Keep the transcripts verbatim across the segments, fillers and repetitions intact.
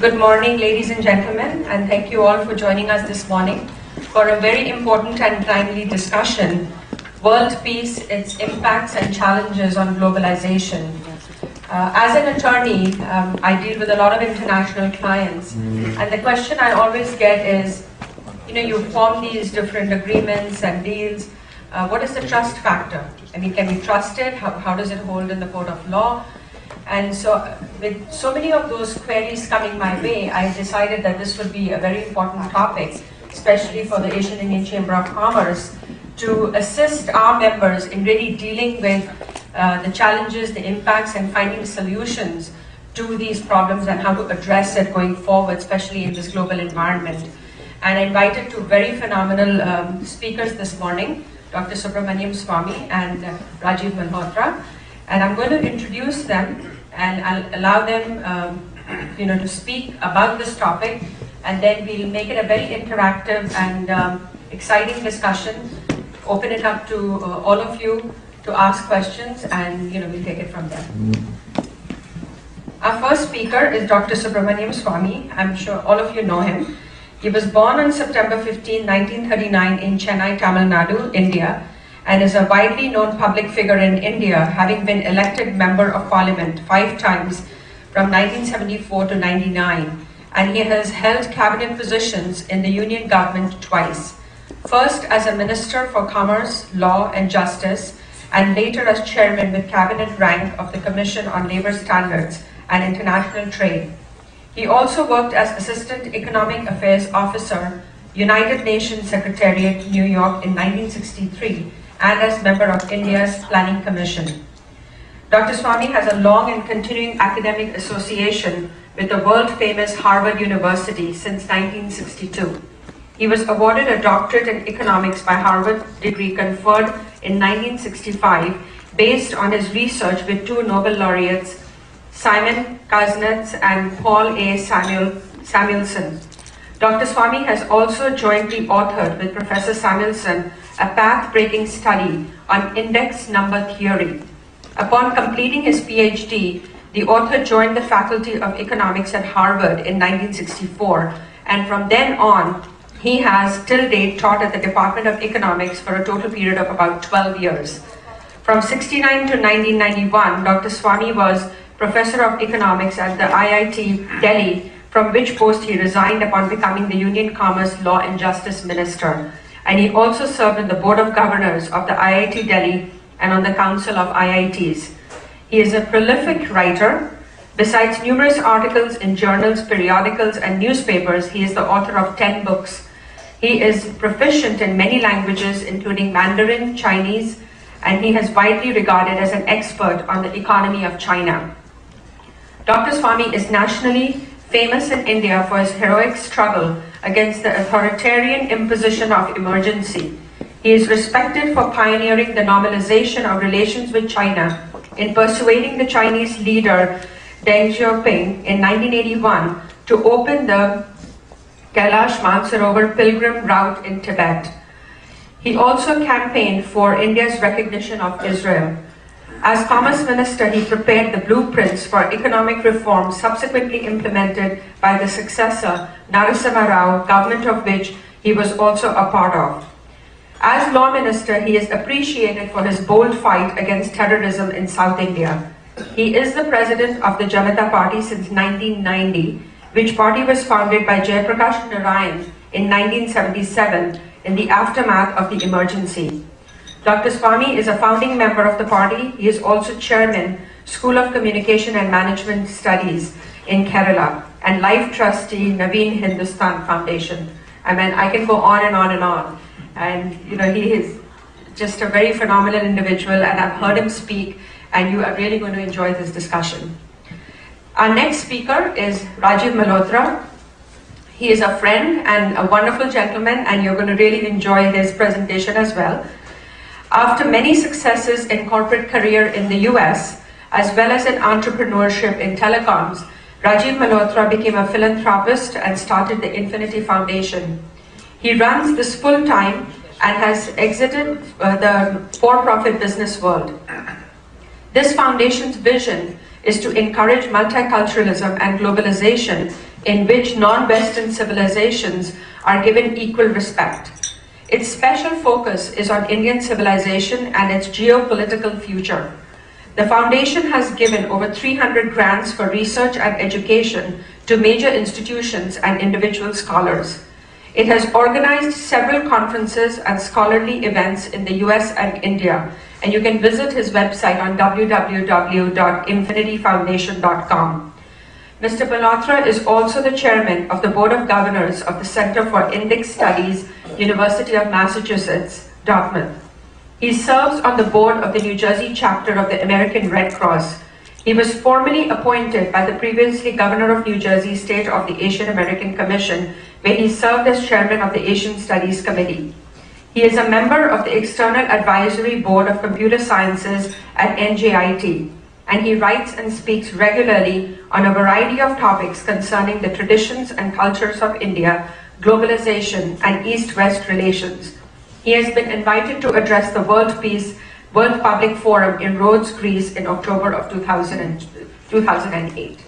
Good morning, ladies and gentlemen, and thank you all for joining us this morning for a very important and timely discussion, World Peace, Its Impacts and Challenges on Globalization. Uh, as an attorney, um, I deal with a lot of international clients, and the question I always get is, you know, you form these different agreements and deals, uh, what is the trust factor? I mean, can we trust it? How, how does it hold in the court of law? And so, with so many of those queries coming my way, I decided that this would be a very important topic, especially for the Asian Indian Chamber of Commerce, to assist our members in really dealing with uh, the challenges, the impacts, and finding solutions to these problems and how to address it going forward, especially in this global environment. And I invited two very phenomenal um, speakers this morning, Doctor Subramanian Swamy and uh, Rajiv Malhotra. And I'm going to introduce them, and I'll allow them um, you know, to speak about this topic, and then we'll make it a very interactive and um, exciting discussion, open it up to uh, all of you to ask questions, and you know, we'll take it from there. Our first speaker is Doctor Subramanian Swamy. I'm sure all of you know him. He was born on September fifteenth, nineteen thirty-nine in Chennai, Tamil Nadu, India, and is a widely known public figure in India, having been elected Member of Parliament five times from nineteen seventy-four to ninety-nine, and he has held cabinet positions in the Union government twice, first as a Minister for Commerce, Law and Justice, and later as Chairman with cabinet rank of the Commission on Labour Standards and International Trade. He also worked as Assistant Economic Affairs Officer, United Nations Secretariat, New York in nineteen sixty-three, and as member of India's Planning Commission. Doctor Swamy has a long and continuing academic association with the world-famous Harvard University since nineteen sixty-two. He was awarded a doctorate in economics by Harvard degree conferred in nineteen sixty-five based on his research with two Nobel laureates, Simon Kuznets and Paul A. Samuel, Samuelson. Doctor Swamy has also jointly authored with Professor Samuelson a path-breaking study on index number theory. Upon completing his PhD, the author joined the Faculty of Economics at Harvard in nineteen sixty-four, and from then on, he has till date taught at the Department of Economics for a total period of about twelve years. From sixty-nine to nineteen ninety-one, Doctor Swamy was Professor of Economics at the I I T Delhi, from which post he resigned upon becoming the Union Commerce, Law and Justice Minister. And he also served on the Board of Governors of the I I T Delhi and on the Council of I I Ts. He is a prolific writer. Besides numerous articles in journals, periodicals, and newspapers, he is the author of ten books. He is proficient in many languages, including Mandarin, Chinese, and he is widely regarded as an expert on the economy of China. Doctor Swamy is nationally famous in India for his heroic struggle against the authoritarian imposition of emergency. He is respected for pioneering the normalization of relations with China in persuading the Chinese leader Deng Xiaoping in nineteen eighty-one to open the Kailash Mansarovar pilgrim route in Tibet. He also campaigned for India's recognition of Israel. As Commerce Minister, he prepared the blueprints for economic reform subsequently implemented by the successor, Narasimha Rao, government of which he was also a part of. As Law Minister, he is appreciated for his bold fight against terrorism in South India. He is the President of the Janata Party since nineteen ninety, which party was founded by Jayaprakash Narayan in nineteen seventy-seven in the aftermath of the emergency. Doctor Swamy is a founding member of the party. He is also Chairman, School of Communication and Management Studies in Kerala, and Life Trustee, Naveen Hindustan Foundation. I mean, I can go on and on and on. And, you know, he is just a very phenomenal individual, and I've heard him speak, and you are really going to enjoy this discussion. Our next speaker is Rajiv Malhotra. He is a friend and a wonderful gentleman, and you're going to really enjoy his presentation as well. After many successes in corporate career in the U S, as well as in entrepreneurship in telecoms, Rajiv Malhotra became a philanthropist and started the Infinity Foundation. He runs this full-time and has exited uh, the for-profit business world. This foundation's vision is to encourage multiculturalism and globalization in which non-Western civilizations are given equal respect. Its special focus is on Indian civilization and its geopolitical future. The foundation has given over three hundred grants for research and education to major institutions and individual scholars. It has organized several conferences and scholarly events in the U S and India, and you can visit his website on w w w dot infinity foundation dot com. Mister Malhotra is also the chairman of the Board of Governors of the Center for Indic Studies, University of Massachusetts, Dartmouth. He serves on the board of the New Jersey chapter of the American Red Cross. He was formally appointed by the previously governor of New Jersey State of the Asian American Commission, where he served as chairman of the Asian Studies Committee. He is a member of the External Advisory Board of Computer Sciences at N J I T, and he writes and speaks regularly on a variety of topics concerning the traditions and cultures of India, globalization, and East-West relations. He has been invited to address the World Peace World Public Forum in Rhodes, Greece in October of two thousand eight.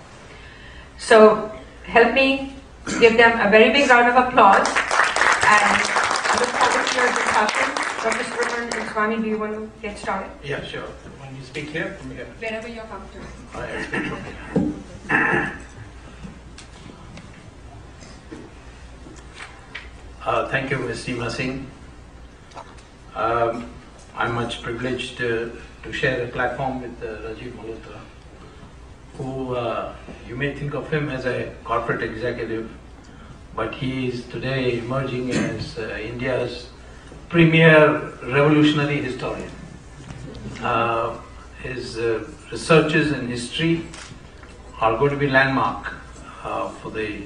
So help me give them a very big round of applause. And I look forward to your discussion. Doctor Subramanian Swamy, do you want to get started? Yeah, sure. When you speak here, from here. Wherever you're comfortable. Uh, thank you, Miz Seema Singh. Um, I'm much privileged uh, to share a platform with uh, Rajiv Malhotra, who uh, you may think of him as a corporate executive, but he is today emerging as uh, India's premier revolutionary historian. Uh, his uh, researches in history are going to be landmark uh, for the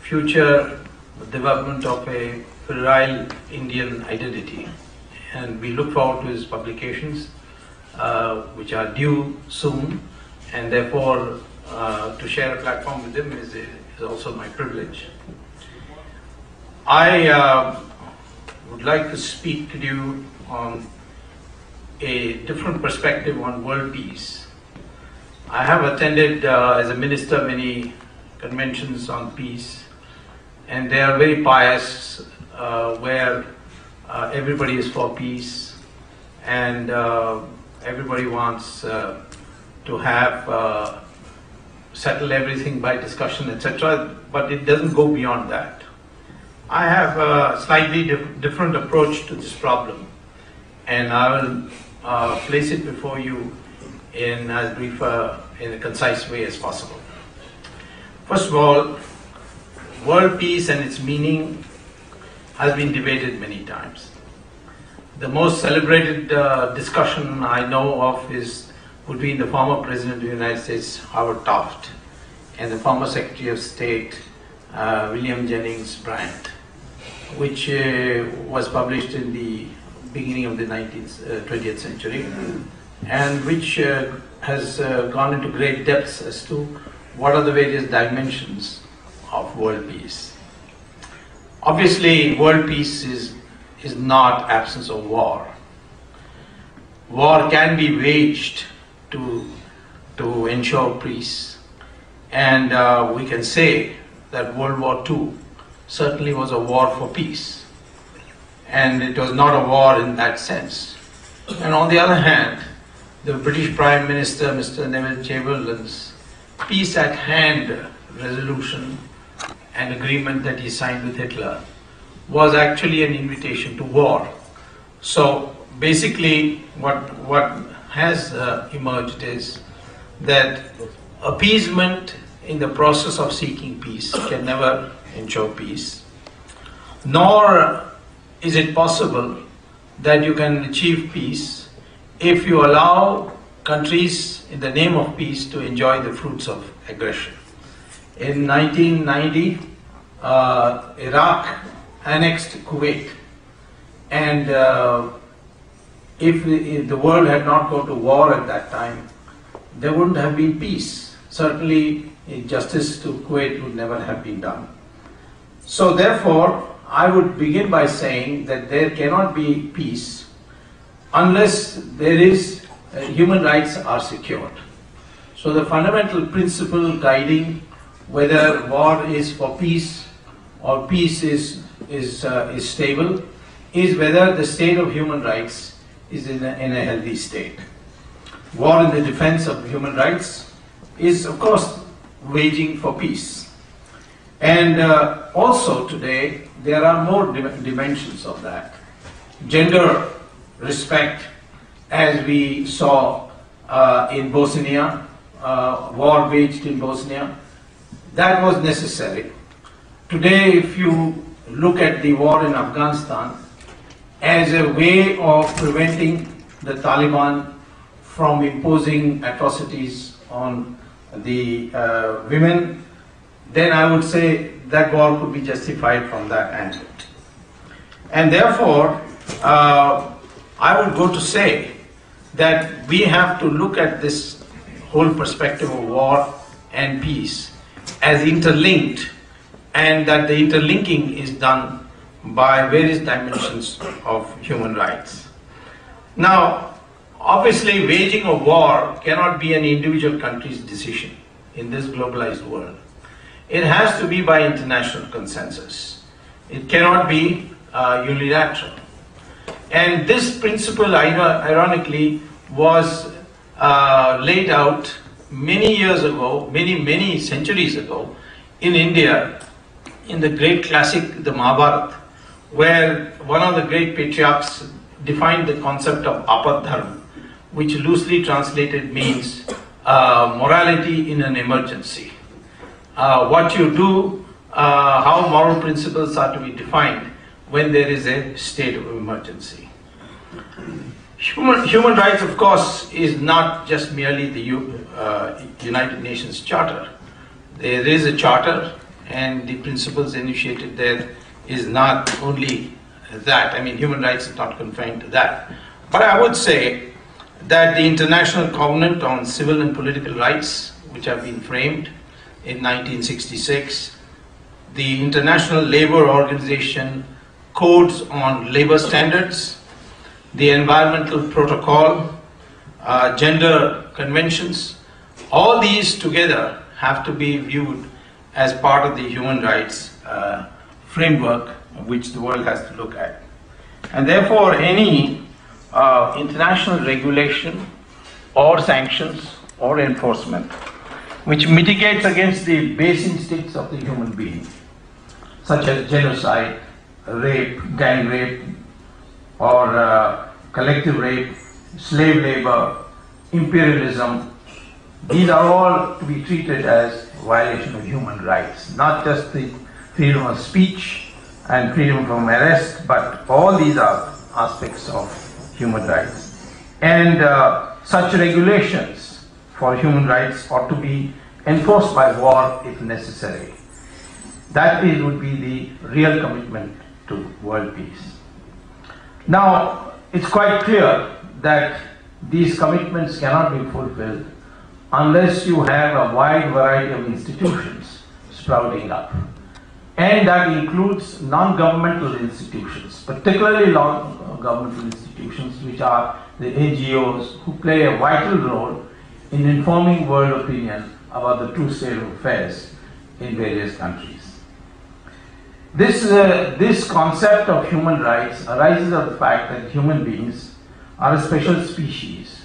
future development of a virile Indian identity. And we look forward to his publications, uh, which are due soon, and therefore uh, to share a platform with him is, is also my privilege. I uh, would like to speak to you on a different perspective on world peace. I have attended uh, as a minister many conventions on peace, and they are very pious, uh, where Uh, everybody is for peace, and uh, everybody wants uh, to have uh, settle everything by discussion, et cetera. But it doesn't go beyond that. I have a slightly dif different approach to this problem, and I will uh, place it before you in as brief, uh, in a concise way as possible. First of all, world peace and its meaning has been debated many times. The most celebrated uh, discussion I know of is would be in the former President of the United States, Howard Taft, and the former Secretary of State, uh, William Jennings Bryan, which uh, was published in the beginning of the nineteenth, uh, twentieth century, and which uh, has uh, gone into great depths as to what are the various dimensions of world peace. Obviously, world peace is, is not absence of war. War can be waged to, to ensure peace. And uh, we can say that World War Two certainly was a war for peace. And it was not a war in that sense. And on the other hand, the British Prime Minister, Mister Neville Chamberlain's peace at hand resolution, an agreement that he signed with Hitler, was actually an invitation to war. So basically what, what has uh, emerged is that appeasement in the process of seeking peace can never ensure peace, nor is it possible that you can achieve peace if you allow countries in the name of peace to enjoy the fruits of aggression. In nineteen ninety, uh, Iraq annexed Kuwait, and uh, if, if the world had not gone to war at that time, there wouldn't have been peace. Certainly, justice to Kuwait would never have been done. So therefore, I would begin by saying that there cannot be peace unless there is uh, human rights are secured. So the fundamental principle guiding whether war is for peace or peace is, is, uh, is stable, is whether the state of human rights is in a, in a healthy state. War in the defense of human rights is, of course, waging for peace. And uh, also today, there are more dim- dimensions of that. Gender respect, as we saw uh, in Bosnia, uh, war waged in Bosnia, that was necessary. Today, if you look at the war in Afghanistan as a way of preventing the Taliban from imposing atrocities on the uh, women, then I would say that war could be justified from that angle. And therefore, uh, I would go to say that we have to look at this whole perspective of war and peace as interlinked, and that the interlinking is done by various dimensions of human rights. Now, obviously, waging a war cannot be an individual country's decision in this globalized world. It has to be by international consensus. It cannot be uh, unilateral. And this principle, ironically, was uh, laid out many years ago, many, many centuries ago, in India, in the great classic, the Mahabharata, where one of the great patriarchs defined the concept of apad dharma, which loosely translated means uh, morality in an emergency. Uh, what you do, uh, how moral principles are to be defined when there is a state of emergency. Human, human rights, of course, is not just merely the U, uh, United Nations Charter. There is a charter, and the principles initiated there is not only that. I mean, human rights is not confined to that. But I would say that the International Covenant on Civil and Political Rights, which have been framed in nineteen sixty-six, the International Labour Organization Codes on Labour Standards, the Environmental Protocol, uh, Gender Conventions, all these together have to be viewed as part of the human rights uh, framework which the world has to look at. And therefore, any uh, international regulation or sanctions or enforcement which mitigates against the base instincts of the human being, such as genocide, rape, gang rape, or uh, collective rape, slave labor, imperialism, these are all to be treated as violation of human rights, not just the freedom of speech and freedom from arrest, but all these are aspects of human rights. And uh, such regulations for human rights ought to be enforced by war if necessary. That is, would be the real commitment to world peace. Now, it's quite clear that these commitments cannot be fulfilled unless you have a wide variety of institutions sprouting up. And that includes non-governmental institutions, particularly non-governmental institutions, which are the N G Os, who play a vital role in informing world opinion about the true state of affairs in various countries. This, uh, this concept of human rights arises out of the fact that human beings are a special species.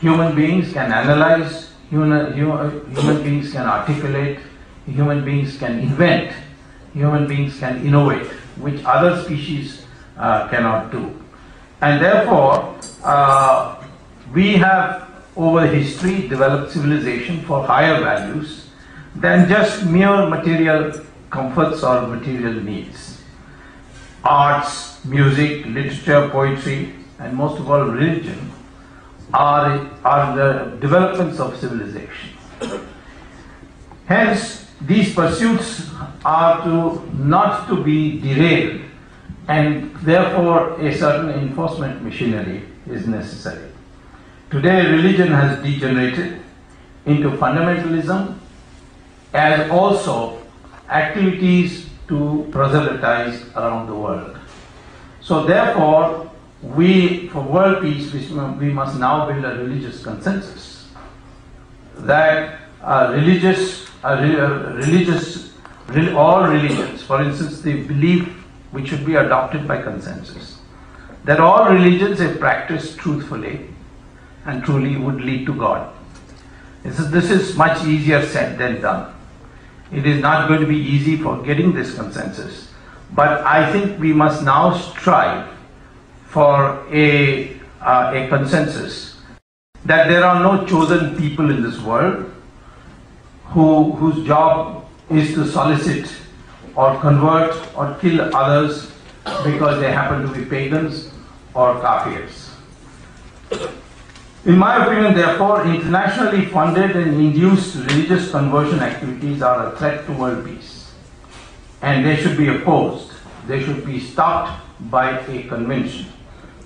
Human beings can analyze, human, human beings can articulate, human beings can invent, human beings can innovate, which other species uh, cannot do. And therefore, uh, we have over history developed civilization for higher values than just mere material comforts or material needs. Arts, music, literature, poetry, and most of all religion are, are the developments of civilization. Hence, these pursuits are to not to be derailed, and therefore a certain enforcement machinery is necessary. Today, religion has degenerated into fundamentalism, as also activities to proselytize around the world. So therefore, we, for world peace, we must now build a religious consensus that uh, religious, uh, re uh, religious, re all religions, for instance, the belief which should be adopted by consensus, that all religions, if practiced truthfully and truly, would lead to God. This is, this is much easier said than done. It is not going to be easy for getting this consensus. But I think we must now strive for a, uh, a consensus that there are no chosen people in this world who, whose job is to solicit or convert or kill others because they happen to be pagans or kafirs. In my opinion, therefore, internationally funded and induced religious conversion activities are a threat to world peace, and they should be opposed. They should be stopped by a convention.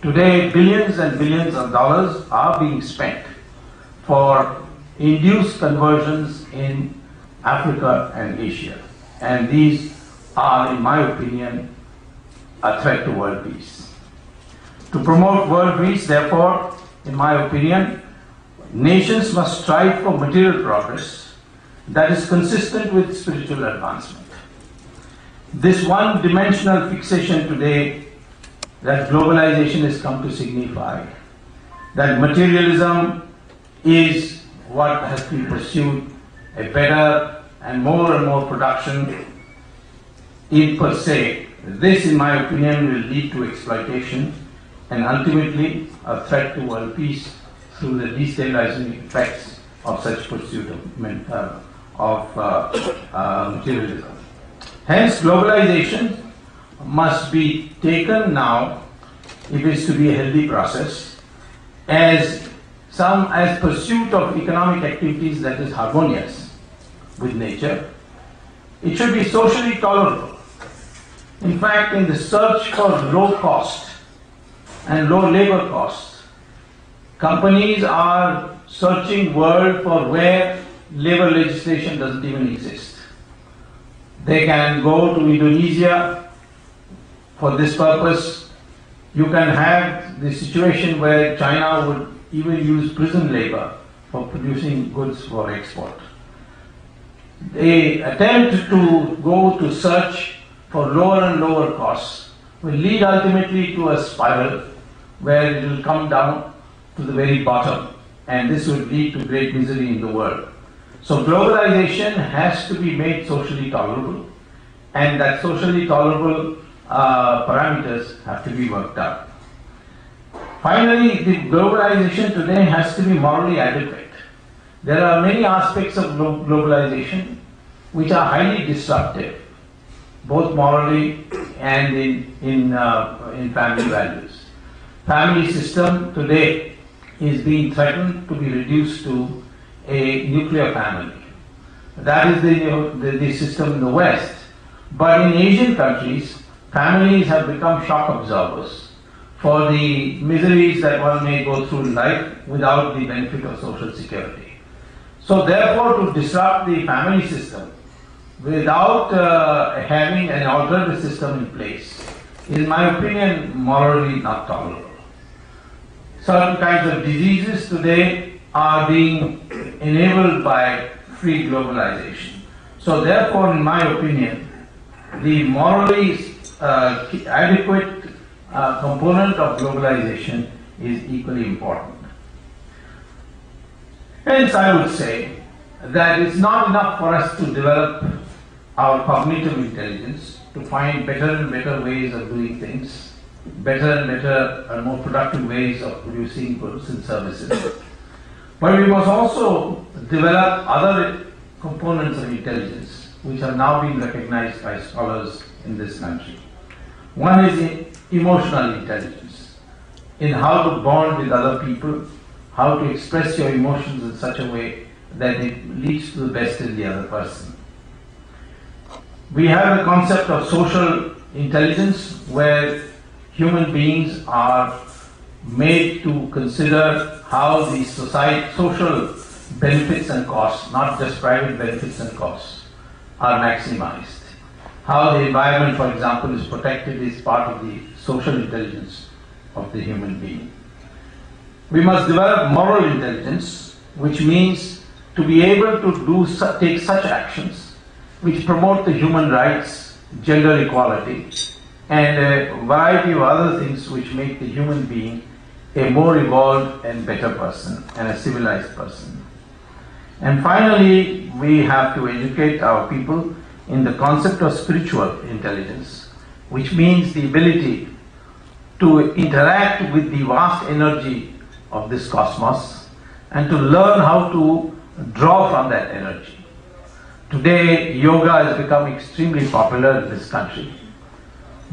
Today, billions and billions of dollars are being spent for induced conversions in Africa and Asia, and these are, in my opinion, a threat to world peace. To promote world peace, therefore, in my opinion, nations must strive for material progress that is consistent with spiritual advancement. This one-dimensional fixation today that globalization has come to signify, that materialism is what has been pursued, a better and more and more production in per se, this, in my opinion, will lead to exploitation and ultimately a threat to world peace through the destabilizing effects of such pursuit of, uh, of uh, uh, materialism. Hence, globalization must be taken now, if it is to be a healthy process, as some as pursuit of economic activities that is harmonious with nature. It should be socially tolerable. In fact, in the search for low cost and low labor costs, companies are searching world for where labor legislation doesn't even exist. They can go to Indonesia for this purpose. You can have the situation where China would even use prison labor for producing goods for export. They attempt to go to search for lower and lower costs will lead ultimately to a spiral where it will come down to the very bottom, and this will lead to great misery in the world. So globalization has to be made socially tolerable, and that socially tolerable uh, parameters have to be worked out. Finally, the globalization today has to be morally adequate. There are many aspects of glo- globalization which are highly disruptive, both morally and in, in, uh, in family values. Family system today is being threatened to be reduced to a nuclear family. That is the, the, the system in the West. But in Asian countries, families have become shock absorbers for the miseries that one may go through in life without the benefit of social security. So therefore, to disrupt the family system without uh, having an alternative system in place, is, in my opinion, morally not tolerable. Certain kinds of diseases today are being enabled by free globalization. So therefore, in my opinion, the morally uh, adequate uh, component of globalization is equally important. Hence, I would say that it's not enough for us to develop our cognitive intelligence, to find better and better ways of doing things, better and better and more productive ways of producing goods and services. But we must also develop other components of intelligence, which are now being recognized by scholars in this country. One is emotional intelligence, in how to bond with other people, how to express your emotions in such a way that it leads to the best in the other person. We have the concept of social intelligence, where human beings are made to consider how the society, social benefits and costs, not just private benefits and costs, are maximized. How the environment, for example, is protected is part of the social intelligence of the human being. We must develop moral intelligence, which means to be able to do take such actions which promote the human rights, gender equality, and a variety of other things which make the human being a more evolved and better person, and a civilized person. And finally, we have to educate our people in the concept of spiritual intelligence, which means the ability to interact with the vast energy of this cosmos and to learn how to draw from that energy. Today, yoga has become extremely popular in this country.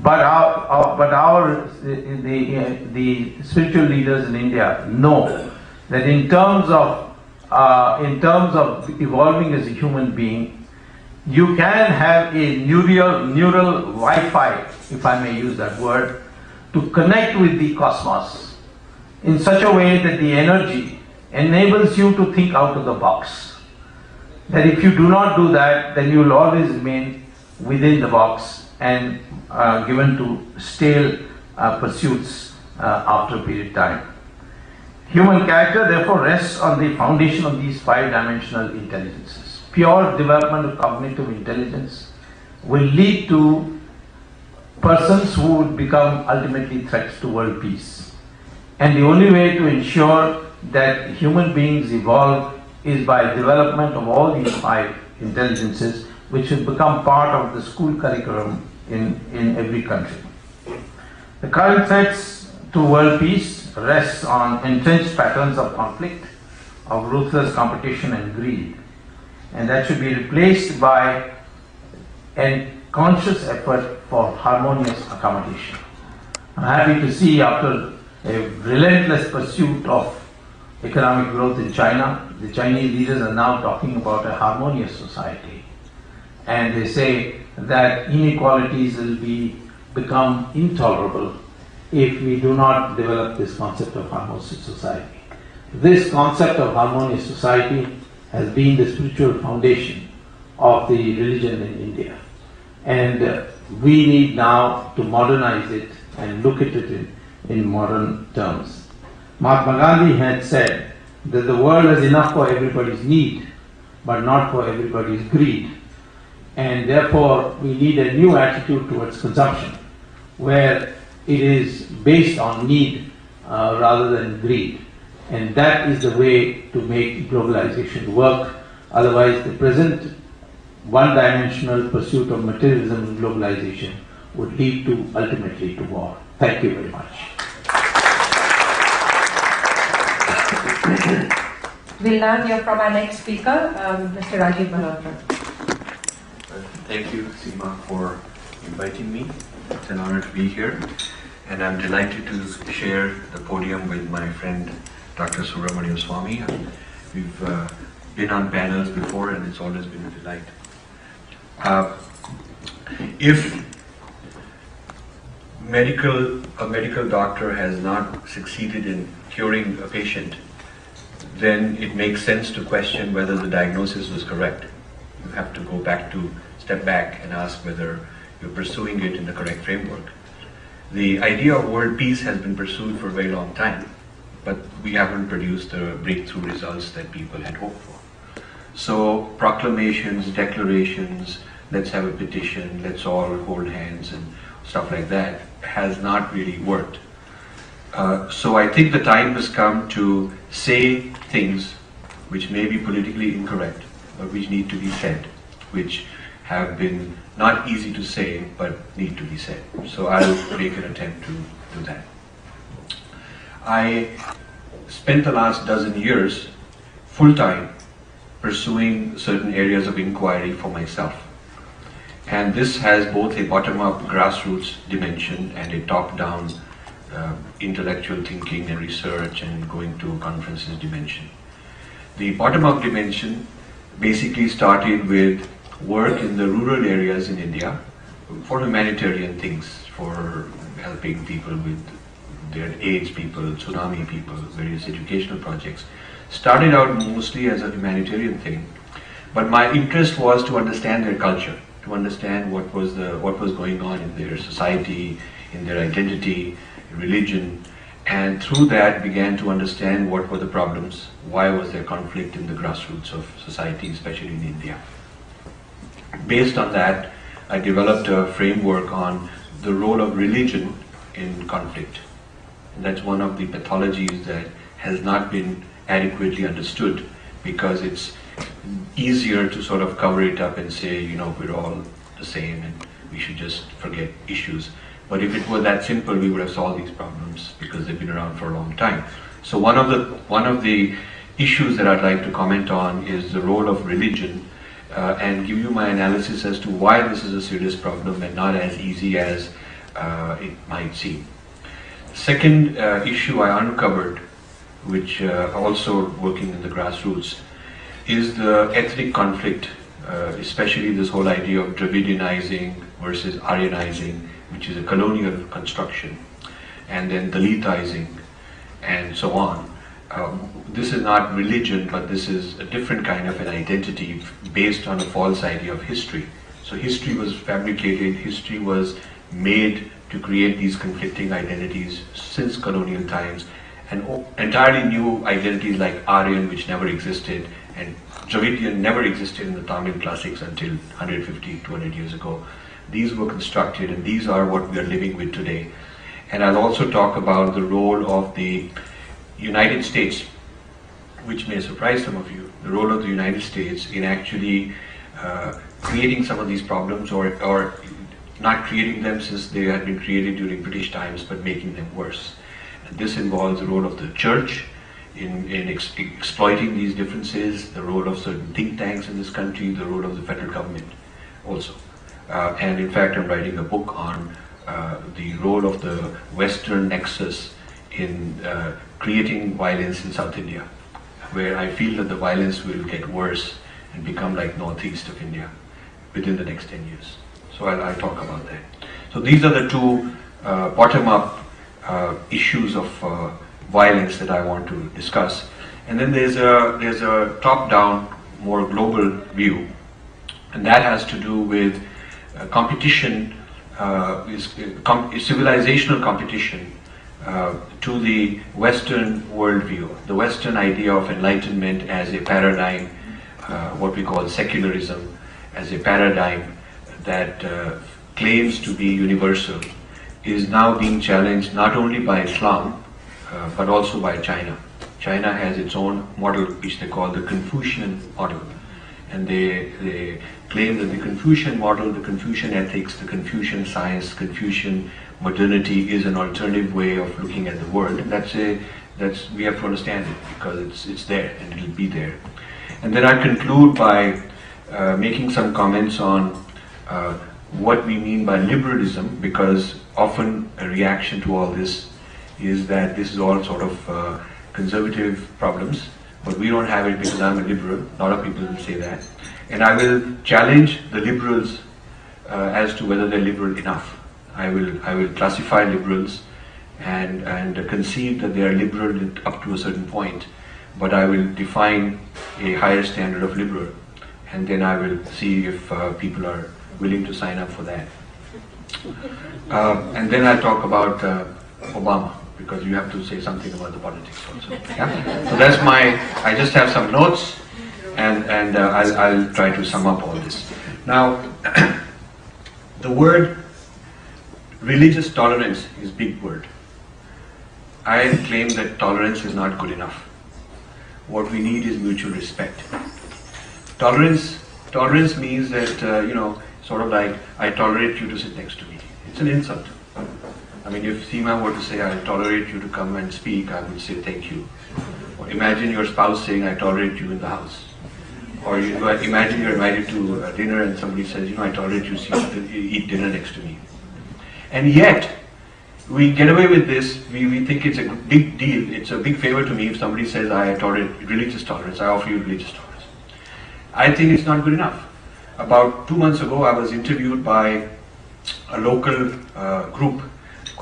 But our, our, but our the, the spiritual leaders in India know that in terms of uh, in terms of evolving as a human being, you can have a neural neural Wi-Fi, if I may use that word, to connect with the cosmos in such a way that the energy enables you to think out of the box. That if you do not do that, then you will always remain within the box and Uh, given to stale uh, pursuits uh, after a period of time. Human character therefore rests on the foundation of these five-dimensional intelligences. Pure development of cognitive intelligence will lead to persons who would become ultimately threats to world peace. And the only way to ensure that human beings evolve is by development of all these five intelligences, which will become part of the school curriculum In, in every country. The current threats to world peace rests on entrenched patterns of conflict, of ruthless competition and greed, and that should be replaced by a conscious effort for harmonious accommodation. I'm happy to see, after a relentless pursuit of economic growth in China, the Chinese leaders are now talking about a harmonious society, and they say that inequalities will be become intolerable if we do not develop this concept of harmonious society. This concept of harmonious society has been the spiritual foundation of the religion in India, and uh, we need now to modernize it and look at it in, in modern terms. Mahatma Gandhi had said that the world has enough for everybody's need, but not for everybody's greed. And therefore, we need a new attitude towards consumption, where it is based on need uh, rather than greed. And that is the way to make globalization work. Otherwise, the present one-dimensional pursuit of materialism and globalization would lead to, ultimately, to war. Thank you very much. We'll now hear from our next speaker, um, Mister Rajiv Malhotra. Thank you, Seema, for inviting me. It's an honor to be here, and I'm delighted to share the podium with my friend Doctor Subramanian Swamy. We've uh, been on panels before, and it's always been a delight. Uh, if medical a medical doctor has not succeeded in curing a patient, then it makes sense to question whether the diagnosis was correct. You have to go back to step back and ask whether you're pursuing it in the correct framework. The idea of world peace has been pursued for a very long time, but we haven't produced the breakthrough results that people had hoped for. So proclamations, declarations, let's have a petition, let's all hold hands and stuff like that has not really worked. Uh, so I think the time has come to say things which may be politically incorrect, but which need to be said, which have been not easy to say, but need to be said. So I'll make an attempt to do that. I spent the last dozen years full-time pursuing certain areas of inquiry for myself. And this has both a bottom-up grassroots dimension and a top-down uh, intellectual thinking and research and going to conferences dimension. The bottom-up dimension basically started with work in the rural areas in India for humanitarian things, for helping people with their AIDS people, tsunami people, various educational projects. Started out mostly as a humanitarian thing, but my interest was to understand their culture, to understand what was the what was going on in their society, in their identity, religion, and through that began to understand what were the problems, why was there conflict in the grassroots of society, especially in India. Based on that, I developed a framework on the role of religion in conflict. And that's one of the pathologies that has not been adequately understood, because it's easier to sort of cover it up and say, you know, we're all the same and we should just forget issues. But if it were that simple, we would have solved these problems because they've been around for a long time. So one of the, one of the issues that I'd like to comment on is the role of religion, uh, and give you my analysis as to why this is a serious problem and not as easy as uh, it might seem. Second uh, issue I uncovered, which uh, also working in the grassroots, is the ethnic conflict, uh, especially this whole idea of Dravidianizing versus Aryanizing, which is a colonial construction, and then Dalitizing, and so on. Uh, this is not religion, but this is a different kind of an identity based on a false idea of history. So history was fabricated, history was made to create these conflicting identities since colonial times, and entirely new identities like Aryan, which never existed, and Dravidian never existed in the Tamil classics until one hundred fifty, two hundred years ago. These were constructed, and these are what we are living with today. And I'll also talk about the role of the United States, which may surprise some of you, the role of the United States in actually uh, creating some of these problems, or, or not creating them since they had been created during British times, but making them worse. And this involves the role of the church in, in ex exploiting these differences, the role of certain think tanks in this country, the role of the federal government also. Uh, and in fact, I'm writing a book on uh, the role of the Western nexus in uh, creating violence in South India, where I feel that the violence will get worse and become like northeast of India within the next ten years. So I'll, I'll talk about that. So these are the two uh, bottom-up uh, issues of uh, violence that I want to discuss. And then there's a, there's a top-down, more global view, and that has to do with Uh, competition, uh, is, uh, com is civilizational competition uh, to the Western worldview, the Western idea of enlightenment as a paradigm, uh, what we call secularism, as a paradigm that uh, claims to be universal, is now being challenged not only by Islam, uh, but also by China. China has its own model, which they call the Confucian model. And they, they claim that the Confucian model, the Confucian ethics, the Confucian science, Confucian modernity is an alternative way of looking at the world. And that's a, that's, we have to understand it, because it's, it's there and it'll be there. And then I conclude by uh, making some comments on uh, what we mean by liberalism, because often a reaction to all this is that this is all sort of uh, conservative problems. But we don't have it because I'm a liberal. A lot of people will say that. And I will challenge the liberals uh, as to whether they're liberal enough. I will, I will classify liberals and, and concede that they are liberal up to a certain point. But I will define a higher standard of liberal. And then I will see if uh, people are willing to sign up for that. Uh, and then I'll talk about uh, Obama, because you have to say something about the politics also. Yeah? So that's my, I just have some notes, and, and uh, I'll, I'll try to sum up all this. Now, the word religious tolerance is a big word. I claim that tolerance is not good enough. What we need is mutual respect. Tolerance, tolerance means that, uh, you know, sort of like, I tolerate you to sit next to me. It's an insult. I mean, if Seema were to say, I tolerate you to come and speak, I would say, thank you. Or imagine your spouse saying, I tolerate you in the house. Or you know, imagine you're invited to a dinner and somebody says, you know, I tolerate you to eat dinner next to me. And yet, we get away with this. We, we think it's a big deal. It's a big favor to me if somebody says, I tolerate religious tolerance. I offer you religious tolerance. I think it's not good enough. About two months ago, I was interviewed by a local uh, group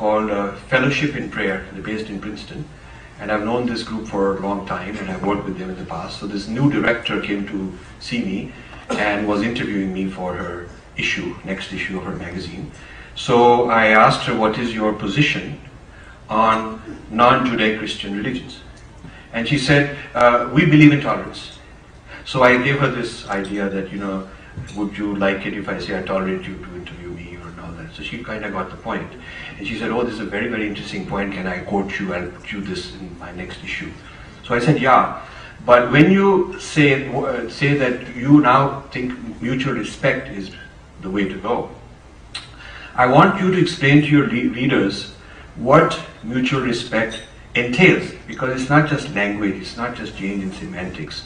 called uh, Fellowship in Prayer. They're based in Princeton, and I've known this group for a long time, and I've worked with them in the past. So this new director came to see me and was interviewing me for her issue, next issue of her magazine. So I asked her, what is your position on non-Judeo-Christian religions. And she said, uh, we believe in tolerance. So I gave her this idea that, you know, would you like it if I say I tolerate you to interview me or all that? So she kind of got the point. And she said, oh, this is a very, very interesting point. Can I quote you? I'll put you this in my next issue. So I said, yeah. But when you say, uh, say that you now think mutual respect is the way to go, I want you to explain to your re readers what mutual respect entails, because it's not just language, it's not just change in semantics.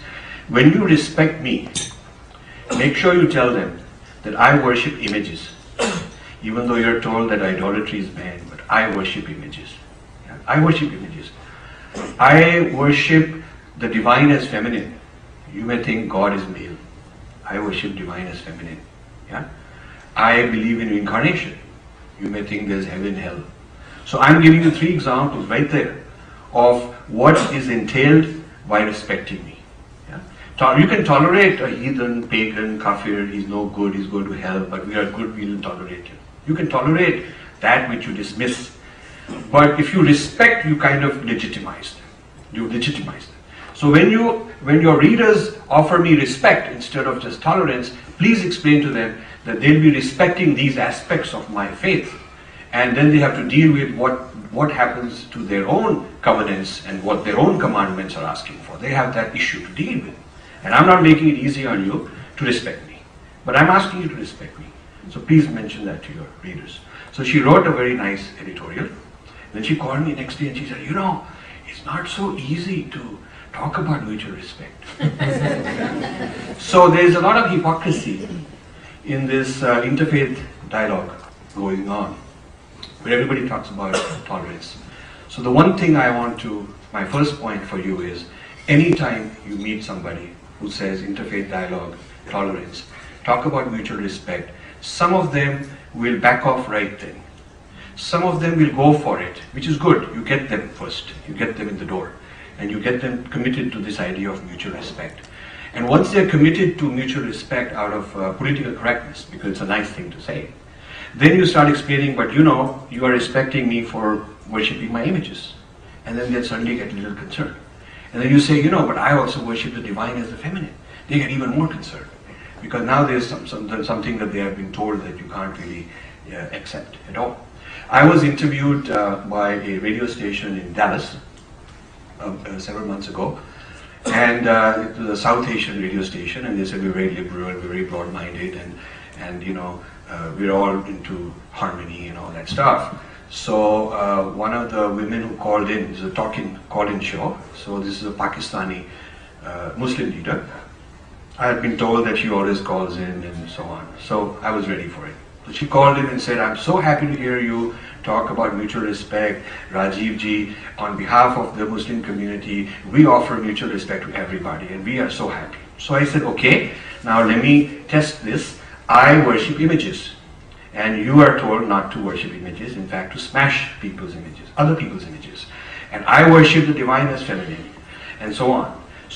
When you respect me, make sure you tell them that I worship images, even though you're told that idolatry is banned, but I worship images. Yeah, I worship images. I worship the divine as feminine. You may think God is male. I worship divine as feminine. Yeah? I believe in reincarnation. You may think there's heaven, hell. So I'm giving you three examples right there of what is entailed by respecting me. Yeah? You can tolerate a heathen, pagan, kafir, he's no good, he's going to hell, but we are good, we will tolerate him. You can tolerate that which you dismiss. But if you respect, you kind of legitimize them. You legitimize them. So when you when your readers offer me respect instead of just tolerance, please explain to them that they'll be respecting these aspects of my faith, and then they have to deal with what what happens to their own covenants and what their own commandments are asking for. They have that issue to deal with, and I'm not making it easy on you to respect me, but I'm asking you to respect me. So please mention that to your readers. So she wrote a very nice editorial. Then she called me next day and she said, you know, it's not so easy to talk about mutual respect. So there's a lot of hypocrisy in this uh, interfaith dialogue going on, where everybody talks about tolerance. So the one thing I want to, my first point for you is, anytime you meet somebody who says interfaith dialogue, tolerance, talk about mutual respect, some of them will back off right then. Some of them will go for it, which is good. You get them first, you get them in the door, and you get them committed to this idea of mutual respect. And once they're committed to mutual respect out of uh, political correctness, because it's a nice thing to say, then you start explaining, but you know, you are respecting me for worshipping my images. And then they suddenly get a little concerned. And then you say, you know, but I also worship the divine as the feminine. They get even more concerned, because now there's some, some, something that they have been told that you can't really uh, accept at all. I was interviewed uh, by a radio station in Dallas, Uh, uh, several months ago, and uh, it was a South Asian radio station, and they said we're very liberal, we're very broad-minded, and and you know uh, we're all into harmony and all that stuff. So uh, one of the women who called in, this is a talking call-in show. So this is a Pakistani uh, Muslim leader. I had been told that she always calls in and so on. So I was ready for it. So she called in and said, "I'm so happy to hear you talk about mutual respect, Rajiv ji. On behalf of the Muslim community, we offer mutual respect to everybody, and we are so happy." So I said, okay, now let me test this. I worship images, and you are told not to worship images, in fact, to smash people's images, other people's images. And I worship the divine as feminine, and so on.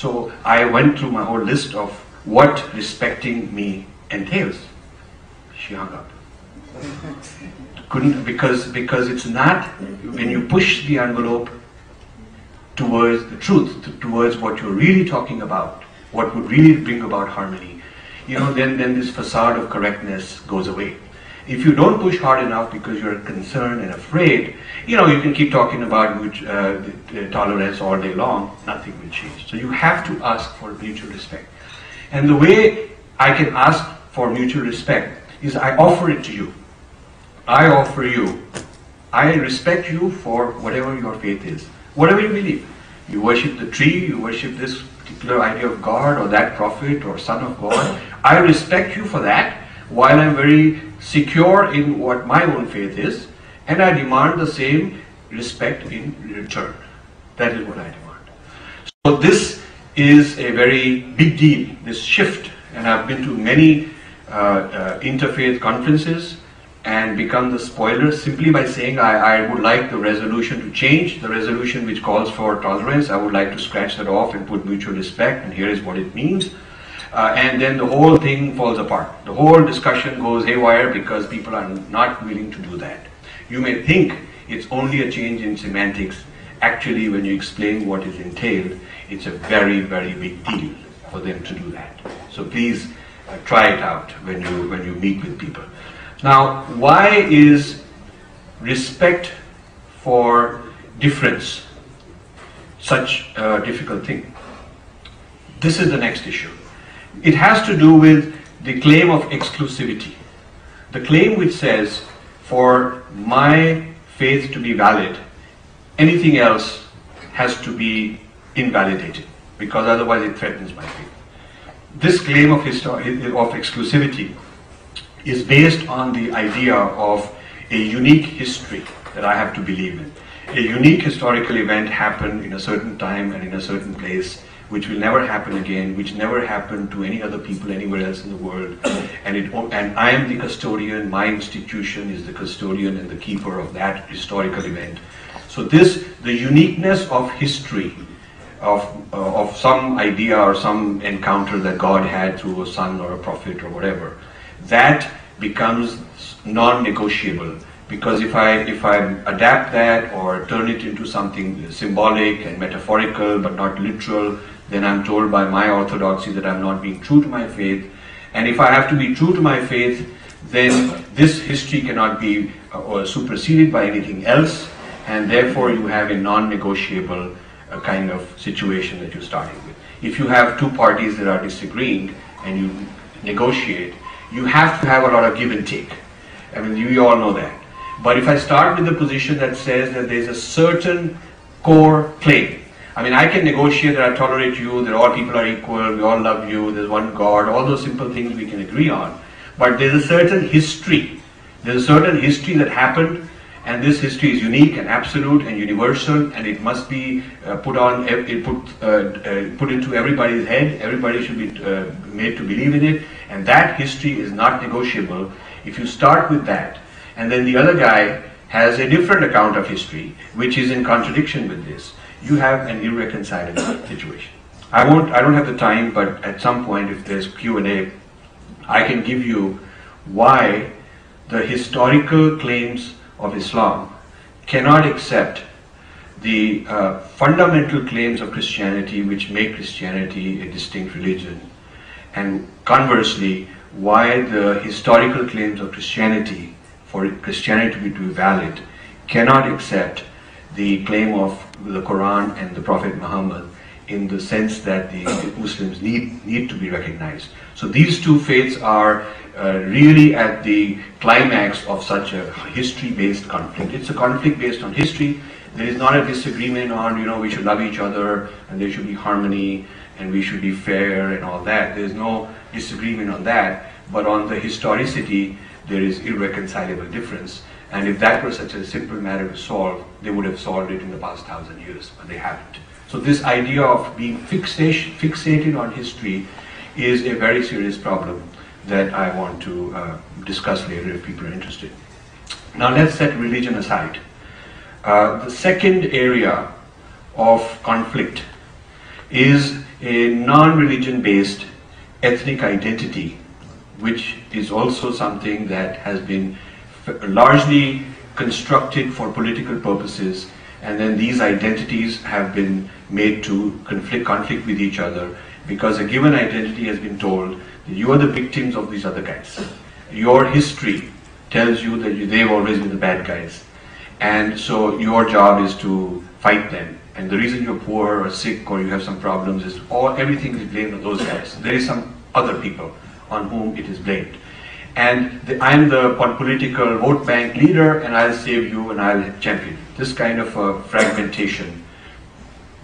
So I went through my whole list of what respecting me entails. She hung up. Couldn't, because because it's not, when you push the envelope towards the truth, towards what you're really talking about, what would really bring about harmony, you know, then then this facade of correctness goes away. If you don't push hard enough because you're concerned and afraid, you know, you can keep talking about uh, tolerance all day long, nothing will change. So you have to ask for mutual respect. And the way I can ask for mutual respect is I offer it to you. I offer you, I respect you for whatever your faith is, whatever you believe. You worship the tree, you worship this particular idea of God or that prophet or son of God. I respect you for that, while I'm very secure in what my own faith is, and I demand the same respect in return. That is what I demand. So this is a very big deal, this shift, and I've been to many uh, uh, interfaith conferences and become the spoiler simply by saying I, I would like the resolution to change, the resolution which calls for tolerance. I would like to scratch that off and put mutual respect, and here is what it means. Uh, and then the whole thing falls apart. The whole discussion goes haywire because people are not willing to do that. You may think It's only a change in semantics. Actually, when you explain what is entailed, it's a very, very big deal for them to do that. So please uh, try it out when you, when you meet with people. Now, why is respect for difference such a difficult thing? This is the next issue. It has to do with the claim of exclusivity. The claim which says, for my faith to be valid, anything else has to be invalidated, because otherwise it threatens my faith. This claim of, of exclusivity is based on the idea of a unique history that I have to believe in. A unique historical event happened in a certain time and in a certain place, which will never happen again, which never happened to any other people anywhere else in the world. And, it, and I am the custodian, my institution is the custodian and the keeper of that historical event. So this, the uniqueness of history, of, uh, of some idea or some encounter that God had through a son or a prophet or whatever, that becomes non-negotiable. Because if I, if I adapt that or turn it into something symbolic and metaphorical but not literal, then I'm told by my orthodoxy that I'm not being true to my faith. And if I have to be true to my faith, then this history cannot be uh, or superseded by anything else, and therefore you have a non-negotiable uh, kind of situation that you're starting with. If you have two parties that are disagreeing and you negotiate, you have to have a lot of give and take. I mean, you, you all know that. But if I start with the position that says that there's a certain core claim, I mean, I can negotiate that I tolerate you, that all people are equal, we all love you, there's one God, all those simple things we can agree on. But there's a certain history. There's a certain history that happened, and this history is unique and absolute and universal, and it must be uh, put on, it put, uh, uh, put into everybody's head. Everybody should be uh, made to believe in it. And that history is not negotiable. If you start with that, and then the other guy has a different account of history, which is in contradiction with this, you have an irreconcilable situation. I won't, I don't have the time, but at some point, if there's Q and A, I can give you why the historical claims of Islam cannot accept the uh, fundamental claims of Christianity, which make Christianity a distinct religion, and conversely, why the historical claims of Christianity, for Christianity to be valid, cannot accept the claim of the Quran and the Prophet Muhammad in the sense that the Muslims need, need to be recognized. So these two faiths are uh, really at the climax of such a history-based conflict. It's a conflict based on history. There is not a disagreement on, you know, we should love each other and there should be harmony and we should be fair and all that. There's no disagreement on that, but on the historicity, there is irreconcilable difference, and if that were such a simple matter to solve, they would have solved it in the past thousand years, but they haven't. So this idea of being fixation, fixated on history is a very serious problem that I want to uh, discuss later if people are interested. Now let's set religion aside. Uh, the second area of conflict is a non-religion based ethnic identity, which is also something that has been largely constructed for political purposes, and then these identities have been made to conflict, conflict with each other, because a given identity has been told that you are the victims of these other guys. Your history tells you that you, they've always been the bad guys, and so your job is to fight them. And the reason you're poor or sick or you have some problems is all everything is blamed on those guys. There is some other people on whom it is blamed. And the, I'm the political vote bank leader, and I'll save you and I'll champion. This kind of uh, fragmentation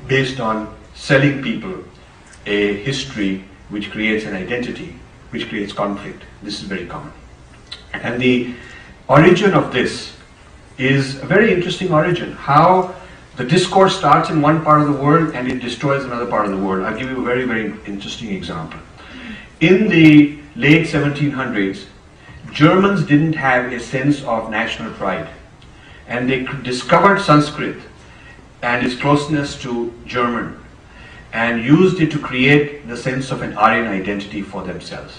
based on selling people a history which creates an identity, which creates conflict. This is very common. And the origin of this is a very interesting origin. How the discourse starts in one part of the world and it destroys another part of the world. I'll give you a very, very interesting example. In the late seventeen hundreds, Germans didn't have a sense of national pride, and they discovered Sanskrit and its closeness to German and used it to create the sense of an Aryan identity for themselves.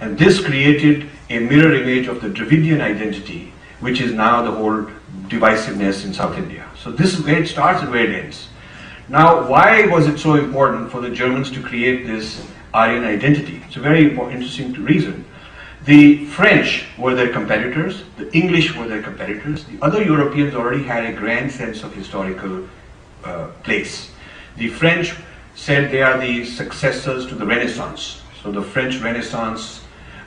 And this created a mirror image of the Dravidian identity, which is now the whole divisiveness in South India. So this is where it starts and where it ends. Now, why was it so important for the Germans to create this Aryan identity? It's a very interesting reason. The French were their competitors, the English were their competitors, the other Europeans already had a grand sense of historical uh, place. The French said they are the successors to the Renaissance. So the French Renaissance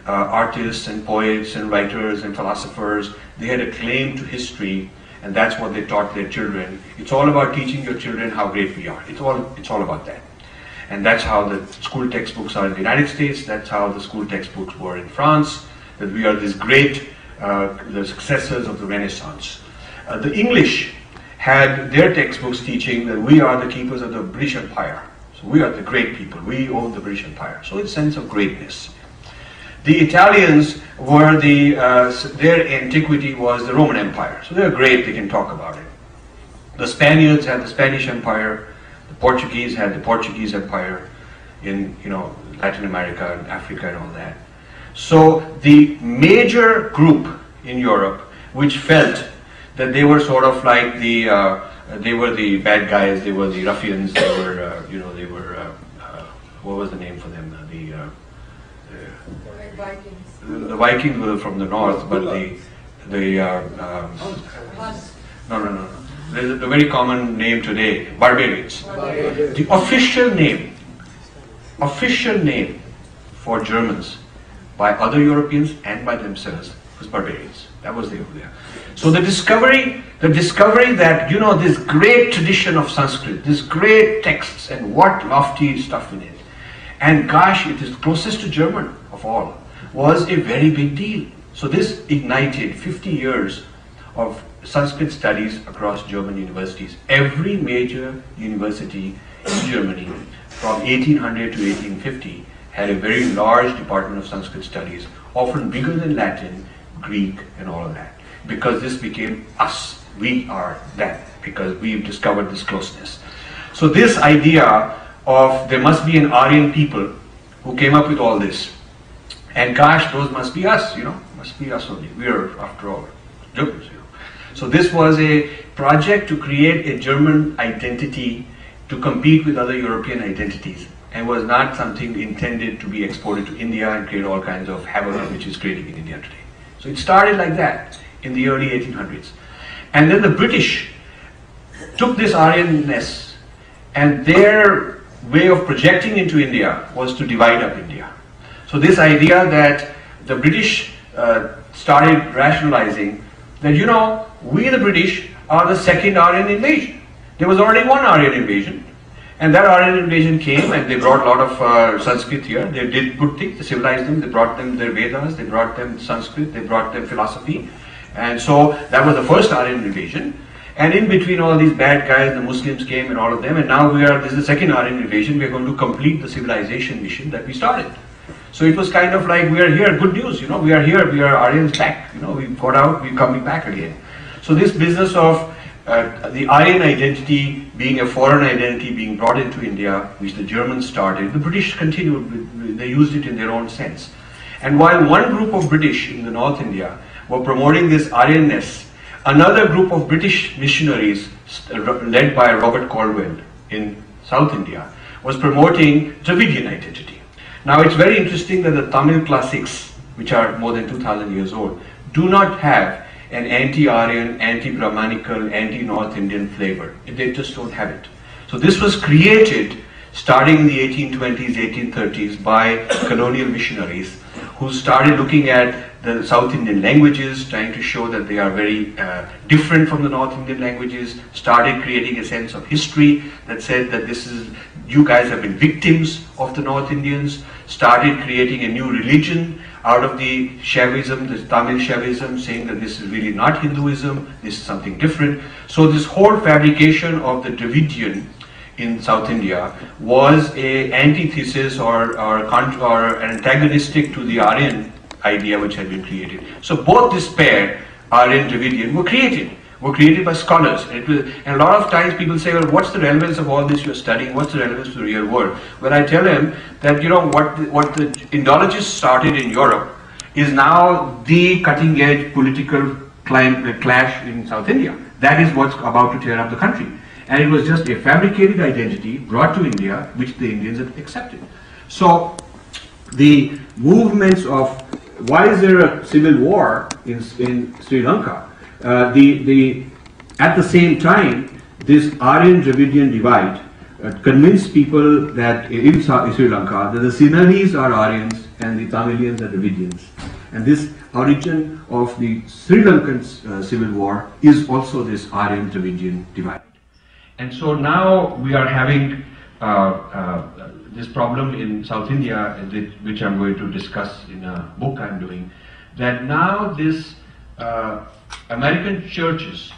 uh, artists and poets and writers and philosophers, they had a claim to history, and that's what they taught their children. It's all about teaching your children how great we are. It's all, it's all about that. And that's how the school textbooks are in the United States, that's how the school textbooks were in France, that we are these great, uh, the successors of the Renaissance. Uh, the English had their textbooks teaching that we are the keepers of the British Empire. So we are the great people, we own the British Empire. So it's a sense of greatness. The Italians were the, uh, their antiquity was the Roman Empire. So they're great, they can talk about it. The Spaniards had the Spanish Empire. The Portuguese had the Portuguese Empire in, you know, Latin America and Africa and all that. So the major group in Europe which felt that they were sort of like the, uh, they were the bad guys, they were the ruffians, they were, uh, you know, they were, uh, uh, what was the name for them? The, uh, the, the Vikings. The, the Vikings were from the north, but the, the, uh, um, no, no, no, no. There's a very common name today, barbarians. Barbarians. The official name, official name for Germans by other Europeans and by themselves was barbarians. That was the idea. So the discovery, the discovery that, you know, this great tradition of Sanskrit, this great texts and what lofty stuff in it, and gosh, it is closest to German of all, was a very big deal. So this ignited fifty years of Sanskrit studies across German universities. Every major university in Germany from eighteen hundred to eighteen fifty had a very large department of Sanskrit studies, often bigger than Latin, Greek and all of that, because this became us. We are that, because we've discovered this closeness. So this idea of there must be an Aryan people who came up with all this, and gosh, those must be us, you know, must be us only. We are, after all, Germans. So this was a project to create a German identity to compete with other European identities, and was not something intended to be exported to India and create all kinds of havoc which is created in India today. So it started like that in the early eighteen hundreds. And then the British took this Aryanness, and their way of projecting into India was to divide up India. So this idea that the British uh, started rationalizing that, you know, we the British are the second Aryan invasion. There was already one Aryan invasion, and that Aryan invasion came and they brought a lot of uh, Sanskrit here. They did good things, they civilized them, they brought them their Vedas, they brought them Sanskrit, they brought them philosophy. And so that was the first Aryan invasion. And in between all these bad guys, the Muslims came and all of them, and now we are, this is the second Aryan invasion, we are going to complete the civilization mission that we started. So it was kind of like, we are here, good news, you know, we are here, we are Aryans back, you know, we've got out, we're coming back again. So this business of uh, the Aryan identity being a foreign identity being brought into India, which the Germans started, the British continued, they used it in their own sense. And while one group of British in the North India were promoting this Aryanness, another group of British missionaries led by Robert Caldwell in South India was promoting Dravidian identity. Now it's very interesting that the Tamil classics, which are more than two thousand years old, do not have an anti-Aryan, anti-Brahmanical, anti-North Indian flavor. They just don't have it. So this was created starting in the eighteen twenties, eighteen thirties by colonial missionaries who started looking at the South Indian languages, trying to show that they are very uh, different from the North Indian languages, started creating a sense of history that said that this is, you guys have been victims of the North Indians, started creating a new religion out of the Shaivism, the Tamil Shaivism, saying that this is really not Hinduism, this is something different. So this whole fabrication of the Dravidian in South India was a antithesis or, or, or antagonistic to the Aryan idea which had been created. So both this pair, Aryan, Dravidian, were created, were created by scholars. And, it was, and a lot of times people say, well, what's the relevance of all this you're studying? What's the relevance to the real world? When I tell them that, you know, what the, what the Indologists started in Europe is now the cutting edge political clash in South India. That is what's about to tear up the country. And it was just a fabricated identity brought to India, which the Indians had accepted. So the movements of, why is there a civil war in, in Sri Lanka? Uh, the, the, at the same time, this Aryan-Dravidian divide uh, convinced people that in Sri Lanka that the Sinhalese are Aryans and the Tamilians are Dravidians. And this origin of the Sri Lankan uh, civil war is also this Aryan-Dravidian divide. And so now we are having uh, uh, this problem in South India, which I'm going to discuss in a book I'm doing, that now this uh, American churches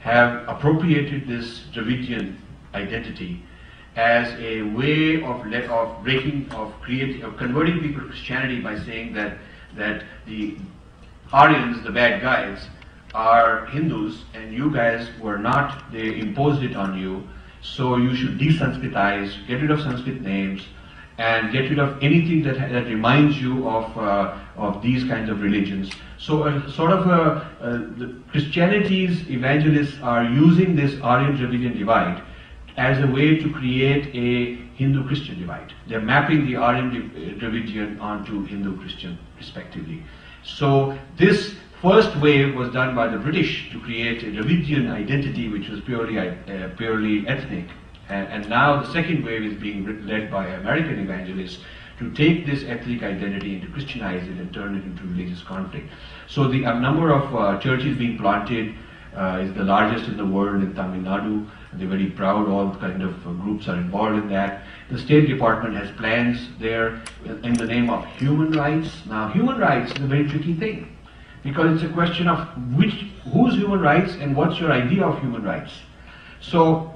have appropriated this Dravidian identity as a way of let, of breaking, of creating, of converting people to Christianity by saying that that the Aryans, the bad guys, are Hindus, and you guys were not, they imposed it on you, so you should de-Sanskritize, get rid of Sanskrit names, and get rid of anything that, that reminds you of, uh, of these kinds of religions. So uh, sort of uh, uh, the Christianity's evangelists are using this Aryan-Dravidian divide as a way to create a Hindu-Christian divide. They're mapping the Aryan-Dravidian onto Hindu-Christian respectively. So this first wave was done by the British to create a Dravidian identity which was purely, uh, purely ethnic. And, and now the second wave is being led by American evangelists to take this ethnic identity and to Christianize it and turn it into religious conflict. So the uh, number of uh, churches being planted uh, is the largest in the world in Tamil Nadu. They're very proud, all kind of uh, groups are involved in that. The State Department has plans there in the name of human rights. Now human rights is a very tricky thing because it's a question of which, whose human rights and what's your idea of human rights. So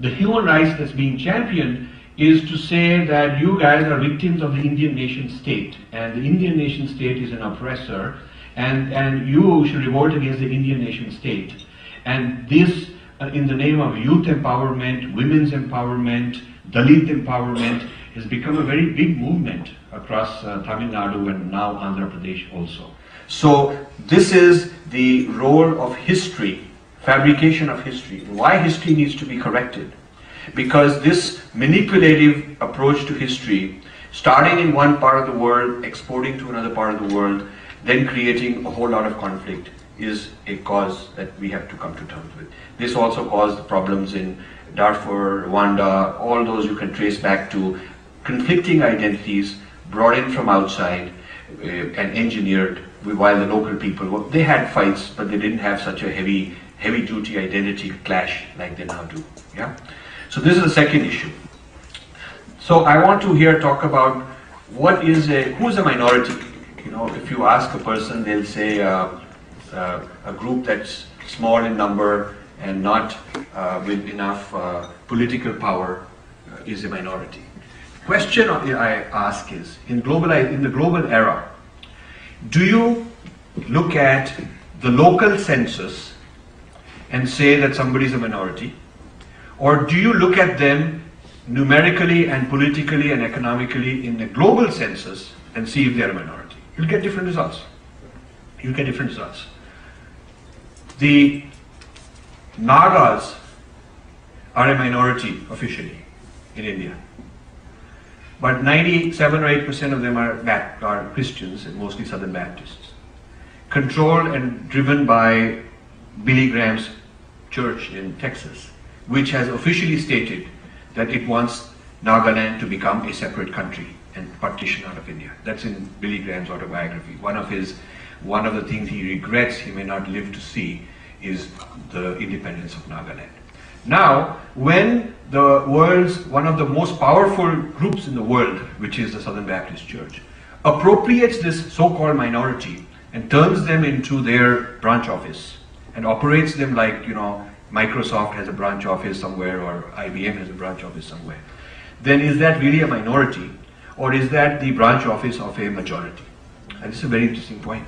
the human rights that's being championed is to say that you guys are victims of the Indian nation state, and the Indian nation state is an oppressor, and, and you should revolt against the Indian nation state. And this uh, in the name of youth empowerment, women's empowerment, Dalit empowerment has become a very big movement across uh, Tamil Nadu and now Andhra Pradesh also. So this is the role of history, fabrication of history. Why history needs to be corrected? Because this manipulative approach to history, starting in one part of the world, exporting to another part of the world, then creating a whole lot of conflict, is a cause that we have to come to terms with. This also caused problems in Darfur, Rwanda, all those you can trace back to conflicting identities brought in from outside uh, and engineered while the local people, they had fights, but they didn't have such a heavy heavy-duty identity clash like they now do. Yeah. So this is the second issue. So I want to here talk about what is a, who is a minority? You know, if you ask a person, they'll say uh, uh, a group that's small in number and not uh, with enough uh, political power uh, is a minority. Question I ask is, in global, in the global era, do you look at the local census and say that somebody is a minority? Or do you look at them numerically and politically and economically in the global census and see if they're a minority? You'll get different results. You'll get different results. The Nagas are a minority officially in India. But ninety-seven or eight percent of them are, are Christians and mostly Southern Baptists. Controlled and driven by Billy Graham's church in Texas, which has officially stated that it wants Nagaland to become a separate country and partition out of India. That's in Billy Graham's autobiography. One of his, one of the things he regrets he may not live to see is the independence of Nagaland. Now, when the world's, one of the most powerful groups in the world, which is the Southern Baptist Church, appropriates this so-called minority and turns them into their branch office and operates them like, you know, Microsoft has a branch office somewhere or I B M has a branch office somewhere, then is that really a minority or is that the branch office of a majority? And this is a very interesting point.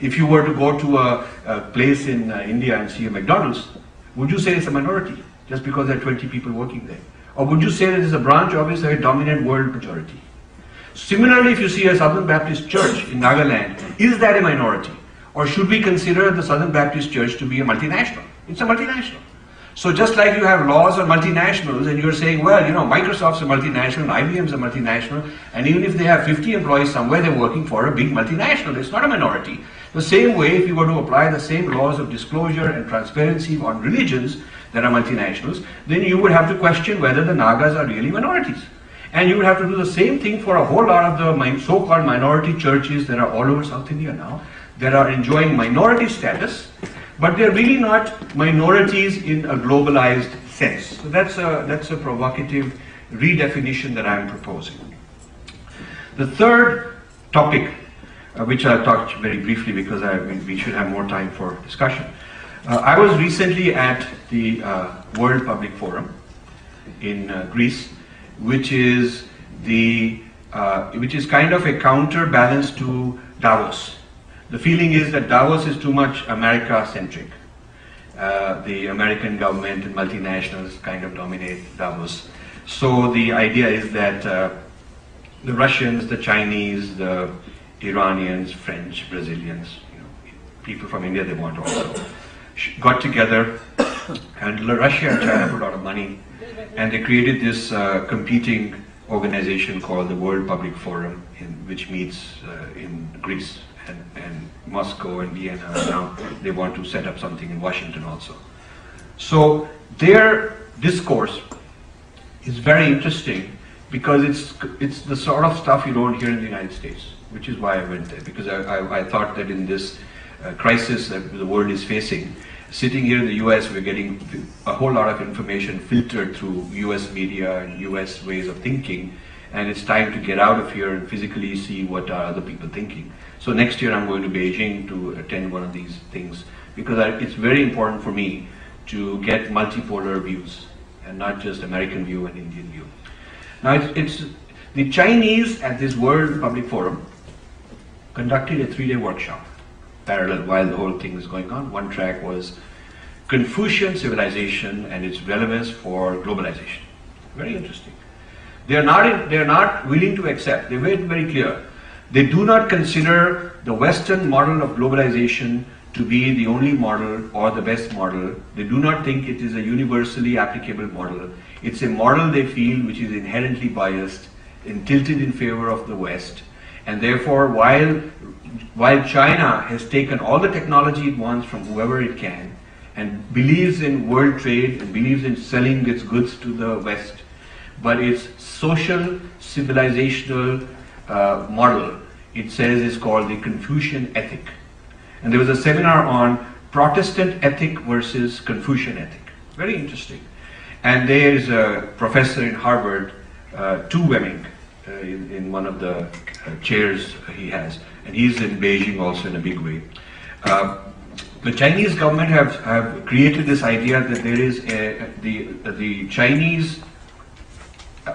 If you were to go to a, a place in uh, India and see a McDonald's, would you say it's a minority just because there are twenty people working there? Or would you say that it's a branch office of a dominant world majority? Similarly, if you see a Southern Baptist church in Nagaland, is that a minority? Or should we consider the Southern Baptist Church to be a multinational? It's a multinational. So just like you have laws on multinationals and you're saying, well, you know, Microsoft's a multinational, I B M's a multinational, and even if they have fifty employees somewhere, they're working for a big multinational. It's not a minority. The same way, if you were to apply the same laws of disclosure and transparency on religions that are multinationals, then you would have to question whether the Nagas are really minorities. And you would have to do the same thing for a whole lot of the so-called minority churches that are all over South India now, that are enjoying minority status, but they're really not minorities in a globalized sense. So that's a, that's a provocative redefinition that I'm proposing. The third topic, uh, which I'll talk very briefly because I, we should have more time for discussion. Uh, I was recently at the uh, World Public Forum in uh, Greece, which is, the, uh, which is kind of a counterbalance to Davos. The feeling is that Davos is too much America-centric. Uh, the American government and multinationals kind of dominate Davos. So the idea is that uh, the Russians, the Chinese, the Iranians, French, Brazilians, you know, people from India they want also, got together, and Russia and China put a lot of money, and they created this uh, competing organization called the World Public Forum, in, which meets uh, in Greece. And, and Moscow and Vienna, now they want to set up something in Washington also. So their discourse is very interesting because it's, it's the sort of stuff you don't hear in the United States, which is why I went there, because I, I, I thought that in this uh, crisis that the world is facing, sitting here in the U S we're getting a whole lot of information filtered through U S media and U S ways of thinking, and it's time to get out of here and physically see what are other people thinking. So next year I'm going to Beijing to attend one of these things because I, it's very important for me to get multipolar views and not just American view and Indian view. Now it's, it's the Chinese at this World Public Forum conducted a three-day workshop parallel while the whole thing was going on. One track was Confucian civilization and its relevance for globalization. Very interesting. They are not, they are not willing to accept, they made it very clear, they do not consider the Western model of globalization to be the only model or the best model. They do not think it is a universally applicable model. It's a model they feel which is inherently biased and tilted in favor of the West. And therefore, while, while China has taken all the technology it wants from whoever it can and believes in world trade and believes in selling its goods to the West, but its social, civilizational uh, model, it says, is called the Confucian ethic. And there was a seminar on Protestant ethic versus Confucian ethic. Very interesting. And there is a professor in Harvard, uh, Tu Wemming, uh, in, in one of the uh, chairs he has. And he's in Beijing also in a big way. Uh, the Chinese government have, have created this idea that there is a, the, the Chinese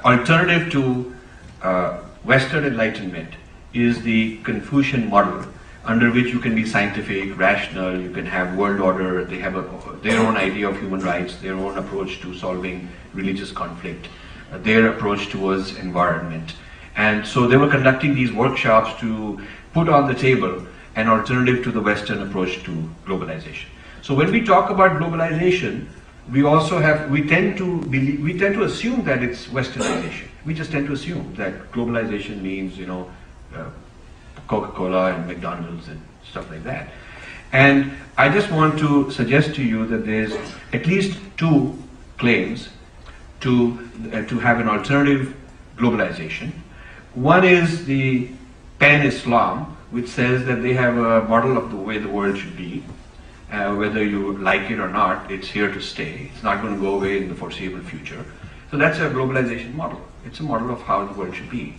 alternative to uh, Western Enlightenment is the Confucian model, under which you can be scientific, rational, you can have world order, they have a, their own idea of human rights, their own approach to solving religious conflict, uh, their approach towards environment. And so they were conducting these workshops to put on the table an alternative to the Western approach to globalization. So when we talk about globalization, we also have, we tend to believe, we tend to assume that it's Westernization. We just tend to assume that globalization means, you know, uh, Coca-Cola and McDonald's and stuff like that. And I just want to suggest to you that there's at least two claims to, uh, to have an alternative globalization. One is the pan-Islam, which says that they have a model of the way the world should be. Uh, whether you like it or not, it's here to stay. It's not going to go away in the foreseeable future. So that's a globalization model. It's a model of how the world should be.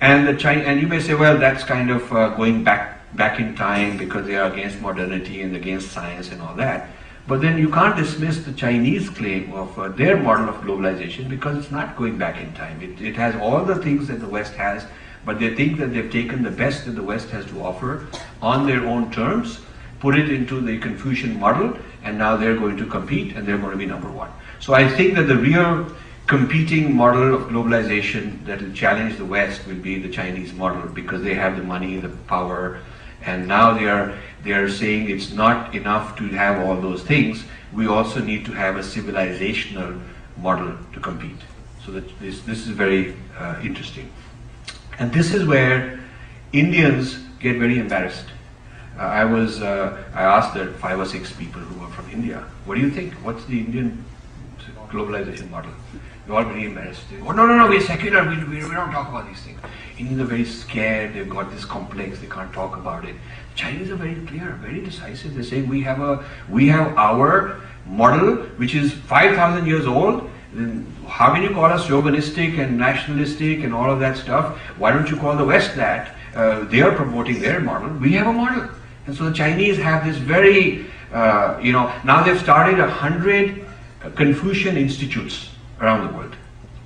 And the China, and you may say, well, that's kind of uh, going back back in time because they are against modernity and against science and all that. But then you can't dismiss the Chinese claim of uh, their model of globalization because it's not going back in time. It, it has all the things that the West has, but they think that they've taken the best that the West has to offer on their own terms, put it into the Confucian model, and now they're going to compete and they're going to be number one. So I think that the real competing model of globalization that will challenge the West will be the Chinese model because they have the money, the power, And now they are they are saying it's not enough to have all those things. We also need to have a civilizational model to compete. So that this this is very uh, interesting. And this is where Indians get very embarrassed. Uh, I was uh, I asked that five or six people who were from India, what do you think? What's the Indian globalization model? They all very embarrassed. They, oh no no no, we're secular. We, we we don't talk about these things. Indians are very scared. They've got this complex. They can't talk about it. Chinese are very clear, very decisive. They're saying we have a we have our model which is five thousand years old. Then how can you call us chauvinistic and nationalistic and all of that stuff? Why don't you call the West that? Uh, they are promoting their model. We have a model. And so the Chinese have this very, uh, you know, now they've started a hundred Confucian institutes around the world.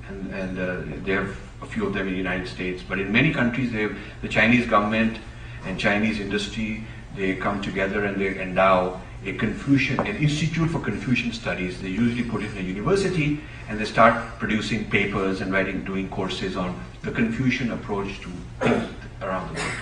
And, and uh, they have a few of them in the United States. But in many countries, they have the Chinese government and Chinese industry, they come together and they endow a Confucian, an institute for Confucian studies. They usually put it in a university and they start producing papers and writing, doing courses on the Confucian approach to things around the world.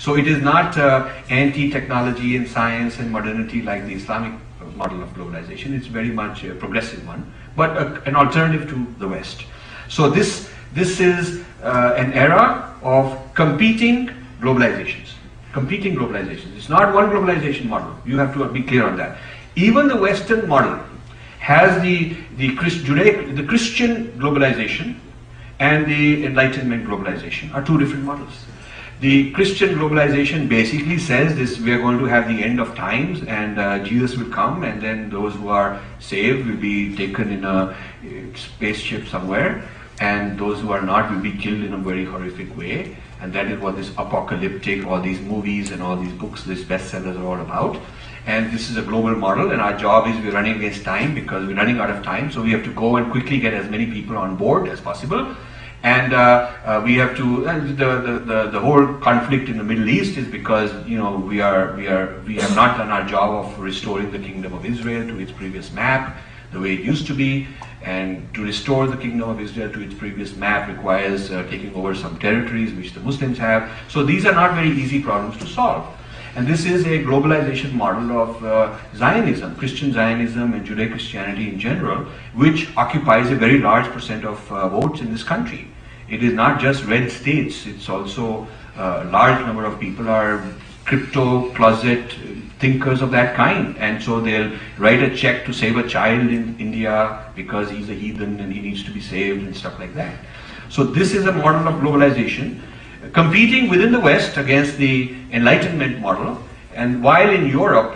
So it is not uh, anti-technology and science and modernity like the Islamic model of globalization. It's very much a progressive one, but a, an alternative to the West. So this, this is uh, an era of competing globalizations. Competing globalization. It's not one globalization model. You have to be clear on that. Even the Western model has the the, Christ, Judeo, the Christian globalization and the Enlightenment globalization are two different models. The Christian globalization basically says this: we are going to have the end of times, and uh, Jesus will come, and then those who are saved will be taken in a spaceship somewhere, and those who are not will be killed in a very horrific way. And that is what this apocalyptic, all these movies and all these books, these bestsellers are all about. And this is a global model, and our job is we're running against time because we're running out of time. So we have to go and quickly get as many people on board as possible. And uh, uh, we have to, uh, the, the, the, the whole conflict in the Middle East is because, you know, we are, we are, we have not done our job of restoring the Kingdom of Israel to its previous map, the way it used to be. And to restore the Kingdom of Israel to its previous map requires uh, taking over some territories which the Muslims have. So these are not very easy problems to solve. And this is a globalization model of uh, Zionism, Christian Zionism and Judeo-Christianity in general, which occupies a very large percent of uh, votes in this country. It is not just red states, it's also uh, a large number of people are crypto closet thinkers of that kind, and so they'll write a check to save a child in India because he's a heathen and he needs to be saved and stuff like that. So this is a model of globalization competing within the West against the Enlightenment model. And while in Europe,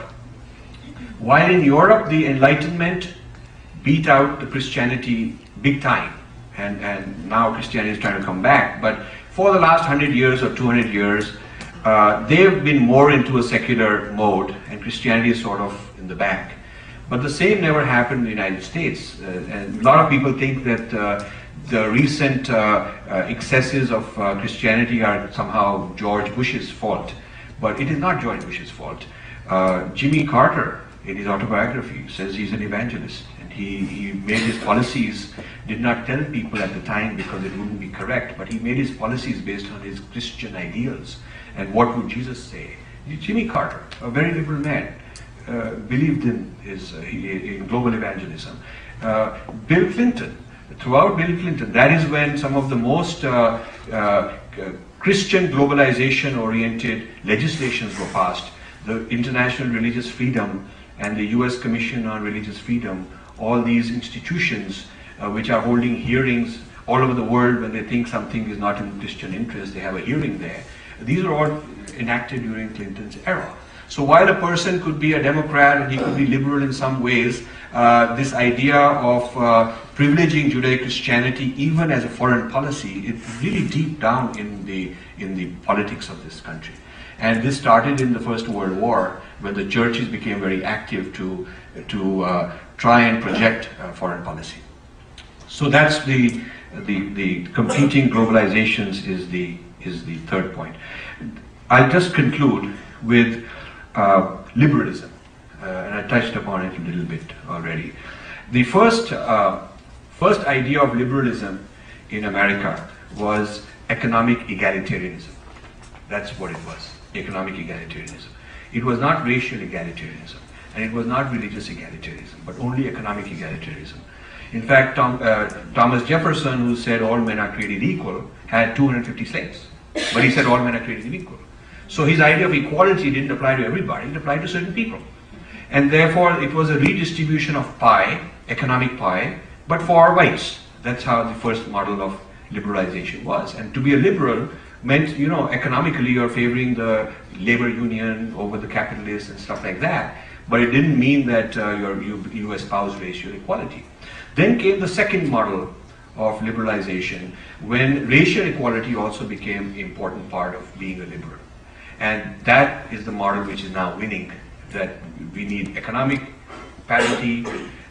while in Europe the Enlightenment beat out the Christianity big time, and, and now Christianity is trying to come back, but for the last hundred years or two hundred years, Uh, they've been more into a secular mode, and Christianity is sort of in the back. But the same never happened in the United States. Uh, and a lot of people think that uh, the recent uh, uh, excesses of uh, Christianity are somehow George Bush's fault. But it is not George Bush's fault. Uh, Jimmy Carter, in his autobiography, says he's an evangelist. And he, he made his policies, did not tell people at the time because it wouldn't be correct, but he made his policies based on his Christian ideals. And what would Jesus say? Jimmy Carter, a very liberal man, uh, believed in his uh, in global evangelism. Uh, Bill Clinton, throughout Bill Clinton, that is when some of the most uh, uh, Christian globalization-oriented legislations were passed. The International Religious Freedom and the U S Commission on Religious Freedom, all these institutions uh, which are holding hearings all over the world when they think something is not in Christian interest, they have a hearing there. These are all enacted during Clinton's era. So while a person could be a Democrat and he could be liberal in some ways, uh, this idea of uh, privileging Judeo-Christianity even as a foreign policy, it's really deep down in the, in the politics of this country. And this started in the First World War, when the churches became very active to, to uh, try and project uh, foreign policy. So that's the, the, the competing globalizations is the is the third point. I'll just conclude with uh, liberalism, uh, and I touched upon it a little bit already. The first, uh, first idea of liberalism in America was economic egalitarianism. That's what it was. economic egalitarianism. It was not racial egalitarianism, and it was not religious egalitarianism, but only economic egalitarianism. In fact, Tom, uh, Thomas Jefferson, who said all men are created equal, had two hundred fifty slaves, but he said all men are created equal. So his idea of equality didn't apply to everybody, it applied to certain people. And therefore, it was a redistribution of pie, economic pie, but for whites. That's how the first model of liberalization was. And to be a liberal meant, you know, economically you're favoring the labor union over the capitalists and stuff like that. But it didn't mean that uh, you're, you, you espouse racial equality. Then came the second model of liberalization, when racial equality also became an important part of being a liberal. And that is the model which is now winning, that we need economic parity,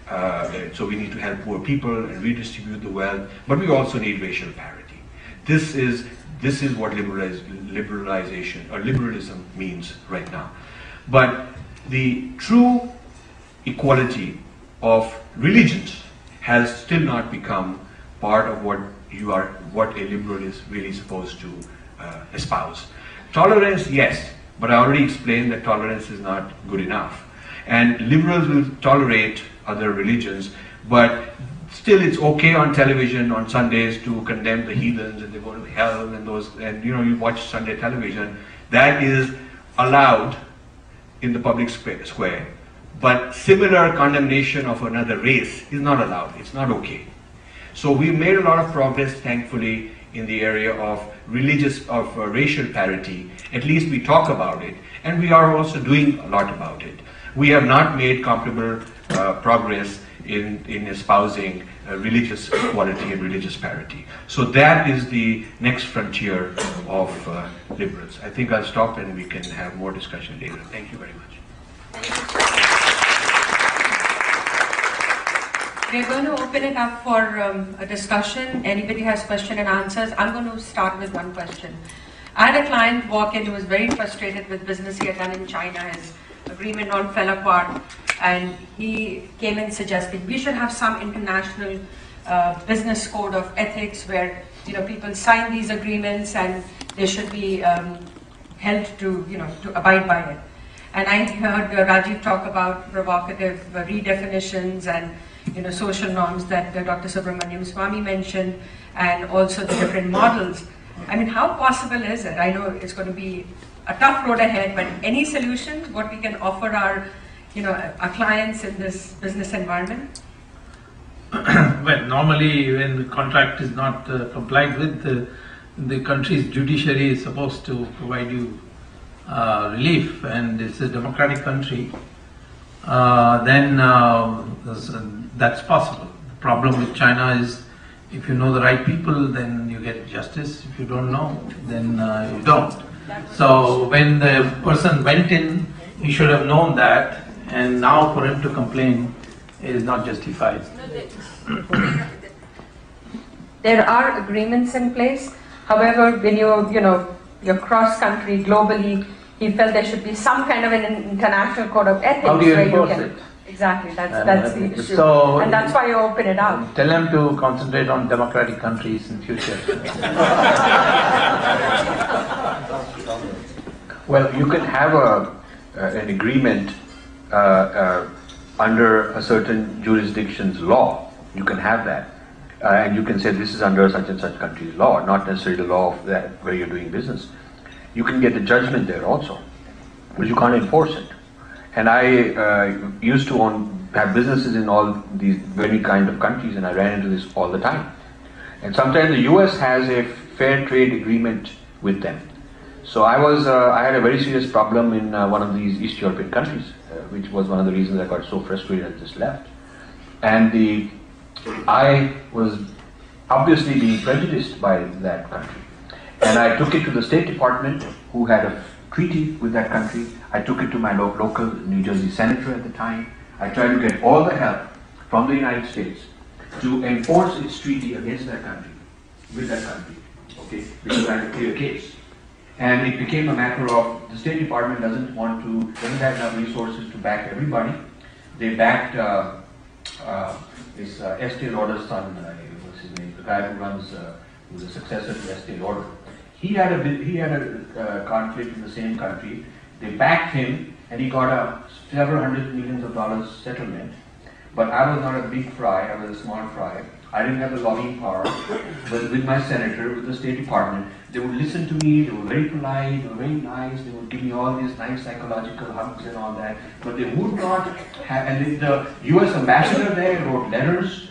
uh, so we need to help poor people and redistribute the wealth, but we also need racial parity. This is, this is what liberaliz liberalization or liberalism means right now. But the true equality of religions has still not become part of what you are, what a liberal is really supposed to uh, espouse. Tolerance, yes, but I already explained that tolerance is not good enough. And liberals will tolerate other religions, but still it's okay on television on Sundays to condemn the heathens and they go to hell and those, and you know, you watch Sunday television. That is allowed in the public square. But similar condemnation of another race is not allowed. It's not okay. So we made a lot of progress, thankfully, in the area of religious, of uh, racial parity. At least we talk about it, and we are also doing a lot about it. We have not made comparable uh, progress in, in espousing uh, religious equality and religious parity. So that is the next frontier of uh, liberals. I think I'll stop and we can have more discussion later. Thank you very much. We're going to open it up for um, a discussion. Anybody has question and answers. I'm going to start with one question. I had a client walk in who was very frustrated with business he had done in China. His agreement all fell apart, and he came in suggesting we should have some international uh, business code of ethics where, you know, people sign these agreements and they should be um, held to, you know, to abide by it. And I heard uh, Rajiv talk about provocative uh, redefinitions and, you know, social norms that uh, Doctor Subramanian Swamy mentioned, and also the different models. I mean, how possible is it? I know it's going to be a tough road ahead, but any solutions, what we can offer our, you know, our clients in this business environment? Well, normally when the contract is not uh, complied with, uh, the country's judiciary is supposed to provide you uh, relief, and it's a democratic country. Uh, then uh, that's possible. The problem with China is, if you know the right people, then you get justice. If you don't know, then uh, you don't. So when the person went in, he should have known that, and now for him to complain is not justified. There are agreements in place. However, when you, you know, you're cross-country, globally, he felt there should be some kind of an international code of ethics. How do you enforce you can, it? Exactly, that's, and, that's the issue. So and that's why you open it up. Tell them to concentrate on democratic countries in future. Well, you can have a, uh, an agreement uh, uh, under a certain jurisdiction's law. You can have that. Uh, and you can say this is under such and such country's law, not necessarily the law of that where you're doing business. You can get a judgment there also, but you can't enforce it. And I uh, used to own, have businesses in all these very kind of countries, and I ran into this all the time. And sometimes the U S has a fair trade agreement with them. So I was, uh, I had a very serious problem in uh, one of these East European countries, uh, which was one of the reasons I got so frustrated I just left. And the, I was obviously being prejudiced by that country. And I took it to the State Department, who had a treaty with that country. I took it to my lo local New Jersey senator at the time. I tried to get all the help from the United States to enforce its treaty against that country, with that country, okay, because I had a clear case. And it became a matter of the State Department doesn't want to, doesn't have enough resources to back everybody. They backed uh, uh, this uh, Estee Lauder's son, uh, what's his name, the guy who runs, uh, who's the successor to Estee Lauder. He had a he had a uh, conflict in the same country. They backed him, and he got a several hundred millions of dollars settlement. But I was not a big fry; I was a small fry. I didn't have the lobbying power. But with my senator, with the State Department, they would listen to me. They were very polite. They were very nice. They would give me all these nice psychological hugs and all that. But they would not have. And the U S ambassador there wrote letters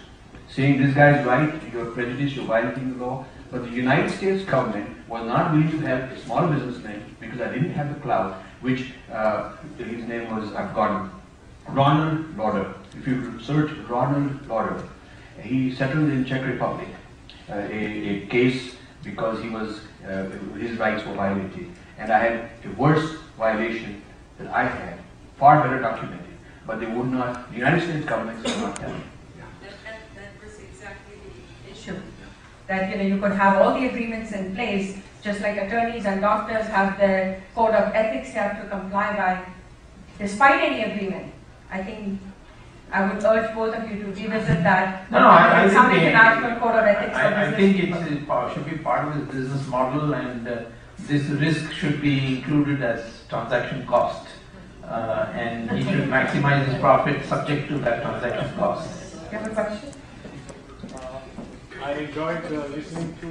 saying this guy is right. You're prejudiced. You're violating the law. But the United States government was not willing to help small businessmen because I didn't have the clout. Which uh, his name was I've gotten Ronald Lauder. If you search Ronald Lauder. He settled in Czech Republic uh, a, a case because he was uh, his rights were violated, and I had a worse violation that I had, far better documented. But they would not. The United States government would not help. Yeah. That, that, that was exactly the issue. That you know you could have all the agreements in place, just like attorneys and doctors have their code of ethics they have to comply by, despite any agreement. I think. I would urge both of you to revisit that. No, no, I, I some think international code of ethics. I, I think it should be part of this business model, and uh, this risk should be included as transaction cost, uh, and he should maximize his profit subject to that transaction cost. You have a question? Uh, I enjoyed uh, listening to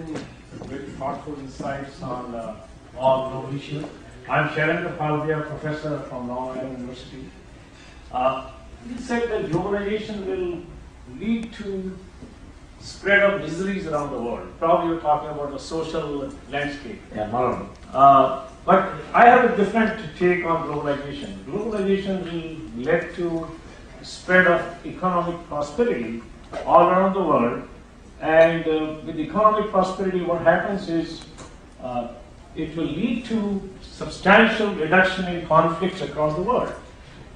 very thoughtful insights on uh, all those issues. I'm Sharon Kapadia, professor from Nagaland University. Uh, You said that globalization will lead to spread of diseases around the world. Probably you're talking about a social landscape. Yeah, moral. Uh, but I have a different take on globalization. Globalization will lead to spread of economic prosperity all around the world. And uh, with economic prosperity, what happens is uh, it will lead to substantial reduction in conflicts across the world.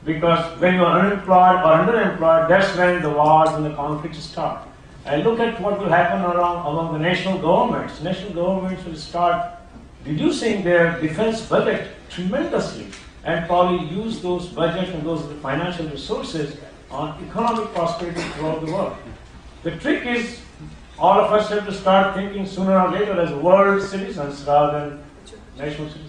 Because when you are unemployed or underemployed, that's when the wars and the conflicts start. And look at what will happen around, among the national governments. National governments will start reducing their defense budget tremendously and probably use those budgets and those financial resources on economic prosperity throughout the world. The trick is all of us have to start thinking sooner or later as world citizens rather than national citizens.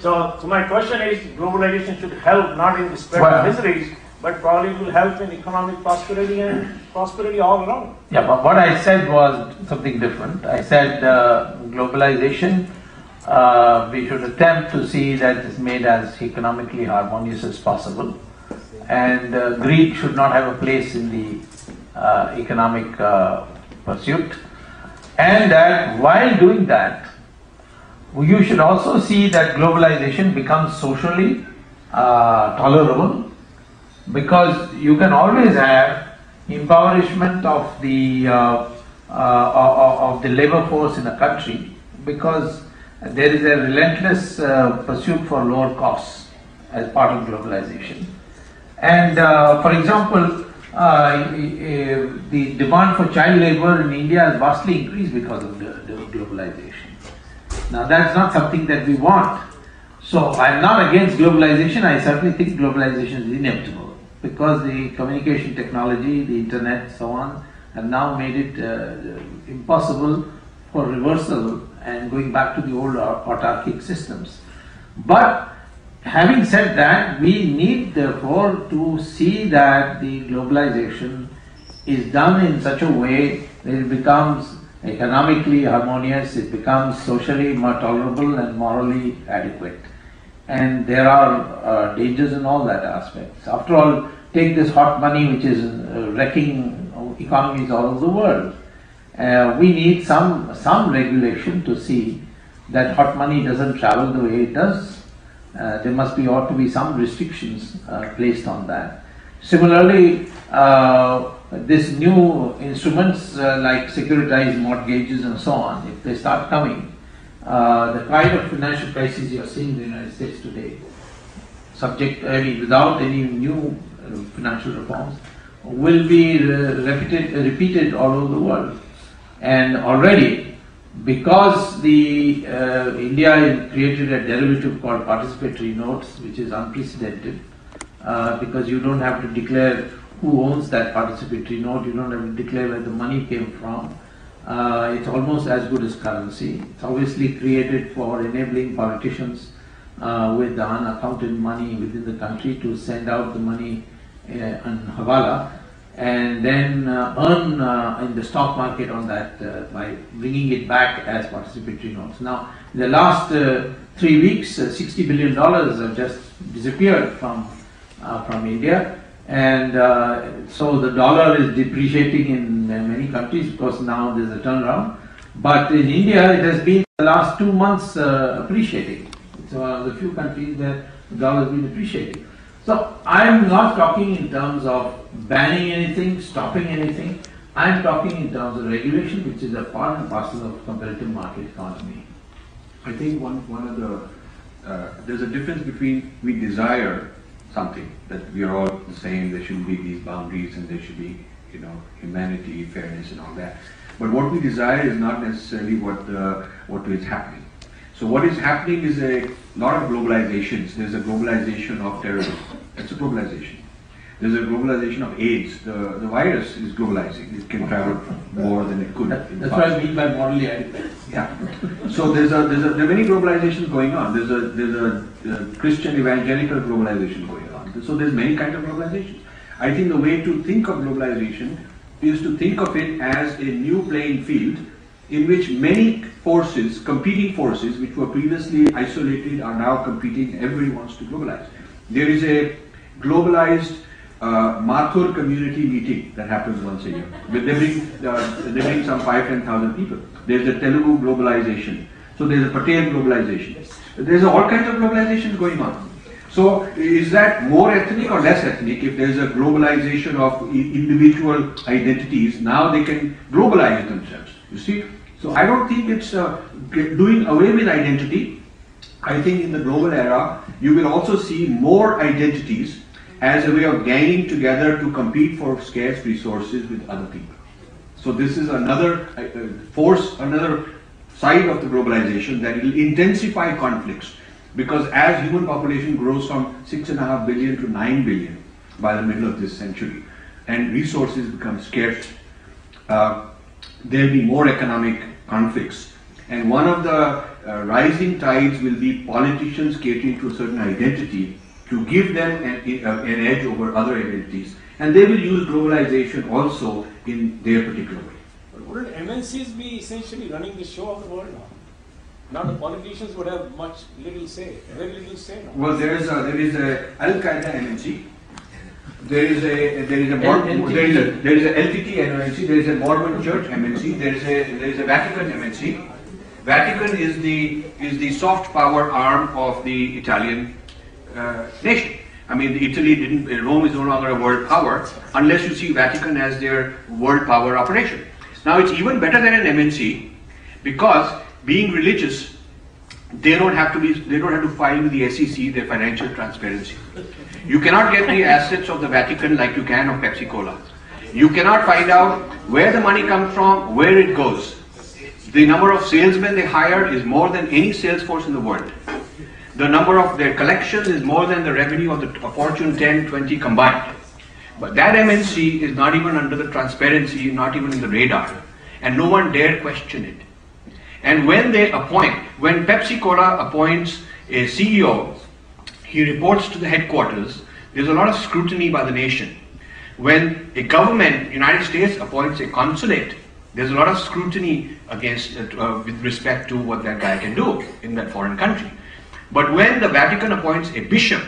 So, so my question is, globalization should help not in the spread well, of miseries, but probably will help in economic prosperity and prosperity all around. Yeah, but what I said was something different. I said uh, globalization, uh, we should attempt to see that it's made as economically harmonious as possible. And uh, greed should not have a place in the uh, economic uh, pursuit. And that while doing that, you should also see that globalization becomes socially uh, tolerable, because you can always have impoverishment of the uh, uh, of the labor force in a country, because there is a relentless uh, pursuit for lower costs as part of globalization. And uh, for example, uh, the demand for child labor in India has vastly increased because of globalization. Now that's not something that we want. So I'm not against globalization. I certainly think globalization is inevitable because the communication technology, the internet, so on, have now made it uh, impossible for reversal and going back to the old autarkic systems. But having said that, we need therefore to see that the globalization is done in such a way that it becomes economically harmonious, it becomes socially more tolerable and morally adequate. And there are uh, dangers in all that aspects. After all, take this hot money which is uh, wrecking economies all over the world. Uh, we need some, some regulation to see that hot money doesn't travel the way it does. Uh, there must be, ought to be some restrictions uh, placed on that. Similarly, uh, this new instruments uh, like securitized mortgages and so on, if they start coming, uh, the kind of financial crisis you are seeing in the United States today, subject, I mean, without any new uh, financial reforms, will be re repeated, repeated all over the world. And already, because the uh, India created a derivative called participatory notes, which is unprecedented, uh, because you don't have to declare who owns that participatory note, you don't have to declare where the money came from. Uh, it's almost as good as currency. It's obviously created for enabling politicians uh, with the unaccounted money within the country to send out the money uh, on Hawala and then uh, earn uh, in the stock market on that uh, by bringing it back as participatory notes. Now, in the last uh, three weeks, uh, sixty billion dollars have just disappeared from, uh, from India. And uh, so the dollar is depreciating in many countries because now there's a turnaround. But in India, it has been the last two months uh, appreciating. It's one of the few countries where the dollar has been appreciating. So I'm not talking in terms of banning anything, stopping anything. I'm talking in terms of regulation, which is a part and parcel of competitive market economy. I think one, one of the, uh, there's a difference between we desire something, that we are all the same, there should be these boundaries and there should be, you know, humanity, fairness and all that. But what we desire is not necessarily what, uh, what is happening. So what is happening is a lot of globalizations. There's a globalization of terrorism. That's a globalization. There's a globalization of AIDS. The, the virus is globalizing. It can travel more than it could. That, that's what I mean by morally adequate. Yeah. So there's a, there's a, there are many globalizations going on. There's a, there's a, a Christian evangelical globalization going on. So there's many kinds of globalizations. I think the way to think of globalization is to think of it as a new playing field in which many forces, competing forces, which were previously isolated, are now competing. Everyone wants to globalize. There is a globalized Uh, Mathur community meeting that happens once a year. They bring, uh, they bring some five, ten thousand people. There's a Telugu globalization. So there's a Patel globalization. There's all kinds of globalizations going on. So is that more ethnic or less ethnic? If there's a globalization of individual identities, now they can globalize themselves. You see? So I don't think it's uh, doing away with identity. I think in the global era, you will also see more identities as a way of ganging together to compete for scarce resources with other people. So this is another uh, force, another side of the globalization, that it will intensify conflicts, because as human population grows from six and a half billion to nine billion by the middle of this century, and resources become scarce, uh, there will be more economic conflicts. And one of the uh, rising tides will be politicians catering to a certain identity to give them an, uh, an edge over other entities, and they will use globalization also in their particular way. But wouldn't M N Cs be essentially running the show of the world now? Now the politicians would have much little say, very little say now. Well, there is a, there is a Al-Qaeda M N C, there is a there is a Mormon, there is a there is a L T T M N C, there is a Mormon Church M N C, there is a there is a Vatican M N C. Vatican is the is the soft power arm of the Italian Uh, nation. I mean, Italy didn't, Rome is no longer a world power unless you see Vatican as their world power operation. Now it's even better than an M N C, because being religious, they don't have to be, they don't have to file with the S E C their financial transparency. You cannot get the assets of the Vatican like you can of Pepsi Cola. You cannot find out where the money comes from, where it goes. The number of salesmen they hire is more than any sales force in the world. The number of their collections is more than the revenue of the Fortune ten, twenty combined. But that M N C is not even under the transparency, not even in the radar. And no one dare question it. And when they appoint, when Pepsi Cola appoints a C E O, he reports to the headquarters. There's a lot of scrutiny by the nation. When a government, United States, appoints a consulate, there's a lot of scrutiny against, uh, with respect to what that guy can do in that foreign country. But when the Vatican appoints a bishop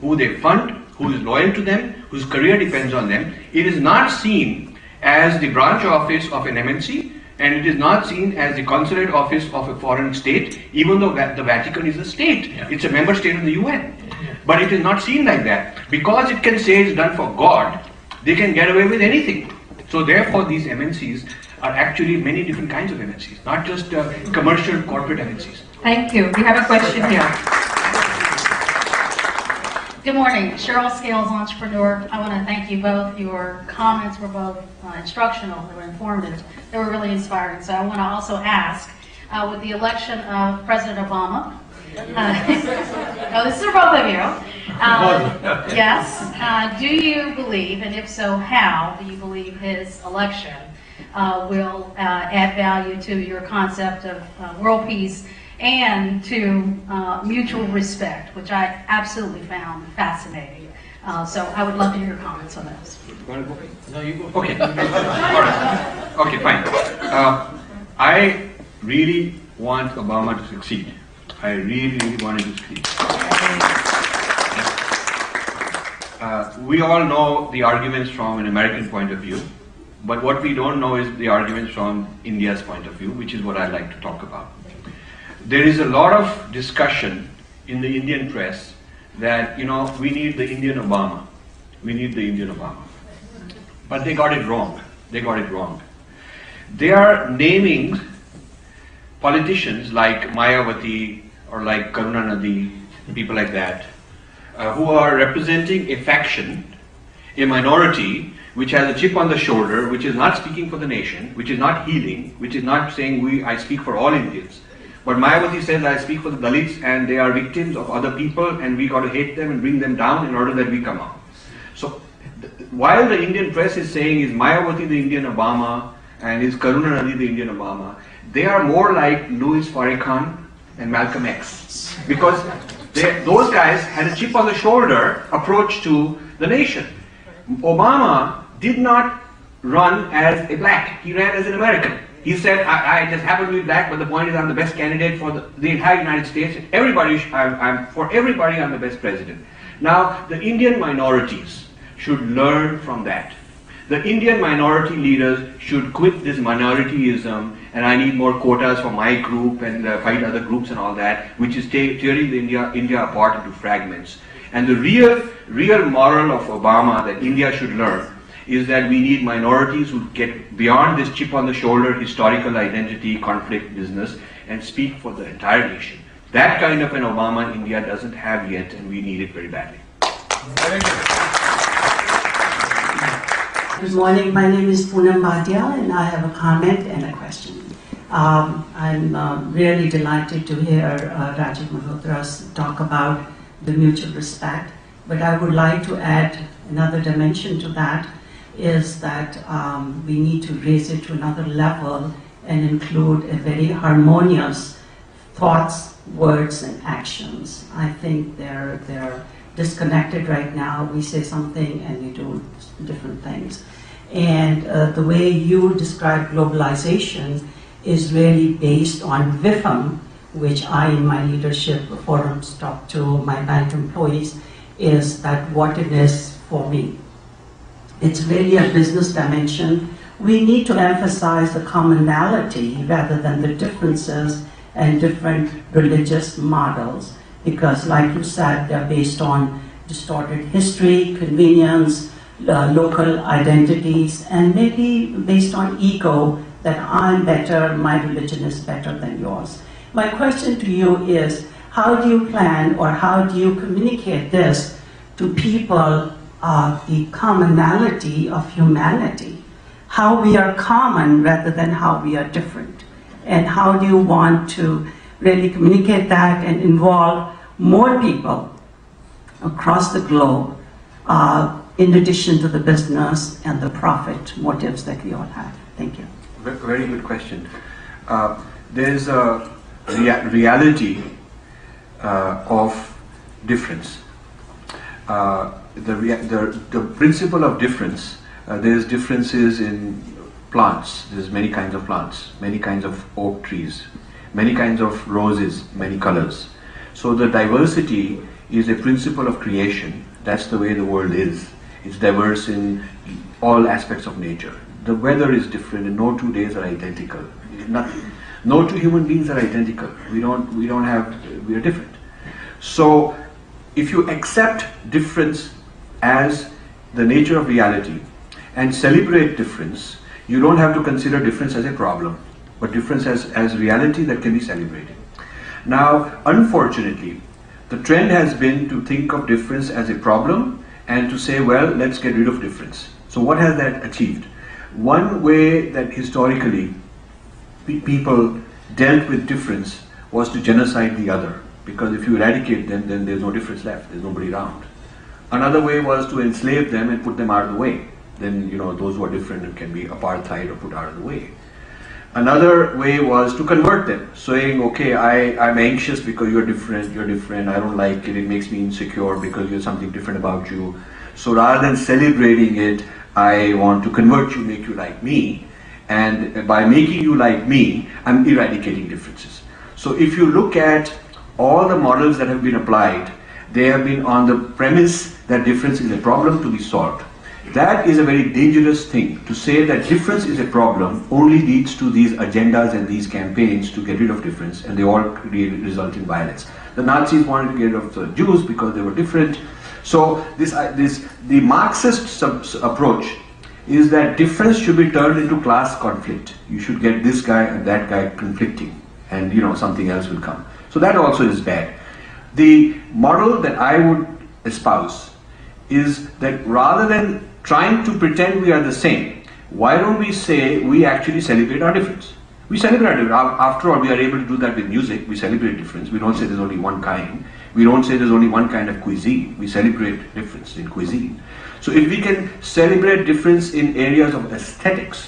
who they fund, who is loyal to them, whose career depends on them, it is not seen as the branch office of an M N C, and it is not seen as the consulate office of a foreign state, even though the Vatican is a state. Yeah. It's a member state of the U N. Yeah. But it is not seen like that. Because it can say it's done for God, they can get away with anything. So therefore these M N Cs are actually many different kinds of M N Cs, not just uh, commercial corporate M N Cs. Thank you. We have a question here. Good morning. Cheryl Scales, entrepreneur. I want to thank you both. Your comments were both uh, instructional. They were informative. They were really inspiring. So I want to also ask, uh, with the election of President Obama, uh, oh, this is for both of you. Uh, yes. Uh, do you believe, and if so, how do you believe his election uh, will uh, add value to your concept of uh, world peace and to uh, mutual respect, which I absolutely found fascinating. Uh, so I would love to hear your comments on those. You want to go? No, you go. Okay. All right. Okay, fine. Uh, I really want Obama to succeed. I really, really want him to succeed. Uh, we all know the arguments from an American point of view, but what we don't know is the arguments from India's point of view, which is what I like to talk about. There is a lot of discussion in the Indian press that, you know, we need the Indian Obama. We need the Indian Obama. But they got it wrong. They got it wrong. They are naming politicians like Mayawati or like Karunanidhi, people like that, uh, who are representing a faction, a minority, which has a chip on the shoulder, which is not speaking for the nation, which is not healing, which is not saying, we, I speak for all Indians. But Mayawati says, I speak for the Dalits and they are victims of other people and we got to hate them and bring them down in order that we come out. So while the Indian press is saying, is Mayawati the Indian Obama and is Karunanidhi the Indian Obama, they are more like Louis Farrakhan and Malcolm X, because they, those guys had a chip on the shoulder approach to the nation. Obama did not run as a black, he ran as an American. He said, I, I just happen to be black, but the point is I'm the best candidate for the, the entire United States. Everybody, I'm, I'm, for everybody, I'm the best president. Now, the Indian minorities should learn from that. The Indian minority leaders should quit this minorityism and I need more quotas for my group and uh, fight other groups and all that, which is tearing the India, India apart into fragments. And the real, real moral of Obama that India should learn is that we need minorities who get beyond this chip on the shoulder, historical identity, conflict, business, and speak for the entire nation. That kind of an Obama India doesn't have yet, and we need it very badly. Good morning, my name is Poonam Bhatia, and I have a comment and a question. Um, I'm uh, really delighted to hear uh, Rajiv Malhotra talk about the mutual respect, but I would like to add another dimension to that, is that um, we need to raise it to another level and include a very harmonious thoughts, words, and actions. I think they're, they're disconnected right now. We say something and we do different things. And uh, the way you describe globalization is really based on V I F M, which I, in my leadership forums, talk to my bank employees, is that what it is for me. It's really a business dimension. We need to emphasize the commonality rather than the differences and different religious models, because like you said, they're based on distorted history, convenience, uh, local identities, and maybe based on ego that I'm better, my religion is better than yours. My question to you is, how do you plan or how do you communicate this to people of the commonality of humanity, how we are common rather than how we are different, and how do you want to really communicate that and involve more people across the globe uh, in addition to the business and the profit motives that we all have? Thank you. Very good question. Uh, there is a rea reality uh, of difference. Uh, The, the, the principle of difference, uh, there is differences in plants, there's many kinds of plants, many kinds of oak trees, many kinds of roses, many colors. So the diversity is a principle of creation, that's the way the world is. It's diverse in all aspects of nature. The weather is different and no two days are identical. Nothing. No two human beings are identical. We don't, we don't have, we are different. So if you accept difference as the nature of reality and celebrate difference, you don't have to consider difference as a problem, but difference as, as reality that can be celebrated. Now, unfortunately, the trend has been to think of difference as a problem and to say, well, let's get rid of difference. So what has that achieved? One way that historically people dealt with difference was to genocide the other, because if you eradicate them, then there's no difference left, there's nobody around. Another way was to enslave them and put them out of the way. then you know those who are different can be apartheid or put out of the way. Another way was to convert them, saying, okay, I, I'm anxious because you're different, you're different, I don't like it, it makes me insecure because you're something different about you. So rather than celebrating it, I want to convert you, make you like me. And by making you like me, I'm eradicating differences. So if you look at all the models that have been applied, they have been on the premise that difference is a problem to be solved. That is a very dangerous thing. To say that difference is a problem only leads to these agendas and these campaigns to get rid of difference, and they all result in violence. The Nazis wanted to get rid of the Jews because they were different. So this, this, the Marxist approach is that difference should be turned into class conflict. You should get this guy and that guy conflicting, and you know something else will come. So that also is bad. The model that I would espouse is that rather than trying to pretend we are the same, why don't we say we actually celebrate our difference? We celebrate our difference. After all, we are able to do that with music. We celebrate difference. We don't say there's only one kind. We don't say there's only one kind of cuisine. We celebrate difference in cuisine. So if we can celebrate difference in areas of aesthetics,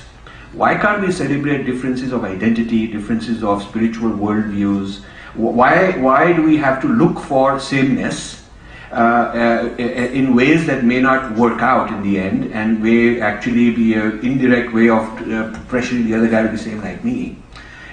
why can't we celebrate differences of identity, differences of spiritual worldviews? Why, why do we have to look for sameness Uh, uh, in ways that may not work out in the end and may actually be an indirect way of uh, pressuring the other guy to be same like me?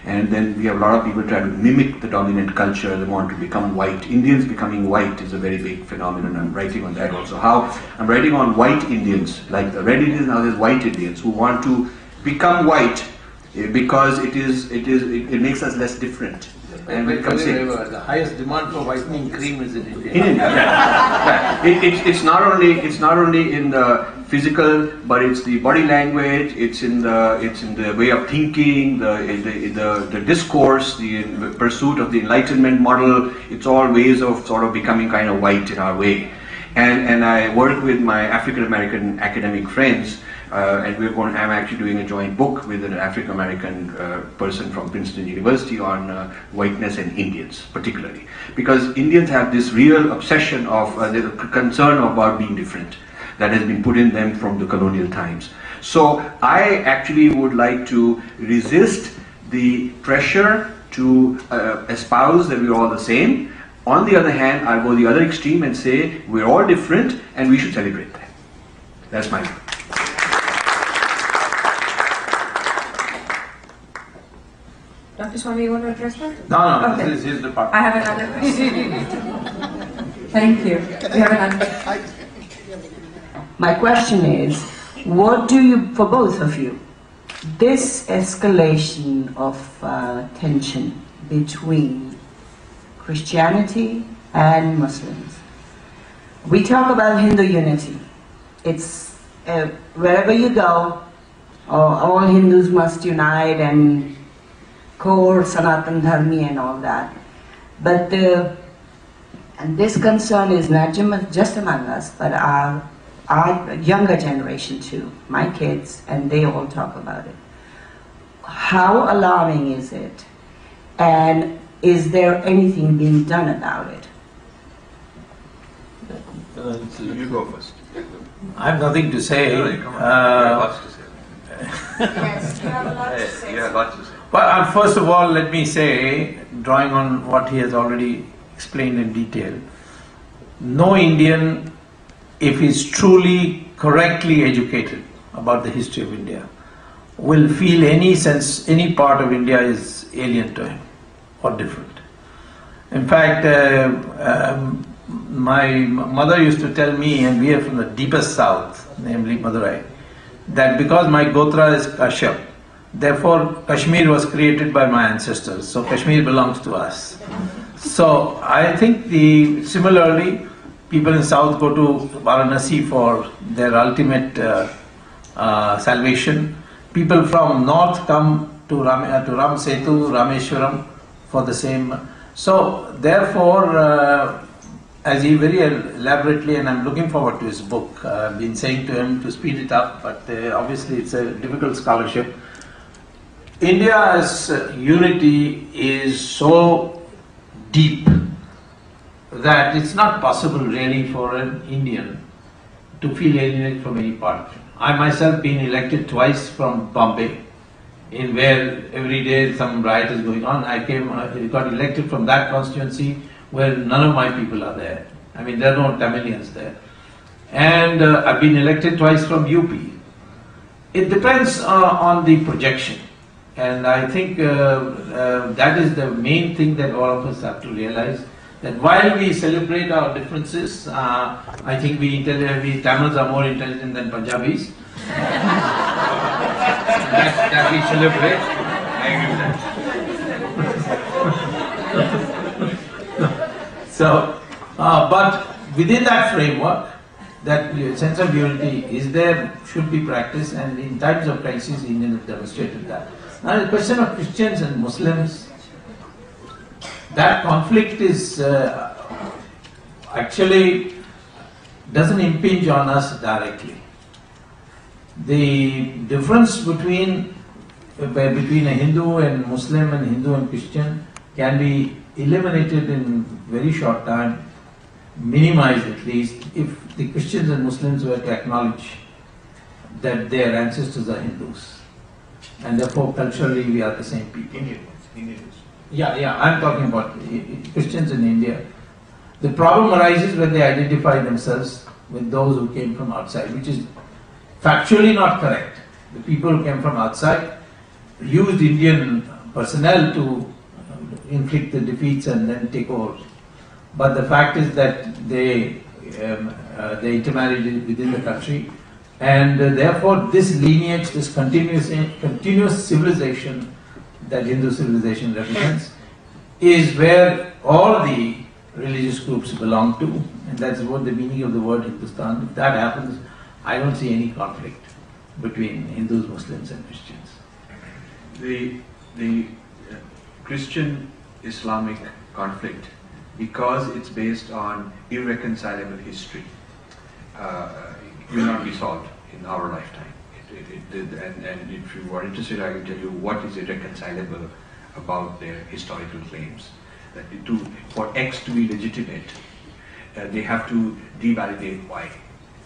And then we have a lot of people trying to mimic the dominant culture. They want to become white. Indians becoming white is a very big phenomenon. I'm writing on that also. How I'm writing on white Indians, like the red Indians, now there's white Indians who want to become white because it is it is it, it makes us less different. And it comes in. The highest demand for whitening cream is in India. In India, right. it, it, it's not only it's not only in the physical, but it's the body language. It's in the it's in the way of thinking, the the the, the discourse, the, the pursuit of the Enlightenment model. It's all ways of sort of becoming kind of white in our way. And and I work with my African American academic friends. Uh, and we're going. I'm actually doing a joint book with an African American uh, person from Princeton University on uh, whiteness and Indians, particularly, because Indians have this real obsession of uh, the concern about being different that has been put in them from the colonial times. So I actually would like to resist the pressure to uh, espouse that we're all the same. On the other hand, I'll go the other extreme and say we're all different and we should celebrate that. That's my view. Doctor Swamy, you want to address that? No, no, okay. This is his department. I have another question. Thank you. We have another. My question is, what do you, for both of you, this escalation of uh, tension between Christianity and Muslims? We talk about Hindu unity. It's uh, wherever you go, all Hindus must unite and core Sanatan Dharmi and all that, but uh, and this concern is not just among us, but our, our younger generation too, my kids, and they all talk about it. How alarming is it, and is there anything being done about it? Uh, so you go first. I have nothing to say. Really, come on. Uh, you have lots to say. Yes, lots to say. Well, first of all, let me say, drawing on what he has already explained in detail, no Indian, if he is truly correctly educated about the history of India, will feel any sense, any part of India is alien to him or different. In fact, uh, um, my mother used to tell me, and we are from the deepest south, namely Madurai, that because my Gotra is Kashyap, therefore, Kashmir was created by my ancestors, so Kashmir belongs to us. So I think the similarly, people in South go to Varanasi for their ultimate uh, uh, salvation. People from North come to Ram, uh, to Ram Setu, Rameshwaram for the same. So therefore, uh, as he very elaborately, and I'm looking forward to his book, uh, I've been saying to him to speed it up, but uh, obviously it's a difficult scholarship. India's unity is so deep that it's not possible really for an Indian to feel alienated from any part. I myself been elected twice from Bombay, in where every day some riot is going on. I came, I got elected from that constituency where none of my people are there. I mean, there are no Tamilians there. And uh, I've been elected twice from U P. It depends uh, on the projection. And I think uh, uh, that is the main thing that all of us have to realize, that while we celebrate our differences, uh, I think we, we Tamils are more intelligent than Punjabis. that, that we celebrate. I agree with that. so, uh, but within that framework, that sense of unity is there, should be practiced, and in times of crisis, Indians have demonstrated that. Now, the question of Christians and Muslims, that conflict is uh, actually doesn't impinge on us directly. The difference between uh, between a Hindu and Muslim and Hindu and Christian can be eliminated in very short time, minimized at least, if the Christians and Muslims were to acknowledge that their ancestors are Hindus. And therefore, culturally, we are the same people. Indians. Indians. Yeah, yeah, I'm talking about Christians in India. The problem arises when they identify themselves with those who came from outside, which is factually not correct. The people who came from outside used Indian personnel to inflict the defeats and then take over. But the fact is that they, um, uh, they intermarried within the country. And uh, therefore, this lineage, this continuous, continuous civilization that Hindu civilization represents, is where all the religious groups belong to, and that's what the meaning of the word Hindustan. If that happens, I don't see any conflict between Hindus, Muslims, and Christians. The the Christian-Islamic conflict, because it's based on irreconcilable history, Uh, will not be solved in our lifetime. It, it, it did, and, and if you are interested, I can tell you what is irreconcilable about their historical claims. That to, for X to be legitimate, uh, they have to devalidate Y,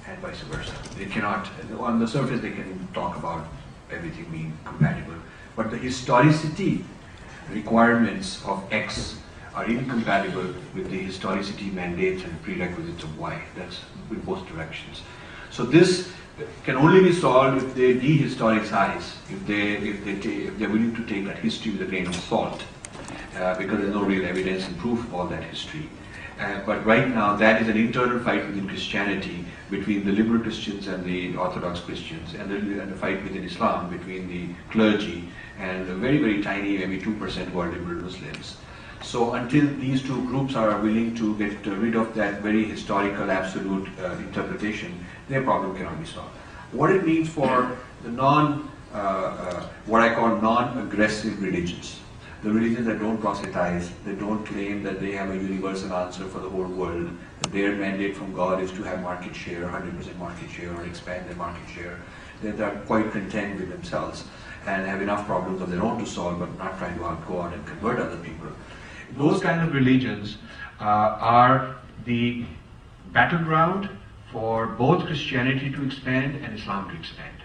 and vice versa. They cannot, on the surface they can talk about everything being compatible, but the historicity requirements of X are incompatible with the historicity mandates and prerequisites of Y. That's in both directions. So this can only be solved if they dehistoricize, if they if they if they're willing to take that history with a grain of salt, uh, because there's no real evidence and proof of all that history. Uh, but right now, that is an internal fight within Christianity between the liberal Christians and the Orthodox Christians, and the, and the fight within Islam between the clergy and the very very tiny, maybe two percent, who are liberal Muslims. So until these two groups are willing to get rid of that very historical absolute uh, interpretation, their problem cannot be solved. What it means for the non, uh, uh, what I call non-aggressive religions, the religions that don't proselytize, that don't claim that they have a universal answer for the whole world, that their mandate from God is to have market share, one hundred percent market share, or expand their market share, that they are quite content with themselves and have enough problems of their own to solve, but not trying to go out and convert other people. Those kind of religions uh, are the battleground for both Christianity to expand and Islam to expand.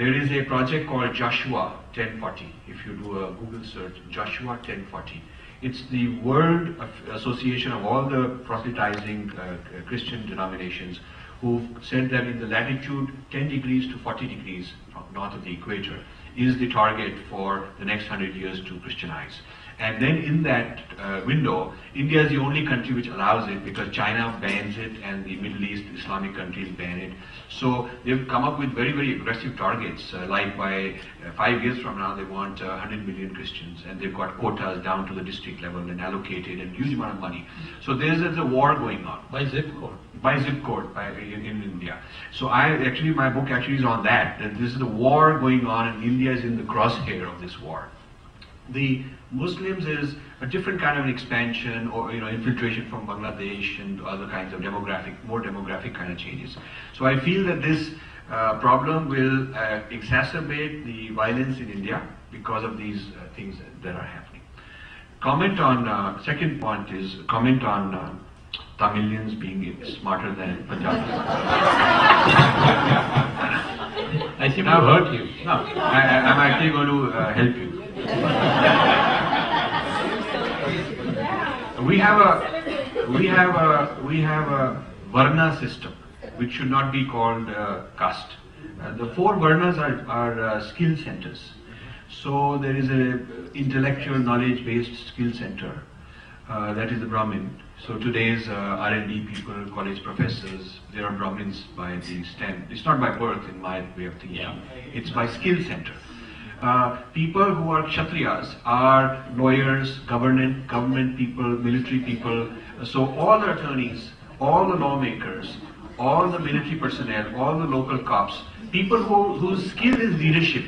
There is a project called Joshua ten forty. If you do a Google search, Joshua ten forty. It's the World Association of all the proselytizing uh, Christian denominations, who've said that in the latitude ten degrees to forty degrees north of the equator is the target for the next one hundred years to Christianize. And then in that uh, window, India is the only country which allows it, because China bans it and the Middle East Islamic countries ban it. So they've come up with very, very aggressive targets, uh, like by uh, five years from now they want uh, one hundred million Christians, and they've got quotas down to the district level and allocated and huge amount of money. So there's a, a war going on. By zip code. By zip code by, in, in India. So I actually, my book actually is on that, that this is the war going on and India is in the crosshair of this war. The Muslims is a different kind of an expansion, or you know, infiltration from Bangladesh and other kinds of demographic, more demographic kind of changes. So I feel that this uh, problem will uh, exacerbate the violence in India because of these uh, things that are happening. Comment on, uh, second point is, comment on uh, Tamilians being smarter than Punjabis. I should not hurt you. No, I, I'm actually going to uh, help you. We have a, we have a, we have a varna system, which should not be called uh, caste. Uh, the four varnas are, are uh, skill centers. So there is a intellectual knowledge-based skill center. Uh, that is the Brahmin. So today's uh, R and D people, college professors, they are Brahmins by the stand. It's not by birth in my way of thinking. Yeah. It's by skill center. Uh, people who are Kshatriyas are lawyers, government, government people, military people. So all the attorneys, all the lawmakers, all the military personnel, all the local cops, people who, whose skill is leadership,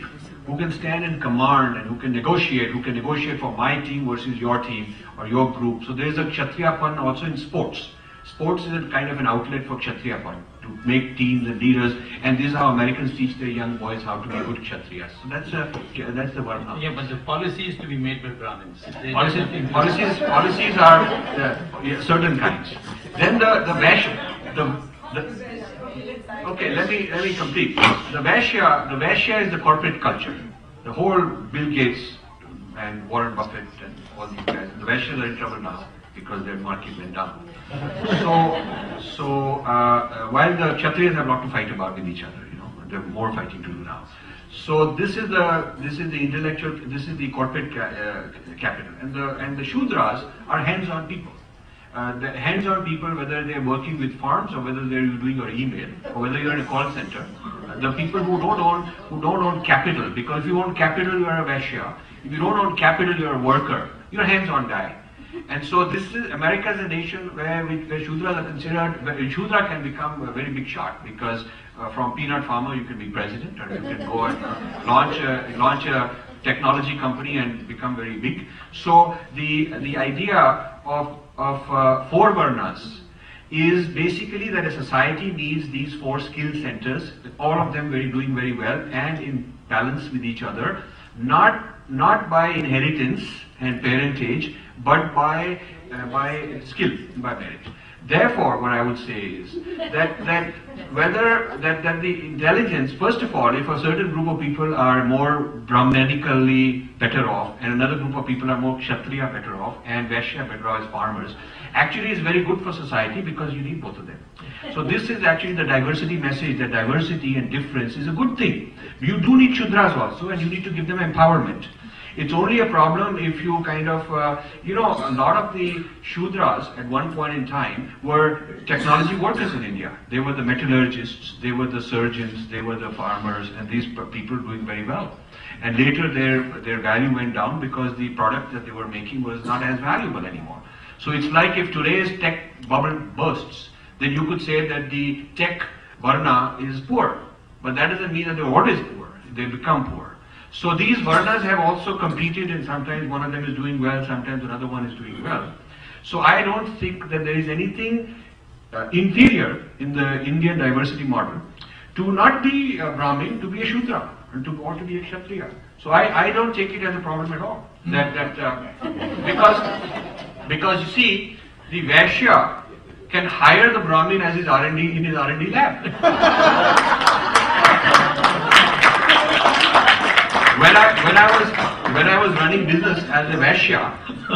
who can stand and command and who can negotiate, who can negotiate for my team versus your team or your group. So there's a Kshatriyapan also in sports. Sports is a kind of an outlet for Kshatriyapan, to make teams and leaders. And this is how Americans teach their young boys how to be good Kshatriyas. So that's, a, that's the Varna. Yeah, but the policies to be made by Brahmins. Policies, policies, policies are uh, yeah, certain kinds. Then the, the Vaishya. The, the, Okay, let me let me complete. The Vaishya, the Vaishya is the corporate culture. The whole Bill Gates and Warren Buffett and all these guys. The Vaishyas are in trouble now because their market went down. So, so uh, while the Kshatriyas have a lot to fight about with each other, you know, they have more fighting to do now. So this is the this is the intellectual, this is the corporate ca uh, capital, and the and the Shudras are hands-on people. Uh, the hands-on people, whether they're working with farms or whether they're doing your email or whether you're in a call center, uh, the people who don't own who don't own capital, because if you own capital, you're a Vaishya. If you don't own capital, you're a worker. You're a hands-on guy. And so this is America is a nation where where Shudras are considered. Where Shudra can become a very big shot, because uh, from peanut farmer you can be president, or you can go and uh, launch a, launch a technology company and become very big. So the the idea of of uh, four varnas is basically that a society needs these four skill centers, all of them very doing very well and in balance with each other, not not by inheritance and parentage, but by uh, by skill, by merit. Therefore, what I would say is that that whether that that the intelligence, first of all, if a certain group of people are more Brahmanically better off, and another group of people are more Kshatriya better off, and Vaishya better off as farmers, actually is very good for society, because you need both of them. So this is actually the diversity message, that diversity and difference is a good thing. You do need Shudras also, and you need to give them empowerment. It's only a problem if you kind of, uh, you know, a lot of the Shudras at one point in time were technology workers in India. They were the metallurgists, they were the surgeons, they were the farmers, and these people doing very well. And later their, their value went down because the product that they were making was not as valuable anymore. So it's like if today's tech bubble bursts, then you could say that the tech varna is poor. But that doesn't mean that they're always poor, they become poor. So these varnas have also competed, and sometimes one of them is doing well, sometimes another one is doing well. So I don't think that there is anything uh, inferior in the Indian diversity model to not be a Brahmin, to be a Shudra, and to, or to be a Kshatriya. So I, I don't take it as a problem at all. That, that, uh, because, because you see, the Vaishya can hire the Brahmin as his R and D in his R and D lab. When I, when I was when I was running business as a Vaishya,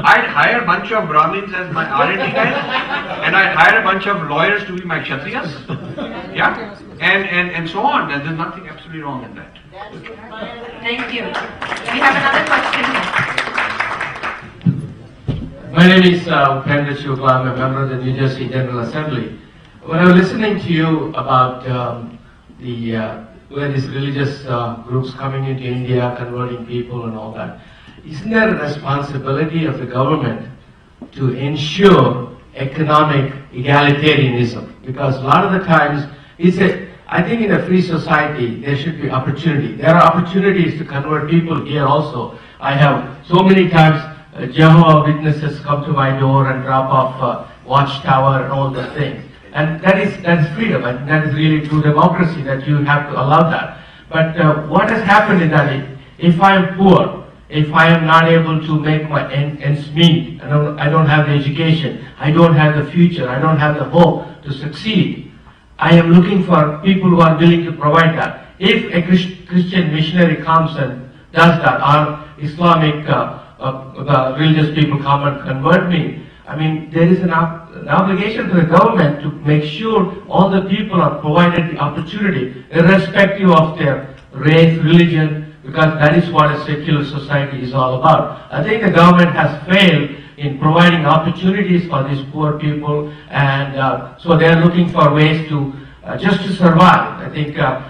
I'd hire a bunch of Brahmins as my R and D guys, and I'd hire a bunch of lawyers to be my Kshatriyas, yeah, and, and, and so on, and there's nothing absolutely wrong in that. Thank you. We have another question. My name is uh, Upendra Shukla. I'm a member of the New Jersey General Assembly. When I was listening to you about um, the uh, where these religious uh, groups coming into India, converting people and all that. Isn't there a responsibility of the government to ensure economic egalitarianism? Because a lot of the times, it's a, I think in a free society, there should be opportunity. There are opportunities to convert people here also. I have so many times uh, Jehovah's Witnesses come to my door and drop off uh, watchtower and all the things. And that is, that is freedom, and that is really true democracy, that you have to allow that. But uh, what has happened in that, if, if I am poor, if I am not able to make my ends meet, I don't, I don't have the education, I don't have the future, I don't have the hope to succeed, I am looking for people who are willing to provide that. if a Christian missionary comes and does that, or Islamic uh, uh, the religious people come and convert me, I mean, there is an, an obligation to the government to make sure all the people are provided the opportunity, irrespective of their race, religion, because that is what a secular society is all about. I think the government has failed in providing opportunities for these poor people, and uh, so they are looking for ways to uh, just to survive. I think uh,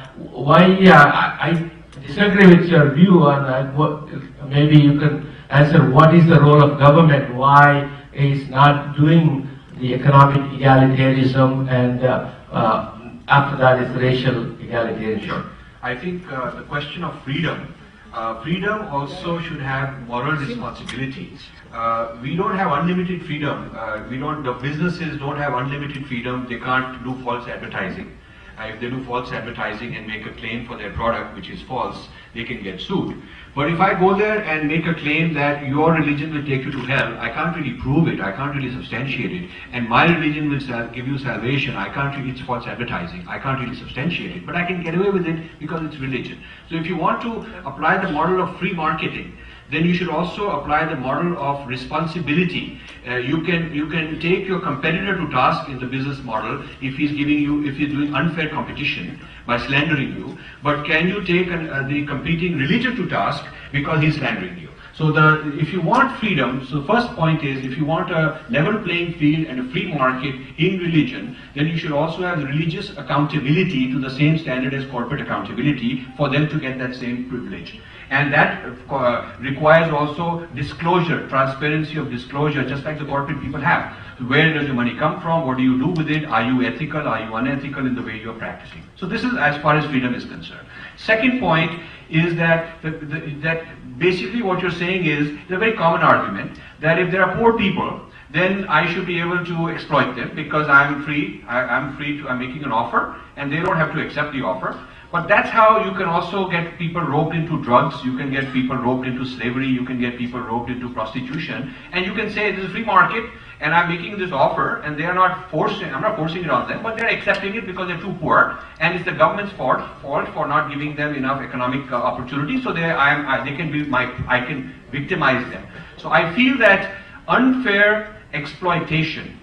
why uh, I, I disagree with your view, and I, what, maybe you can answer what is the role of government, why is not doing the economic egalitarianism, and uh, uh, after that is racial egalitarianism. Sure. I think uh, the question of freedom, uh, freedom also should have moral responsibility. Uh, we don't have unlimited freedom. Uh, we don't. The businesses don't have unlimited freedom. They can't do false advertising. Uh, if they do false advertising and make a claim for their product which is false, they can get sued. But if I go there and make a claim that your religion will take you to hell, I can't really prove it, I can't really substantiate it, and my religion will give you salvation, I can't really, it's false advertising, I can't really substantiate it, but I can get away with it because it's religion. So if you want to apply the model of free marketing, then you should also apply the model of responsibility. Uh, you can you can take your competitor to task in the business model if he's giving you, if he's doing unfair competition by slandering you. But can you take an, uh, the competing religion to task because he's slandering you? So the if you want freedom, so the first point is if you want a level playing field and a free market in religion, then you should also have religious accountability to the same standard as corporate accountability for them to get that same privilege. And that uh, requires also disclosure, transparency of disclosure, just like the corporate people have. Where does your money come from? What do you do with it? Are you ethical? Are you unethical in the way you are practicing? So this is as far as freedom is concerned. Second point is that the, the, that basically what you're saying is the very common argument that if there are poor people, then I should be able to exploit them because I'm free. I, I'm free to. I'm making an offer, and they don't have to accept the offer. But that's how you can also get people roped into drugs, you can get people roped into slavery, you can get people roped into prostitution, and you can say this is free market and I'm making this offer and they are not forcing, I'm not forcing it on them, but they're accepting it because they're too poor and it's the government's fault, fault for not giving them enough economic uh, opportunity, so they, I'm, I, they can be my, I can victimize them. So I feel that unfair exploitation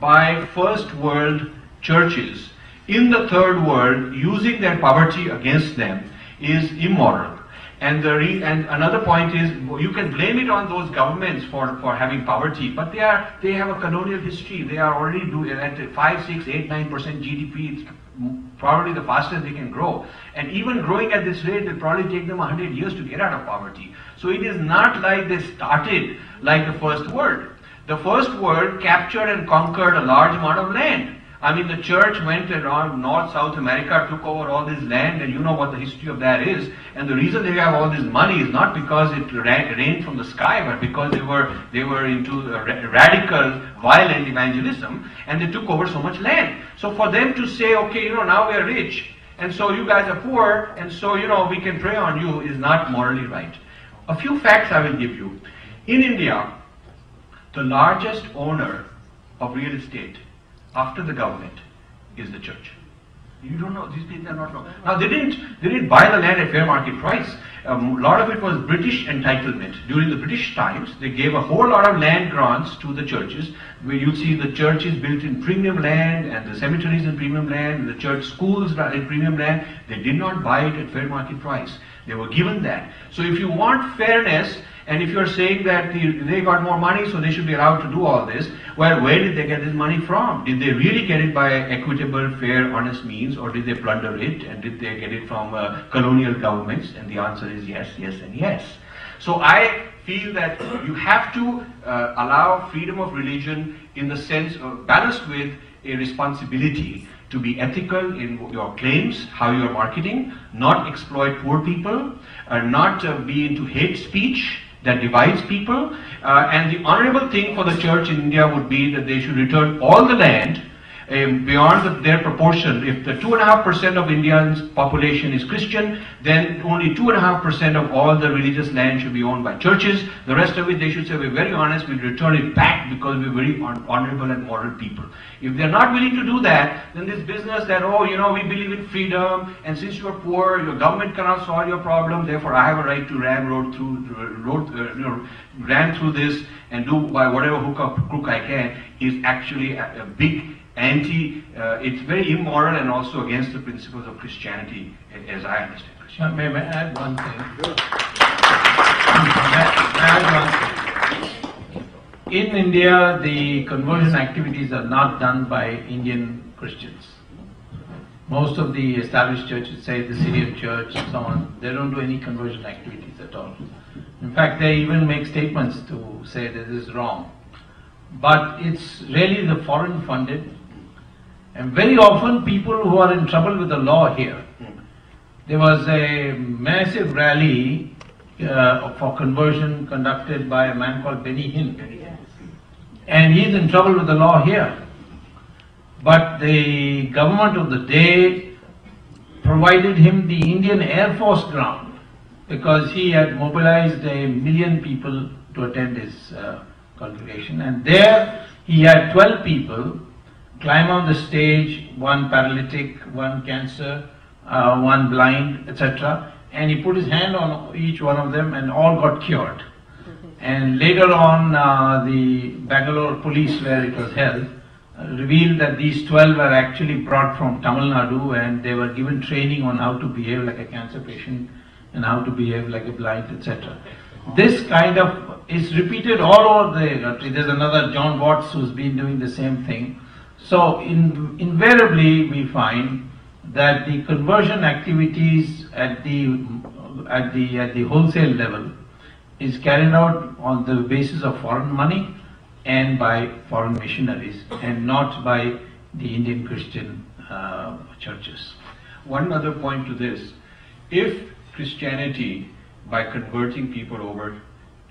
by first world churches in the third world, using their poverty against them is immoral. And, the re and another point is, you can blame it on those governments for, for having poverty, but they are they have a colonial history. They are already do at five, six, eight, nine percent G D P. It's probably the fastest they can grow. And even growing at this rate will probably take them a hundred years to get out of poverty. So it is not like they started like the first world. The first world captured and conquered a large amount of land. I mean, the church went around North, South America, took over all this land, and you know what the history of that is. And the reason they have all this money is not because it rained from the sky, but because they were they were into radical, violent evangelism, and they took over so much land. So for them to say, okay, you know, now we are rich, and so you guys are poor, and so, you know, we can prey on you, is not morally right. A few facts I will give you. In India, the largest owner of real estate after the government is the church. You don't know, these people are not wrong. Now they didn't, they didn't buy the land at fair market price. A um, lot of it was British entitlement. During the British times, they gave a whole lot of land grants to the churches, where you see the churches built in premium land, and the cemeteries in premium land, and the church schools in premium land. They did not buy it at fair market price. They were given that. So if you want fairness, and if you're saying that the, they got more money, so they should be allowed to do all this, well, where did they get this money from? Did they really get it by equitable, fair, honest means, or did they plunder it, and did they get it from uh, colonial governments? And the answer is yes, yes, and yes. So I feel that you have to uh, allow freedom of religion in the sense of balanced with a responsibility to be ethical in your claims, how you are marketing, not exploit poor people, uh, not uh, be into hate speech that divides people, uh, and the honorable thing for the church in India would be that they should return all the land um, beyond the, their proportion. If the two and a half percent of India's population is Christian, then only two and a half percent of all the religious land should be owned by churches. The rest of it, they should say, we're very honest, we'll return it back because we're very honorable and moral people. If they're not willing to do that, then this business that, oh, you know, we believe in freedom, and since you're poor, your government cannot solve your problem, therefore I have a right to ram road through, road, uh, you know, ram through this and do by whatever hook or crook I can, is actually a, a big anti, uh, it's very immoral and also against the principles of Christianity, as I understand Christianity. May, may I add one thing? Sure. May, may I add one thing? In India, the conversion activities are not done by Indian Christians. Most of the established churches, say the Syrian church and so on, they don't do any conversion activities at all. In fact, they even make statements to say that this is wrong. But it's really the foreign funded, and very often people who are in trouble with the law here. There was a massive rally uh, for conversion conducted by a man called Benny Hinn. And he's in trouble with the law here. But the government of the day provided him the Indian Air Force ground because he had mobilized a million people to attend his uh, congregation. And there he had twelve people climb on the stage, one paralytic, one cancer, uh, one blind, et cetera. And he put his hand on each one of them and all got cured. And later on, uh, the Bangalore police, where it was held, uh, revealed that these twelve were actually brought from Tamil Nadu, and they were given training on how to behave like a cancer patient and how to behave like a blind, et cetera. This kind of is repeated all over the country. There's another John Watts who's been doing the same thing. So in, invariably we find that the conversion activities at the at the at the wholesale level is carried out on the basis of foreign money and by foreign missionaries, and not by the Indian Christian uh, churches. One other point to this: if Christianity, by converting people over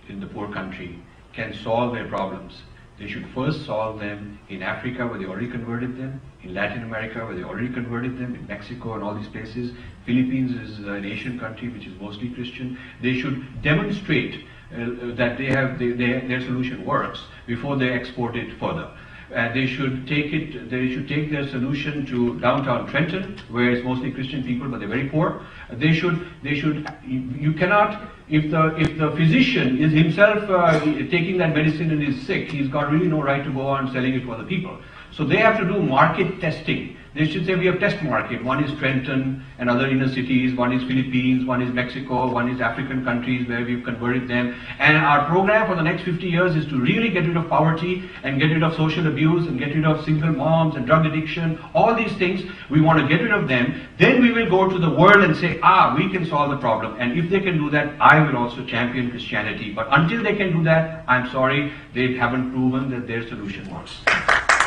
in the poor country, can solve their problems, they should first solve them in Africa, where they already converted them, in Latin America, where they already converted them, in Mexico and all these places. Philippines is an Asian country which is mostly Christian. They should demonstrate uh, that they have they, they, their solution works before they export it further. And they should take it. They should take their solution to downtown Trenton, where it's mostly Christian people, but they're very poor. They should. They should. You cannot. If the if the physician is himself uh, taking that medicine and is sick, he's got really no right to go on selling it to other people. So they have to do market testing. They should say we have test market. One is Trenton and other inner cities. One is Philippines. One is Mexico. One is African countries where we've converted them. And our program for the next fifty years is to really get rid of poverty and get rid of social abuse and get rid of single moms and drug addiction. All these things, we want to get rid of them. Then we will go to the world and say, ah, we can solve the problem. And if they can do that, I will also champion Christianity. But until they can do that, I'm sorry, they haven't proven that their solution works.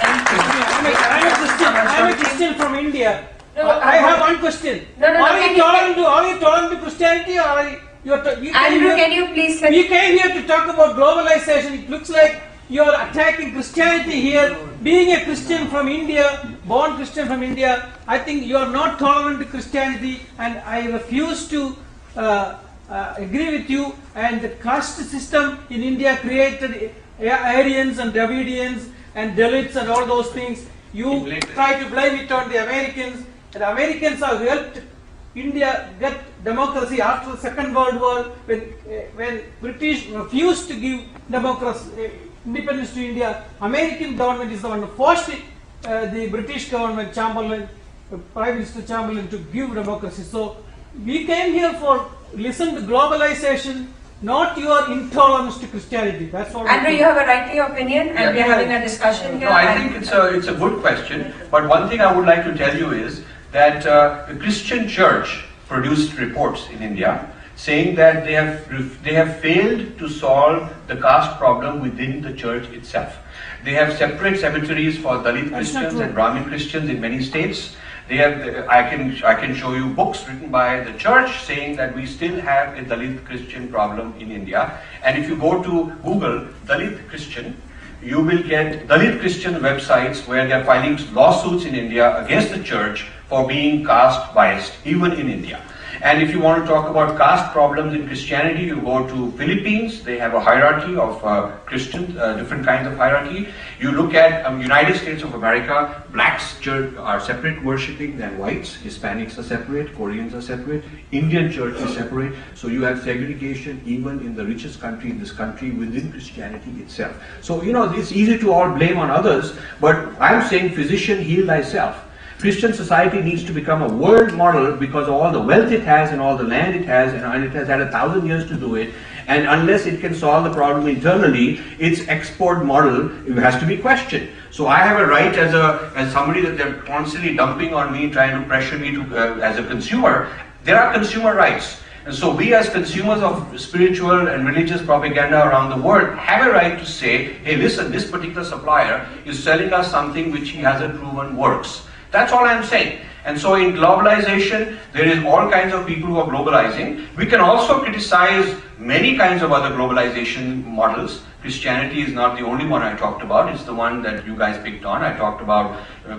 I'm a Christian from India. No, uh, I have one question. No, no, are, no, you tolerant to, are you tolerant to Christianity, or are you, you are you Andrew, here, can you please... We came here to talk about globalization. It looks like you are attacking Christianity here. Being a Christian from India, born Christian from India, I think you are not tolerant to Christianity, and I refuse to uh, uh, agree with you. And the caste system in India created Aryans and Dravidians and Dalits and all those things. You try to blame it on the Americans, and the Americans have helped India get democracy after the Second World War, when, uh, when British refused to give democracy, uh, independence to India. American government is the one who forced it, uh, the British government, Chamberlain, uh, Prime Minister Chamberlain, to give democracy. So we came here for listen to globalization, not your intolerance to Christianity. That's all. Andrew, you have a rightly opinion, and yeah, we are having a discussion here. No, I think it's a it's a good question. But one thing I would like to tell you is that uh, the Christian Church produced reports in India saying that they have they have failed to solve the caste problem within the church itself. They have separate cemeteries for Dalit Christians and Brahmin Christians in many states. They have, I can, I can show you books written by the church saying that we still have a Dalit Christian problem in India. And if you go to Google, Dalit Christian, you will get Dalit Christian websites where they are filing lawsuits in India against the church for being caste biased, even in India. And if you want to talk about caste problems in Christianity, you go to Philippines. They have a hierarchy of uh, Christians, uh, different kinds of hierarchy. You look at um, United States of America, blacks church are separate worshipping than whites, Hispanics are separate, Koreans are separate, Indian church is separate. So you have segregation even in the richest country in this country within Christianity itself. So, you know, it's easy to all blame on others, but I'm saying physician, heal thyself. Christian society needs to become a world model because of all the wealth it has and all the land it has, and it has had a thousand years to do it. And unless it can solve the problem internally, its export model has to be questioned. So I have a right as a as somebody that they're constantly dumping on me, trying to pressure me to uh, as a consumer. There are consumer rights. And so we as consumers of spiritual and religious propaganda around the world have a right to say, hey, listen, this particular supplier is selling us something which he hasn't proven works. That's all I'm saying. And so in globalization, there is all kinds of people who are globalizing. We can also criticize many kinds of other globalization models. Christianity is not the only one I talked about. It's the one that you guys picked on. I talked about uh,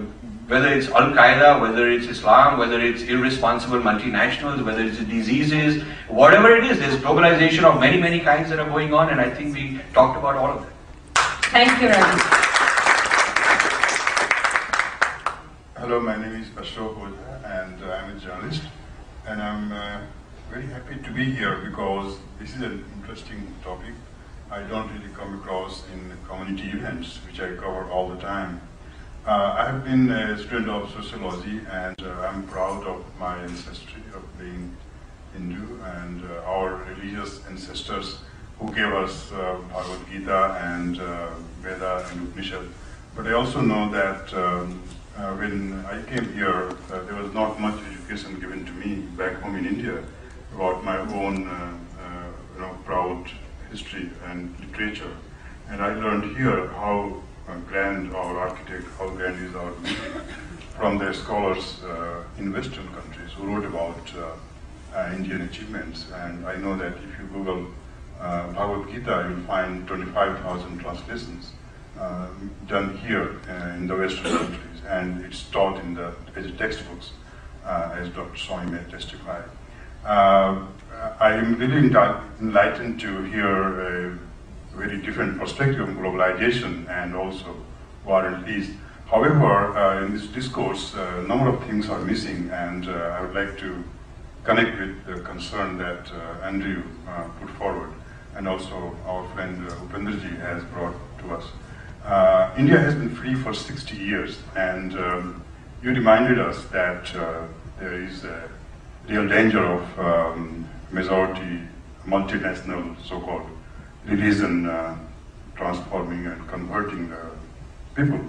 whether it's Al-Qaeda, whether it's Islam, whether it's irresponsible multinationals, whether it's diseases, whatever it is, there's globalization of many, many kinds that are going on. And I think we talked about all of it. Thank you, Rajiv. Hello, my name is Ashok Hodha and uh, I'm a journalist, and I'm uh, very happy to be here because this is an interesting topic. I don't really come across in community events, which I cover all the time. Uh, I have been a student of sociology, and uh, I'm proud of my ancestry of being Hindu and uh, our religious ancestors who gave us uh, Bhagavad Gita and uh, Veda and Upanishad. But I also know that um, Uh, when I came here, uh, there was not much education given to me back home in India about my own uh, uh, you know, proud history and literature. And I learned here how uh, grand our architect, how grand is our music from the scholars uh, in Western countries who wrote about uh, uh, Indian achievements. And I know that if you Google uh, Bhagavad Gita, you'll find twenty-five thousand translations uh, done here uh, in the Western countries. And it's taught in the as textbooks, uh, as Doctor Swamy testified. Uh, I'm really enlightened to hear a very different perspective on globalization and also war and peace. However, uh, in this discourse, a uh, number of things are missing, and uh, I would like to connect with the concern that uh, Andrew uh, put forward, and also our friend uh, Upendraji has brought to us. Uh, India has been free for sixty years, and um, you reminded us that uh, there is a real danger of um, majority, multinational so-called religion uh, transforming and converting uh, people,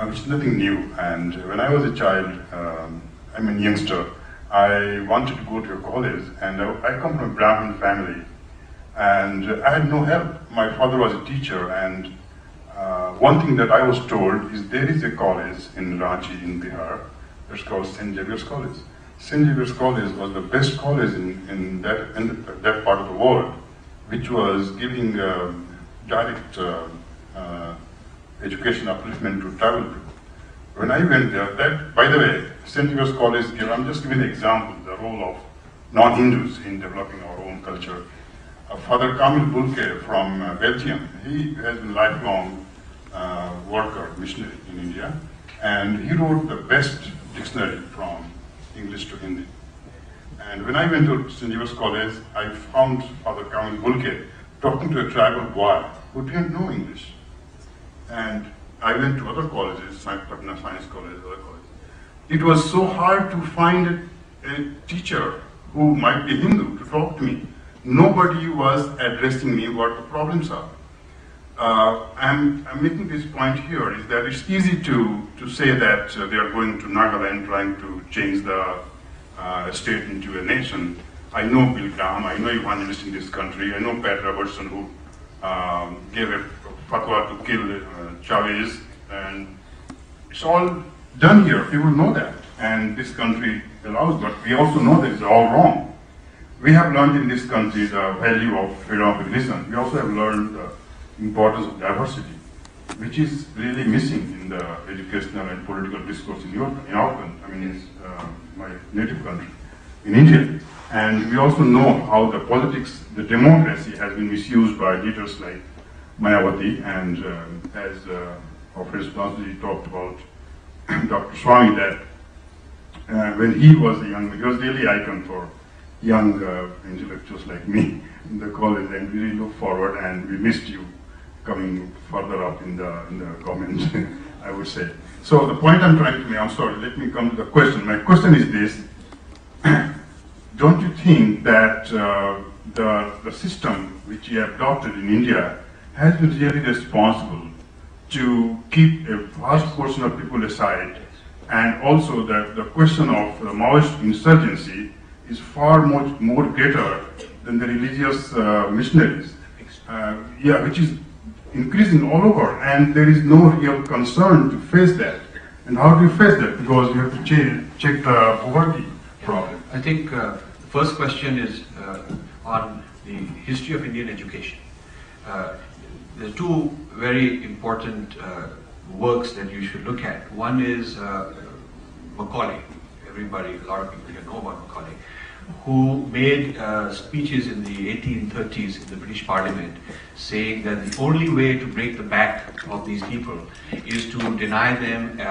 uh, which is nothing new. And when I was a child, um, I mean youngster, I wanted to go to a college, and I, I come from a Brahmin family, and I had no help. My father was a teacher, and Uh, one thing that I was told is there is a college in Ranchi in Bihar, it's called Saint Xavier's College. Saint Xavier's College was the best college in, in, that, in that part of the world, which was giving uh, direct uh, uh, education upliftment to tribal people. When I went there, that, by the way, Saint Xavier's College, I'm just giving an example, the role of non-Hindus in developing our own culture. Uh, Father Kamil Bulke from uh, Belgium, he has been a lifelong uh, worker, missionary in India, and he wrote the best dictionary from English to Hindi. And when I went to Saint Xavier's College, I found Father Kamil Bulke talking to a tribal boy who didn't know English. And I went to other colleges, like Patna Science College, other colleges. It was so hard to find a teacher who might be Hindu to talk to me. Nobody was addressing me what the problems are. Uh, I'm, I'm making this point here is that it's easy to, to say that uh, they are going to Nagaland trying to change the uh, state into a nation. I know Bill Graham, I know evangelists in this country, I know Pat Robertson who um, gave a fatwa to kill uh, Chavez, and it's all done here, people know that. And this country allows, but we also know that it's all wrong. We have learned in this country the value of freedom of religion. We also have learned the importance of diversity. which is really missing in the educational and political discourse in Europe, in our country, I mean, yes. uh, my native country, in India. And we also know how the politics, the democracy has been misused by leaders like Mayawati, and um, as uh, our friend Pansuji talked about Doctor Swamy, that uh, when he was a young, he was really icon for young uh, intellectuals like me in the college, and we really look forward, and we missed you coming further up in the, in the comments, I would say. So the point I'm trying to make, I'm sorry, let me come to the question. My question is this. Don't you think that uh, the, the system which you have adopted in India has been really responsible to keep a vast portion of people aside, and also that the question of the Maoist insurgency is far more, more greater than the religious uh, missionaries, uh, yeah, which is increasing all over, and there is no real concern to face that. And how do you face that? Because you have to check, check the poverty problem. I think uh, the first question is uh, on the history of Indian education. Uh, there are two very important uh, works that you should look at. One is uh, Macaulay. Everybody, a lot of people here know about Macaulay, who made uh, speeches in the eighteen thirties in the British Parliament saying that the only way to break the back of these people is to deny them uh,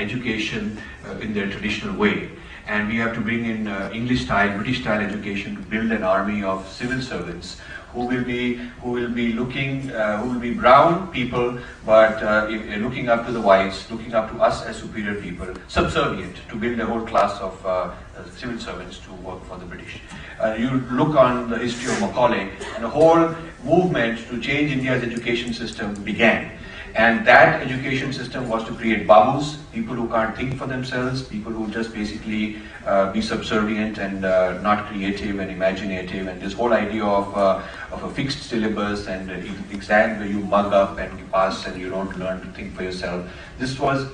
education uh, in their traditional way. And we have to bring in uh, English-style, British-style education to build an army of civil servants who will be who will be looking, uh, who will be brown people, but uh, if, uh, looking up to the whites, looking up to us as superior people, subservient, to build a whole class of uh, civil servants to work for the British. Uh, you look on the history of Macaulay, and a whole movement to change India's education system began. And that education system was to create babus, people who can't think for themselves, people who just basically uh, be subservient and uh, not creative and imaginative, and this whole idea of, uh, of a fixed syllabus and uh, exam where you mug up and you pass and you don't learn to think for yourself. This was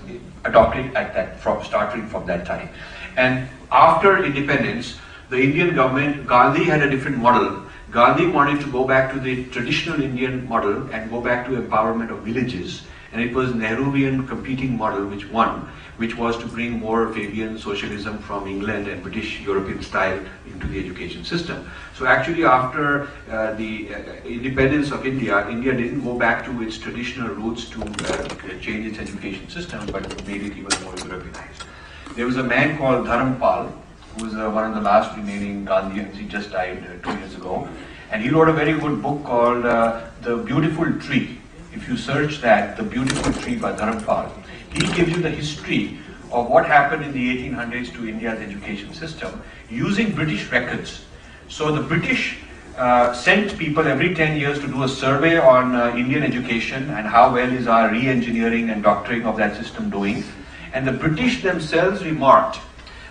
adopted at that, from, starting from that time. And after independence, the Indian government, Gandhi had a different model. Gandhi wanted to go back to the traditional Indian model and go back to empowerment of villages, and it was Nehruvian competing model which won, which was to bring more Fabian socialism from England and British European style into the education system. So actually after uh, the uh, independence of India, India didn't go back to its traditional roots to uh, change its education system, but made it even more Europeanized. There was a man called Dharampal, who was uh, one of the last remaining Gandhians. He just died uh, two years ago. And he wrote a very good book called uh, The Beautiful Tree. If you search that, The Beautiful Tree by Dharampal, he gives you the history of what happened in the eighteen hundreds to India's education system using British records. So the British uh, sent people every ten years to do a survey on uh, Indian education and how well is our re-engineering and doctoring of that system doing. And the British themselves remarked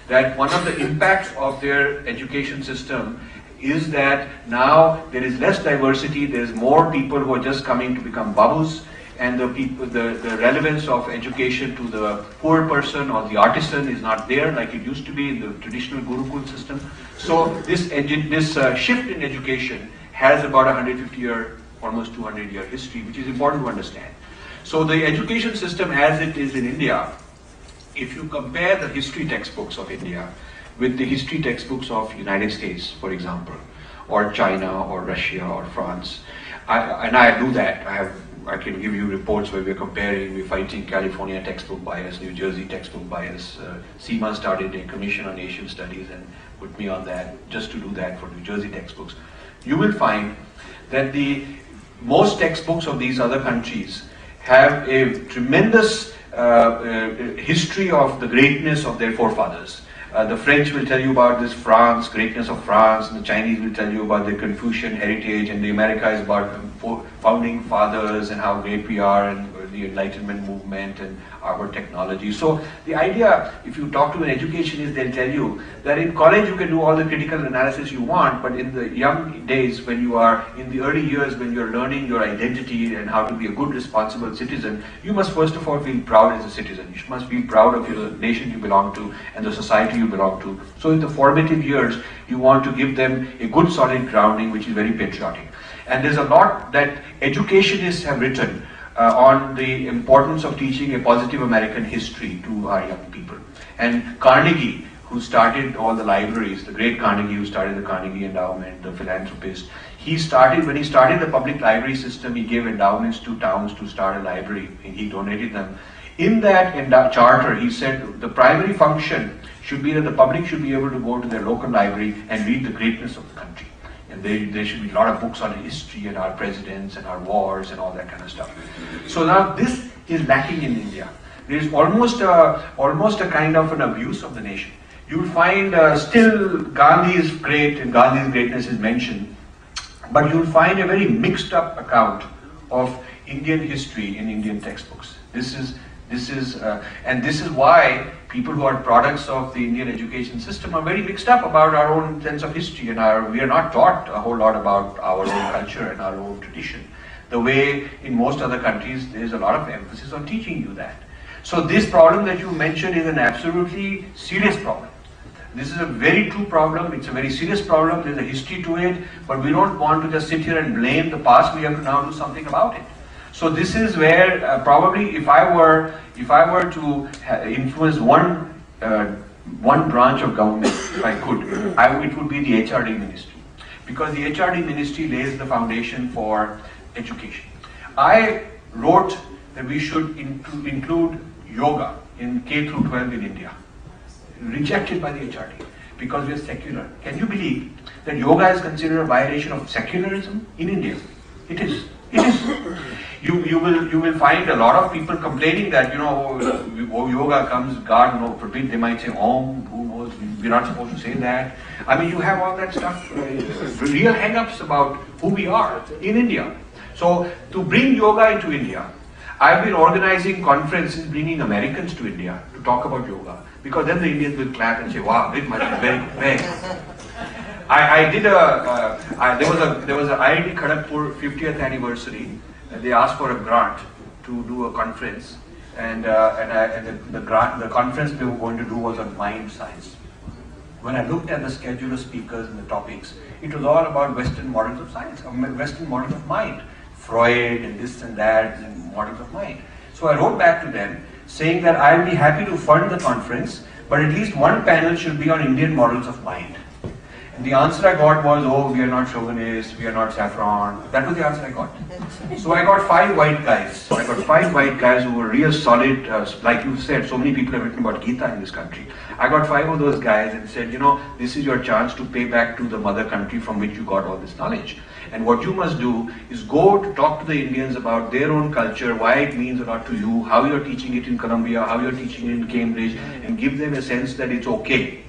that one of the impacts of their education system is that now there is less diversity, there is more people who are just coming to become babus, and the, people, the, the relevance of education to the poor person or the artisan is not there like it used to be in the traditional Gurukul system. So this, this uh, shift in education has about a one hundred fifty year, almost two hundred year history, which is important to understand. So the education system as it is in India, if you compare the history textbooks of India with the history textbooks of United States, for example, or China, or Russia, or France, I, and I do that. I have, I can give you reports where we're comparing, we're fighting California textbook bias, New Jersey textbook bias. Uh, Seema started a commission on Asian studies and put me on that just to do that for New Jersey textbooks. You will find that the most textbooks of these other countries have a tremendous Uh, uh, history of the greatness of their forefathers. Uh, the French will tell you about this France, greatness of France, and the Chinese will tell you about their Confucian heritage, and the America is about um, founding fathers and how great we are, and uh, the Enlightenment movement and our technology. So the idea, if you talk to an educationist, they'll tell you that in college you can do all the critical analysis you want, but in the young days when you are, in the early years when you're learning your identity and how to be a good responsible citizen, you must first of all feel proud as a citizen. You must feel proud of your nation you belong to and the society you belong to. So in the formative years, you want to give them a good solid grounding which is very patriotic. And there's a lot that educationists have written uh, on the importance of teaching a positive American history to our young people. And Carnegie, who started all the libraries, the great Carnegie, who started the Carnegie Endowment, the philanthropist, he started, when he started the public library system, he gave endowments to towns to start a library, and he donated them. In that charter, he said the primary function should be that the public should be able to go to their local library and read the greatness of the country. And they, there should be a lot of books on history and our presidents and our wars and all that kind of stuff. So now this is lacking in India. There is almost a, almost a kind of an abuse of the nation. You will find uh, still Gandhi is great and Gandhi's greatness is mentioned, but you will find a very mixed up account of Indian history in Indian textbooks. This is This is, uh, and this is why people who are products of the Indian education system are very mixed up about our own sense of history, and our, we are not taught a whole lot about our own culture and our own tradition. The way in most other countries, there is a lot of emphasis on teaching you that. So this problem that you mentioned is an absolutely serious problem. This is a very true problem, it's a very serious problem, there's a history to it, but we don't want to just sit here and blame the past, we have to now do something about it. So this is where uh, probably if I were if I were to influence one uh, one branch of government, if I could, I, it would be the H R D ministry, because the H R D ministry lays the foundation for education. I wrote that we should in, include yoga in K through twelve in India, rejected by the H R D because we are secular. Can you believe that yoga is considered a violation of secularism in India? It is. It is. You, you, will, you will find a lot of people complaining that, you know, oh, yoga comes, God no forbid, they might say, Om, who knows, we're not supposed to say that. I mean, you have all that stuff, real hang-ups about who we are in India. So, to bring yoga into India, I've been organizing conferences bringing Americans to India to talk about yoga, because then the Indians will clap and say, wow, very much, very good, very good. I, I did a, uh, I, there was a, there was an I I T Kharagpur fiftieth anniversary. They asked for a grant to do a conference, and uh, and, I, and the, the grant, the conference they were going to do was on mind science. When I looked at the schedule of speakers and the topics, it was all about Western models of science, Western models of mind, Freud and this and that, and models of mind. So I wrote back to them saying that I'll be happy to fund the conference, but at least one panel should be on Indian models of mind. The answer I got was, oh, we are not chauvinists, we are not saffron. That was the answer I got. So I got five white guys. So I got five white guys who were real solid, uh, like you said, so many people have written about Gita in this country. I got five of those guys and said, you know, this is your chance to pay back to the mother country from which you got all this knowledge. And what you must do is go to talk to the Indians about their own culture, why it means a lot to you, how you're teaching it in Colombia, how you're teaching it in Cambridge, and give them a sense that it's okay.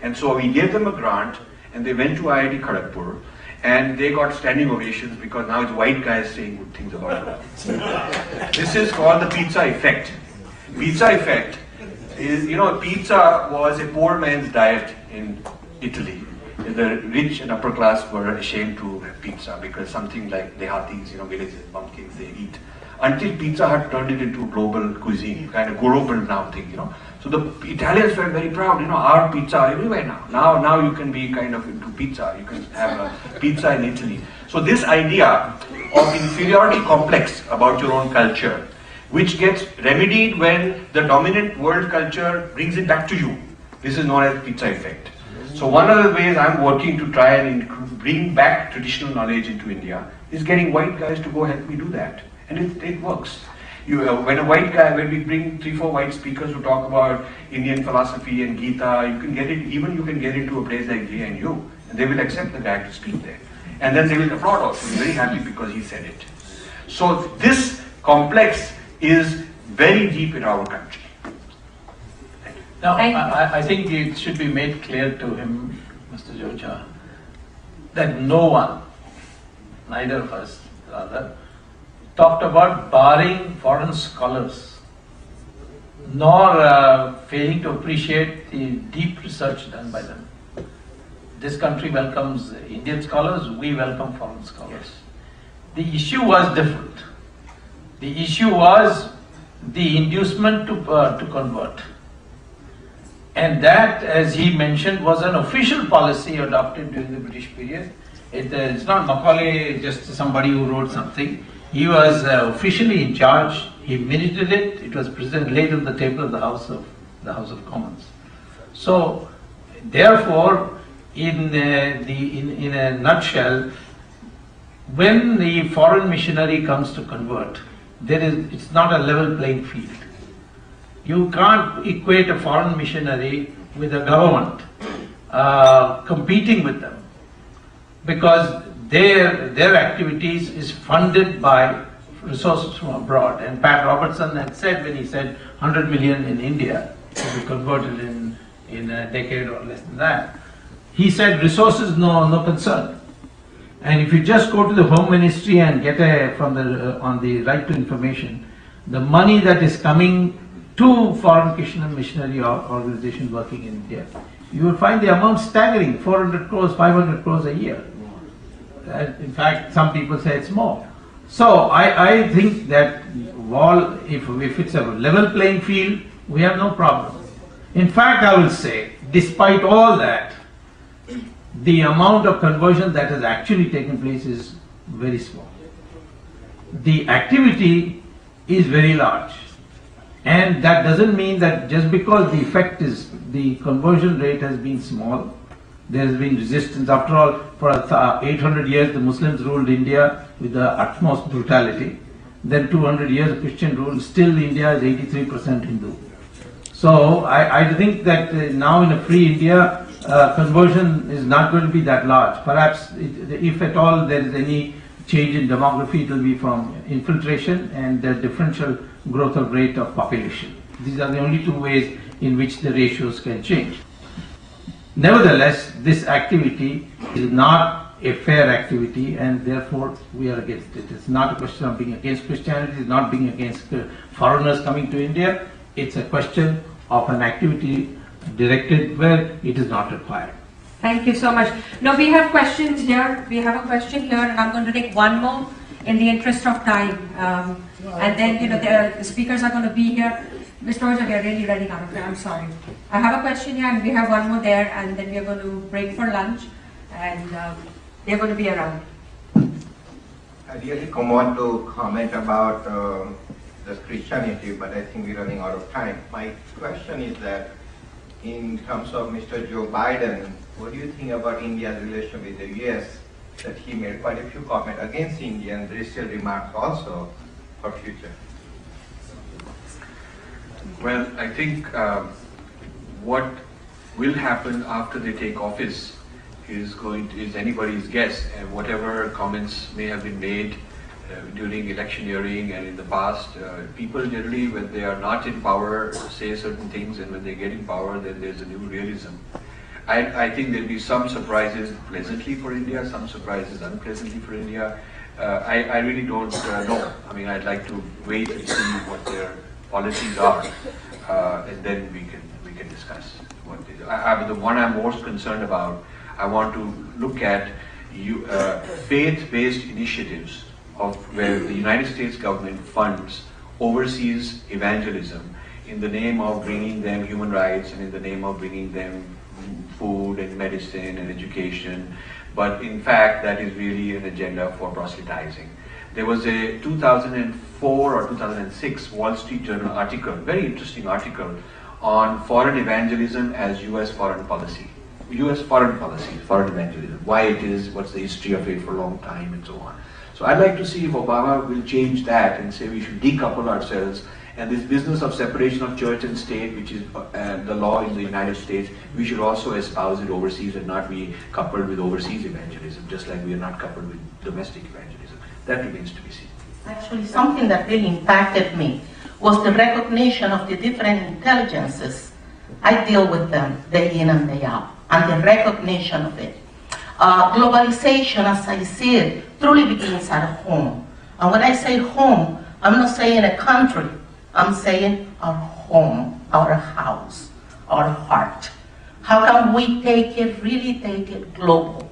And so we gave them a grant, and they went to I I T Kharagpur, and they got standing ovations because now it's white guys saying good things about them. This is called the pizza effect. Pizza effect is, you know, pizza was a poor man's diet in Italy. The rich and upper class were ashamed to have pizza because something like dehatis, you know, villages, pumpkins, they eat. Until Pizza Hut turned it into global cuisine, kind of global now thing, you know. So the Italians were very proud, you know, our pizza everywhere now. Now, now you can be kind of into pizza, you can have a pizza in Italy. So this idea of inferiority complex about your own culture, which gets remedied when the dominant world culture brings it back to you. This is known as pizza effect. So one of the ways I'm working to try and bring back traditional knowledge into India is getting white guys to go help me do that. And it, it works. You, uh, when a white guy, when we bring three, four white speakers who talk about Indian philosophy and Gita, you can get it, even you can get into a place like J N U, and they will accept the guy to speak there. And then they will applaud also, very happy because he said it. So this complex is very deep in our country. Now, I, I think it should be made clear to him, Mister Jocha, that no one, neither of us, rather, talked about barring foreign scholars, nor uh, failing to appreciate the deep research done by them. This country welcomes Indian scholars, we welcome foreign scholars. Yes. The issue was different. The issue was the inducement to, uh, to convert. And that, as he mentioned, was an official policy adopted during the British period. It, uh, it's not Macaulay, just somebody who wrote something. He was uh, officially in charge. He ministered it. It was presented laid on the table of the House of the House of Commons. So, therefore, in uh, the in, in a nutshell, when the foreign missionary comes to convert, there is it's not a level playing field. You can't equate a foreign missionary with a government uh, competing with them, because their their activities is funded by resources from abroad. And Pat Robertson had said, when he said one hundred million in India to be converted in in a decade or less than that, he said resources no no concern. And if you just go to the Home Ministry and get a from the uh, on the right to information, the money that is coming to foreign Christian missionary organizations working in India, you will find the amount staggering: four hundred crores, five hundred crores a year. And in fact, some people say it's more. So I, I think that wall, if, if it's a level playing field, we have no problem. In fact, I will say, despite all that, the amount of conversion that has actually taken place is very small. The activity is very large. And that doesn't mean that just because the effect is, the conversion rate has been small, there has been resistance. After all, for eight hundred years the Muslims ruled India with the utmost brutality. Then two hundred years Christian rule, still India is eighty-three percent Hindu. So I, I think that now in a free India, uh, conversion is not going to be that large. Perhaps it, if at all there is any change in demography, it will be from infiltration and the differential growth of rate of population. These are the only two ways in which the ratios can change. Nevertheless, this activity is not a fair activity, and therefore we are against it. It's not a question of being against Christianity, it's not being against foreigners coming to India. It's a question of an activity directed where it is not required. Thank you so much. Now we have questions here. We have a question here, and I'm going to take one more in the interest of time. Um, and then, you know, the speakers are going to be here. Mister Oja, we are really running out of time. I'm sorry. I have a question here, and we have one more there, and then we are going to break for lunch, and um, they're going to be around. I really come on to comment about uh, the Christianity, but I think we're running out of time. My question is that, in terms of Mister Joe Biden, what do you think about India's relation with the U S? That he made quite a few comments against India and racial remarks also for future. Well, I think um, what will happen after they take office is going to, is anybody's guess, and whatever comments may have been made uh, during electioneering and in the past, uh, people generally, when they are not in power, say certain things, and when they get in power, then there's a new realism. I, I think there'll be some surprises pleasantly for India, some surprises unpleasantly for India. Uh, I, I really don't uh, know. I mean, I'd like to wait and see what their policies are, uh, and then we can we can discuss what they. I, I, the one I'm most concerned about, I want to look at you, uh, faith-based initiatives of where the United States government funds overseas evangelism in the name of bringing them human rights and in the name of bringing them food and medicine and education, but in fact that is really an agenda for proselytizing. There was a two thousand four or two thousand six Wall Street Journal article, very interesting article, on foreign evangelism as U S foreign policy. U S foreign policy, foreign evangelism, why it is, what's the history of it for a long time, and so on. So I'd like to see if Obama will change that and say we should decouple ourselves. And this business of separation of church and state, which is uh, the law in the United States, we should also espouse it overseas and not be coupled with overseas evangelism, just like we are not coupled with domestic evangelism. That remains to be seen. Actually, something that really impacted me was the recognition of the different intelligences. I deal with them day in and day out, and the recognition of it. Uh, globalization, as I see it, truly begins at home. And when I say home, I'm not saying a country. I'm saying our home, our house, our heart. How can we take it, really take it global?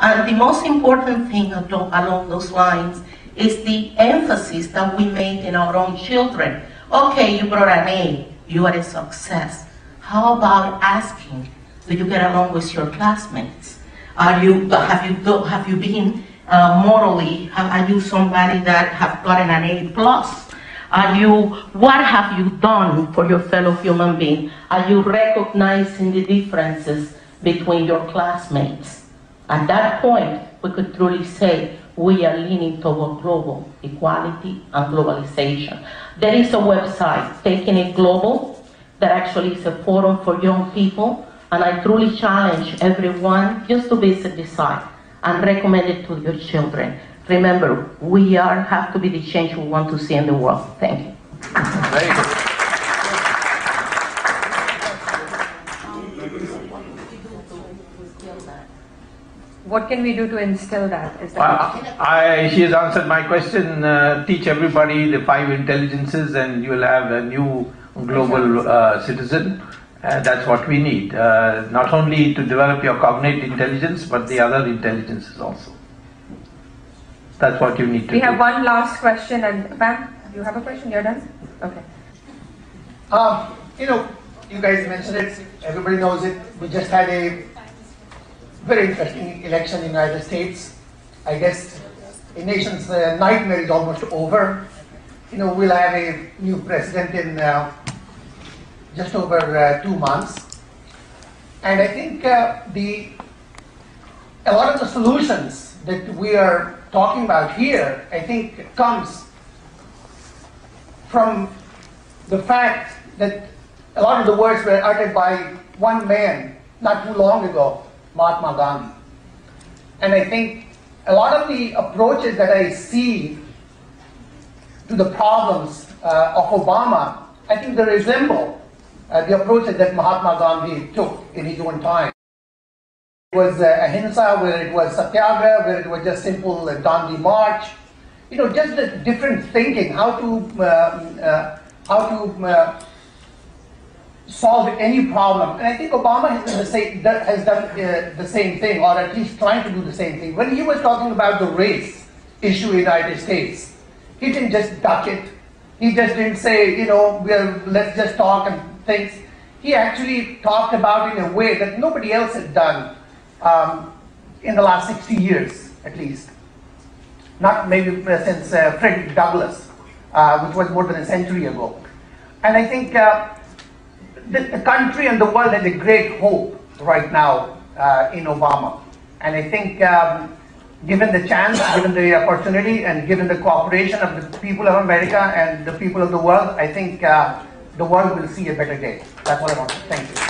And the most important thing along those lines is the emphasis that we make in our own children. Okay, you brought an A, you are a success. How about asking, do you get along with your classmates? Are you, have you, have you been uh, morally? Are you somebody that have gotten an A plus? Are you, what have you done for your fellow human being? Are you recognizing the differences between your classmates? At that point, we could truly say we are leaning toward global equality and globalization. There is a website, Taking It Global, that actually is a forum for young people, and I truly challenge everyone just to visit the site and recommend it to your children. Remember, we are have to be the change we want to see in the world. Thank you. Very good. What can we do to instill that? Is that well, I, she has answered my question. Uh, teach everybody the five intelligences and you will have a new global uh, citizen. Uh, that's what we need. Uh, not only to develop your cognate intelligence, but the other intelligences also. That's what you need to do. We have one last question, and ma'am, you have a question? You're done? Okay. Uh, you know, you guys mentioned it, everybody knows it. We just had a very interesting election in the United States. I guess the nation's uh, nightmare is almost over. You know, we'll have a new president in uh, just over uh, two months. And I think uh, the a lot of the solutions that we are talking about here, I think, comes from the fact that a lot of the words were uttered by one man not too long ago, Mahatma Gandhi. And I think a lot of the approaches that I see to the problems uh, of Obama, I think they resemble uh, the approaches that Mahatma Gandhi took in his own time. It was uh, ahimsa, whether it was satyagraha, whether it was just simple uh, Dandi march, you know, just the different thinking, how to uh, uh, how to uh, solve any problem. And I think Obama has done, the same, has done uh, the same thing, or at least trying to do the same thing. When he was talking about the race issue in the United States, he didn't just duck it. He just didn't say, you know, well, let's just talk and things. He actually talked about it in a way that nobody else had done. Um, in the last sixty years, at least, not maybe since uh, Frederick Douglass, uh, which was more than a century ago. And I think uh, the, the country and the world has a great hope right now uh, in Obama. And I think, um, given the chance, given the opportunity, and given the cooperation of the people of America and the people of the world, I think uh, the world will see a better day. That's what I want to say. Thank you.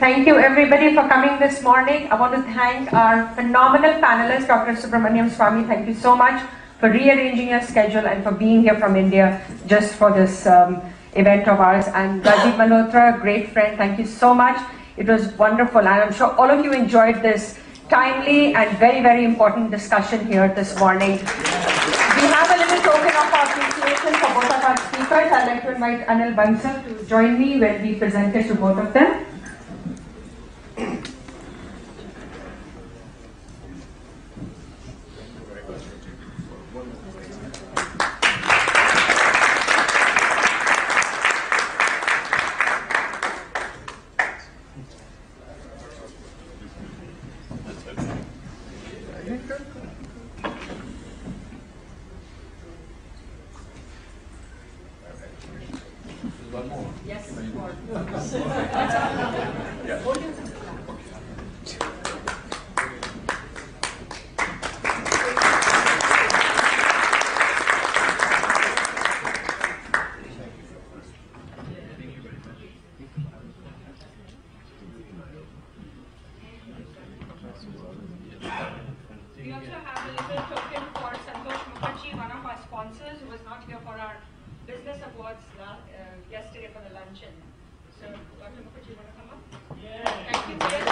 Thank you everybody for coming this morning. I want to thank our phenomenal panelist, Doctor Subramanian Swamy. Thank you so much for rearranging your schedule and for being here from India just for this um, event of ours. And Rajiv Malhotra, great friend, thank you so much. It was wonderful, and I'm sure all of you enjoyed this timely and very, very important discussion here this morning. We have a little token of our appreciation for both of our speakers. I'd like to invite Anil Bansal to join me when we presented to both of them. Yesterday for the luncheon. So, Doctor Mukherjee, you want to come up? Yeah. Thank you.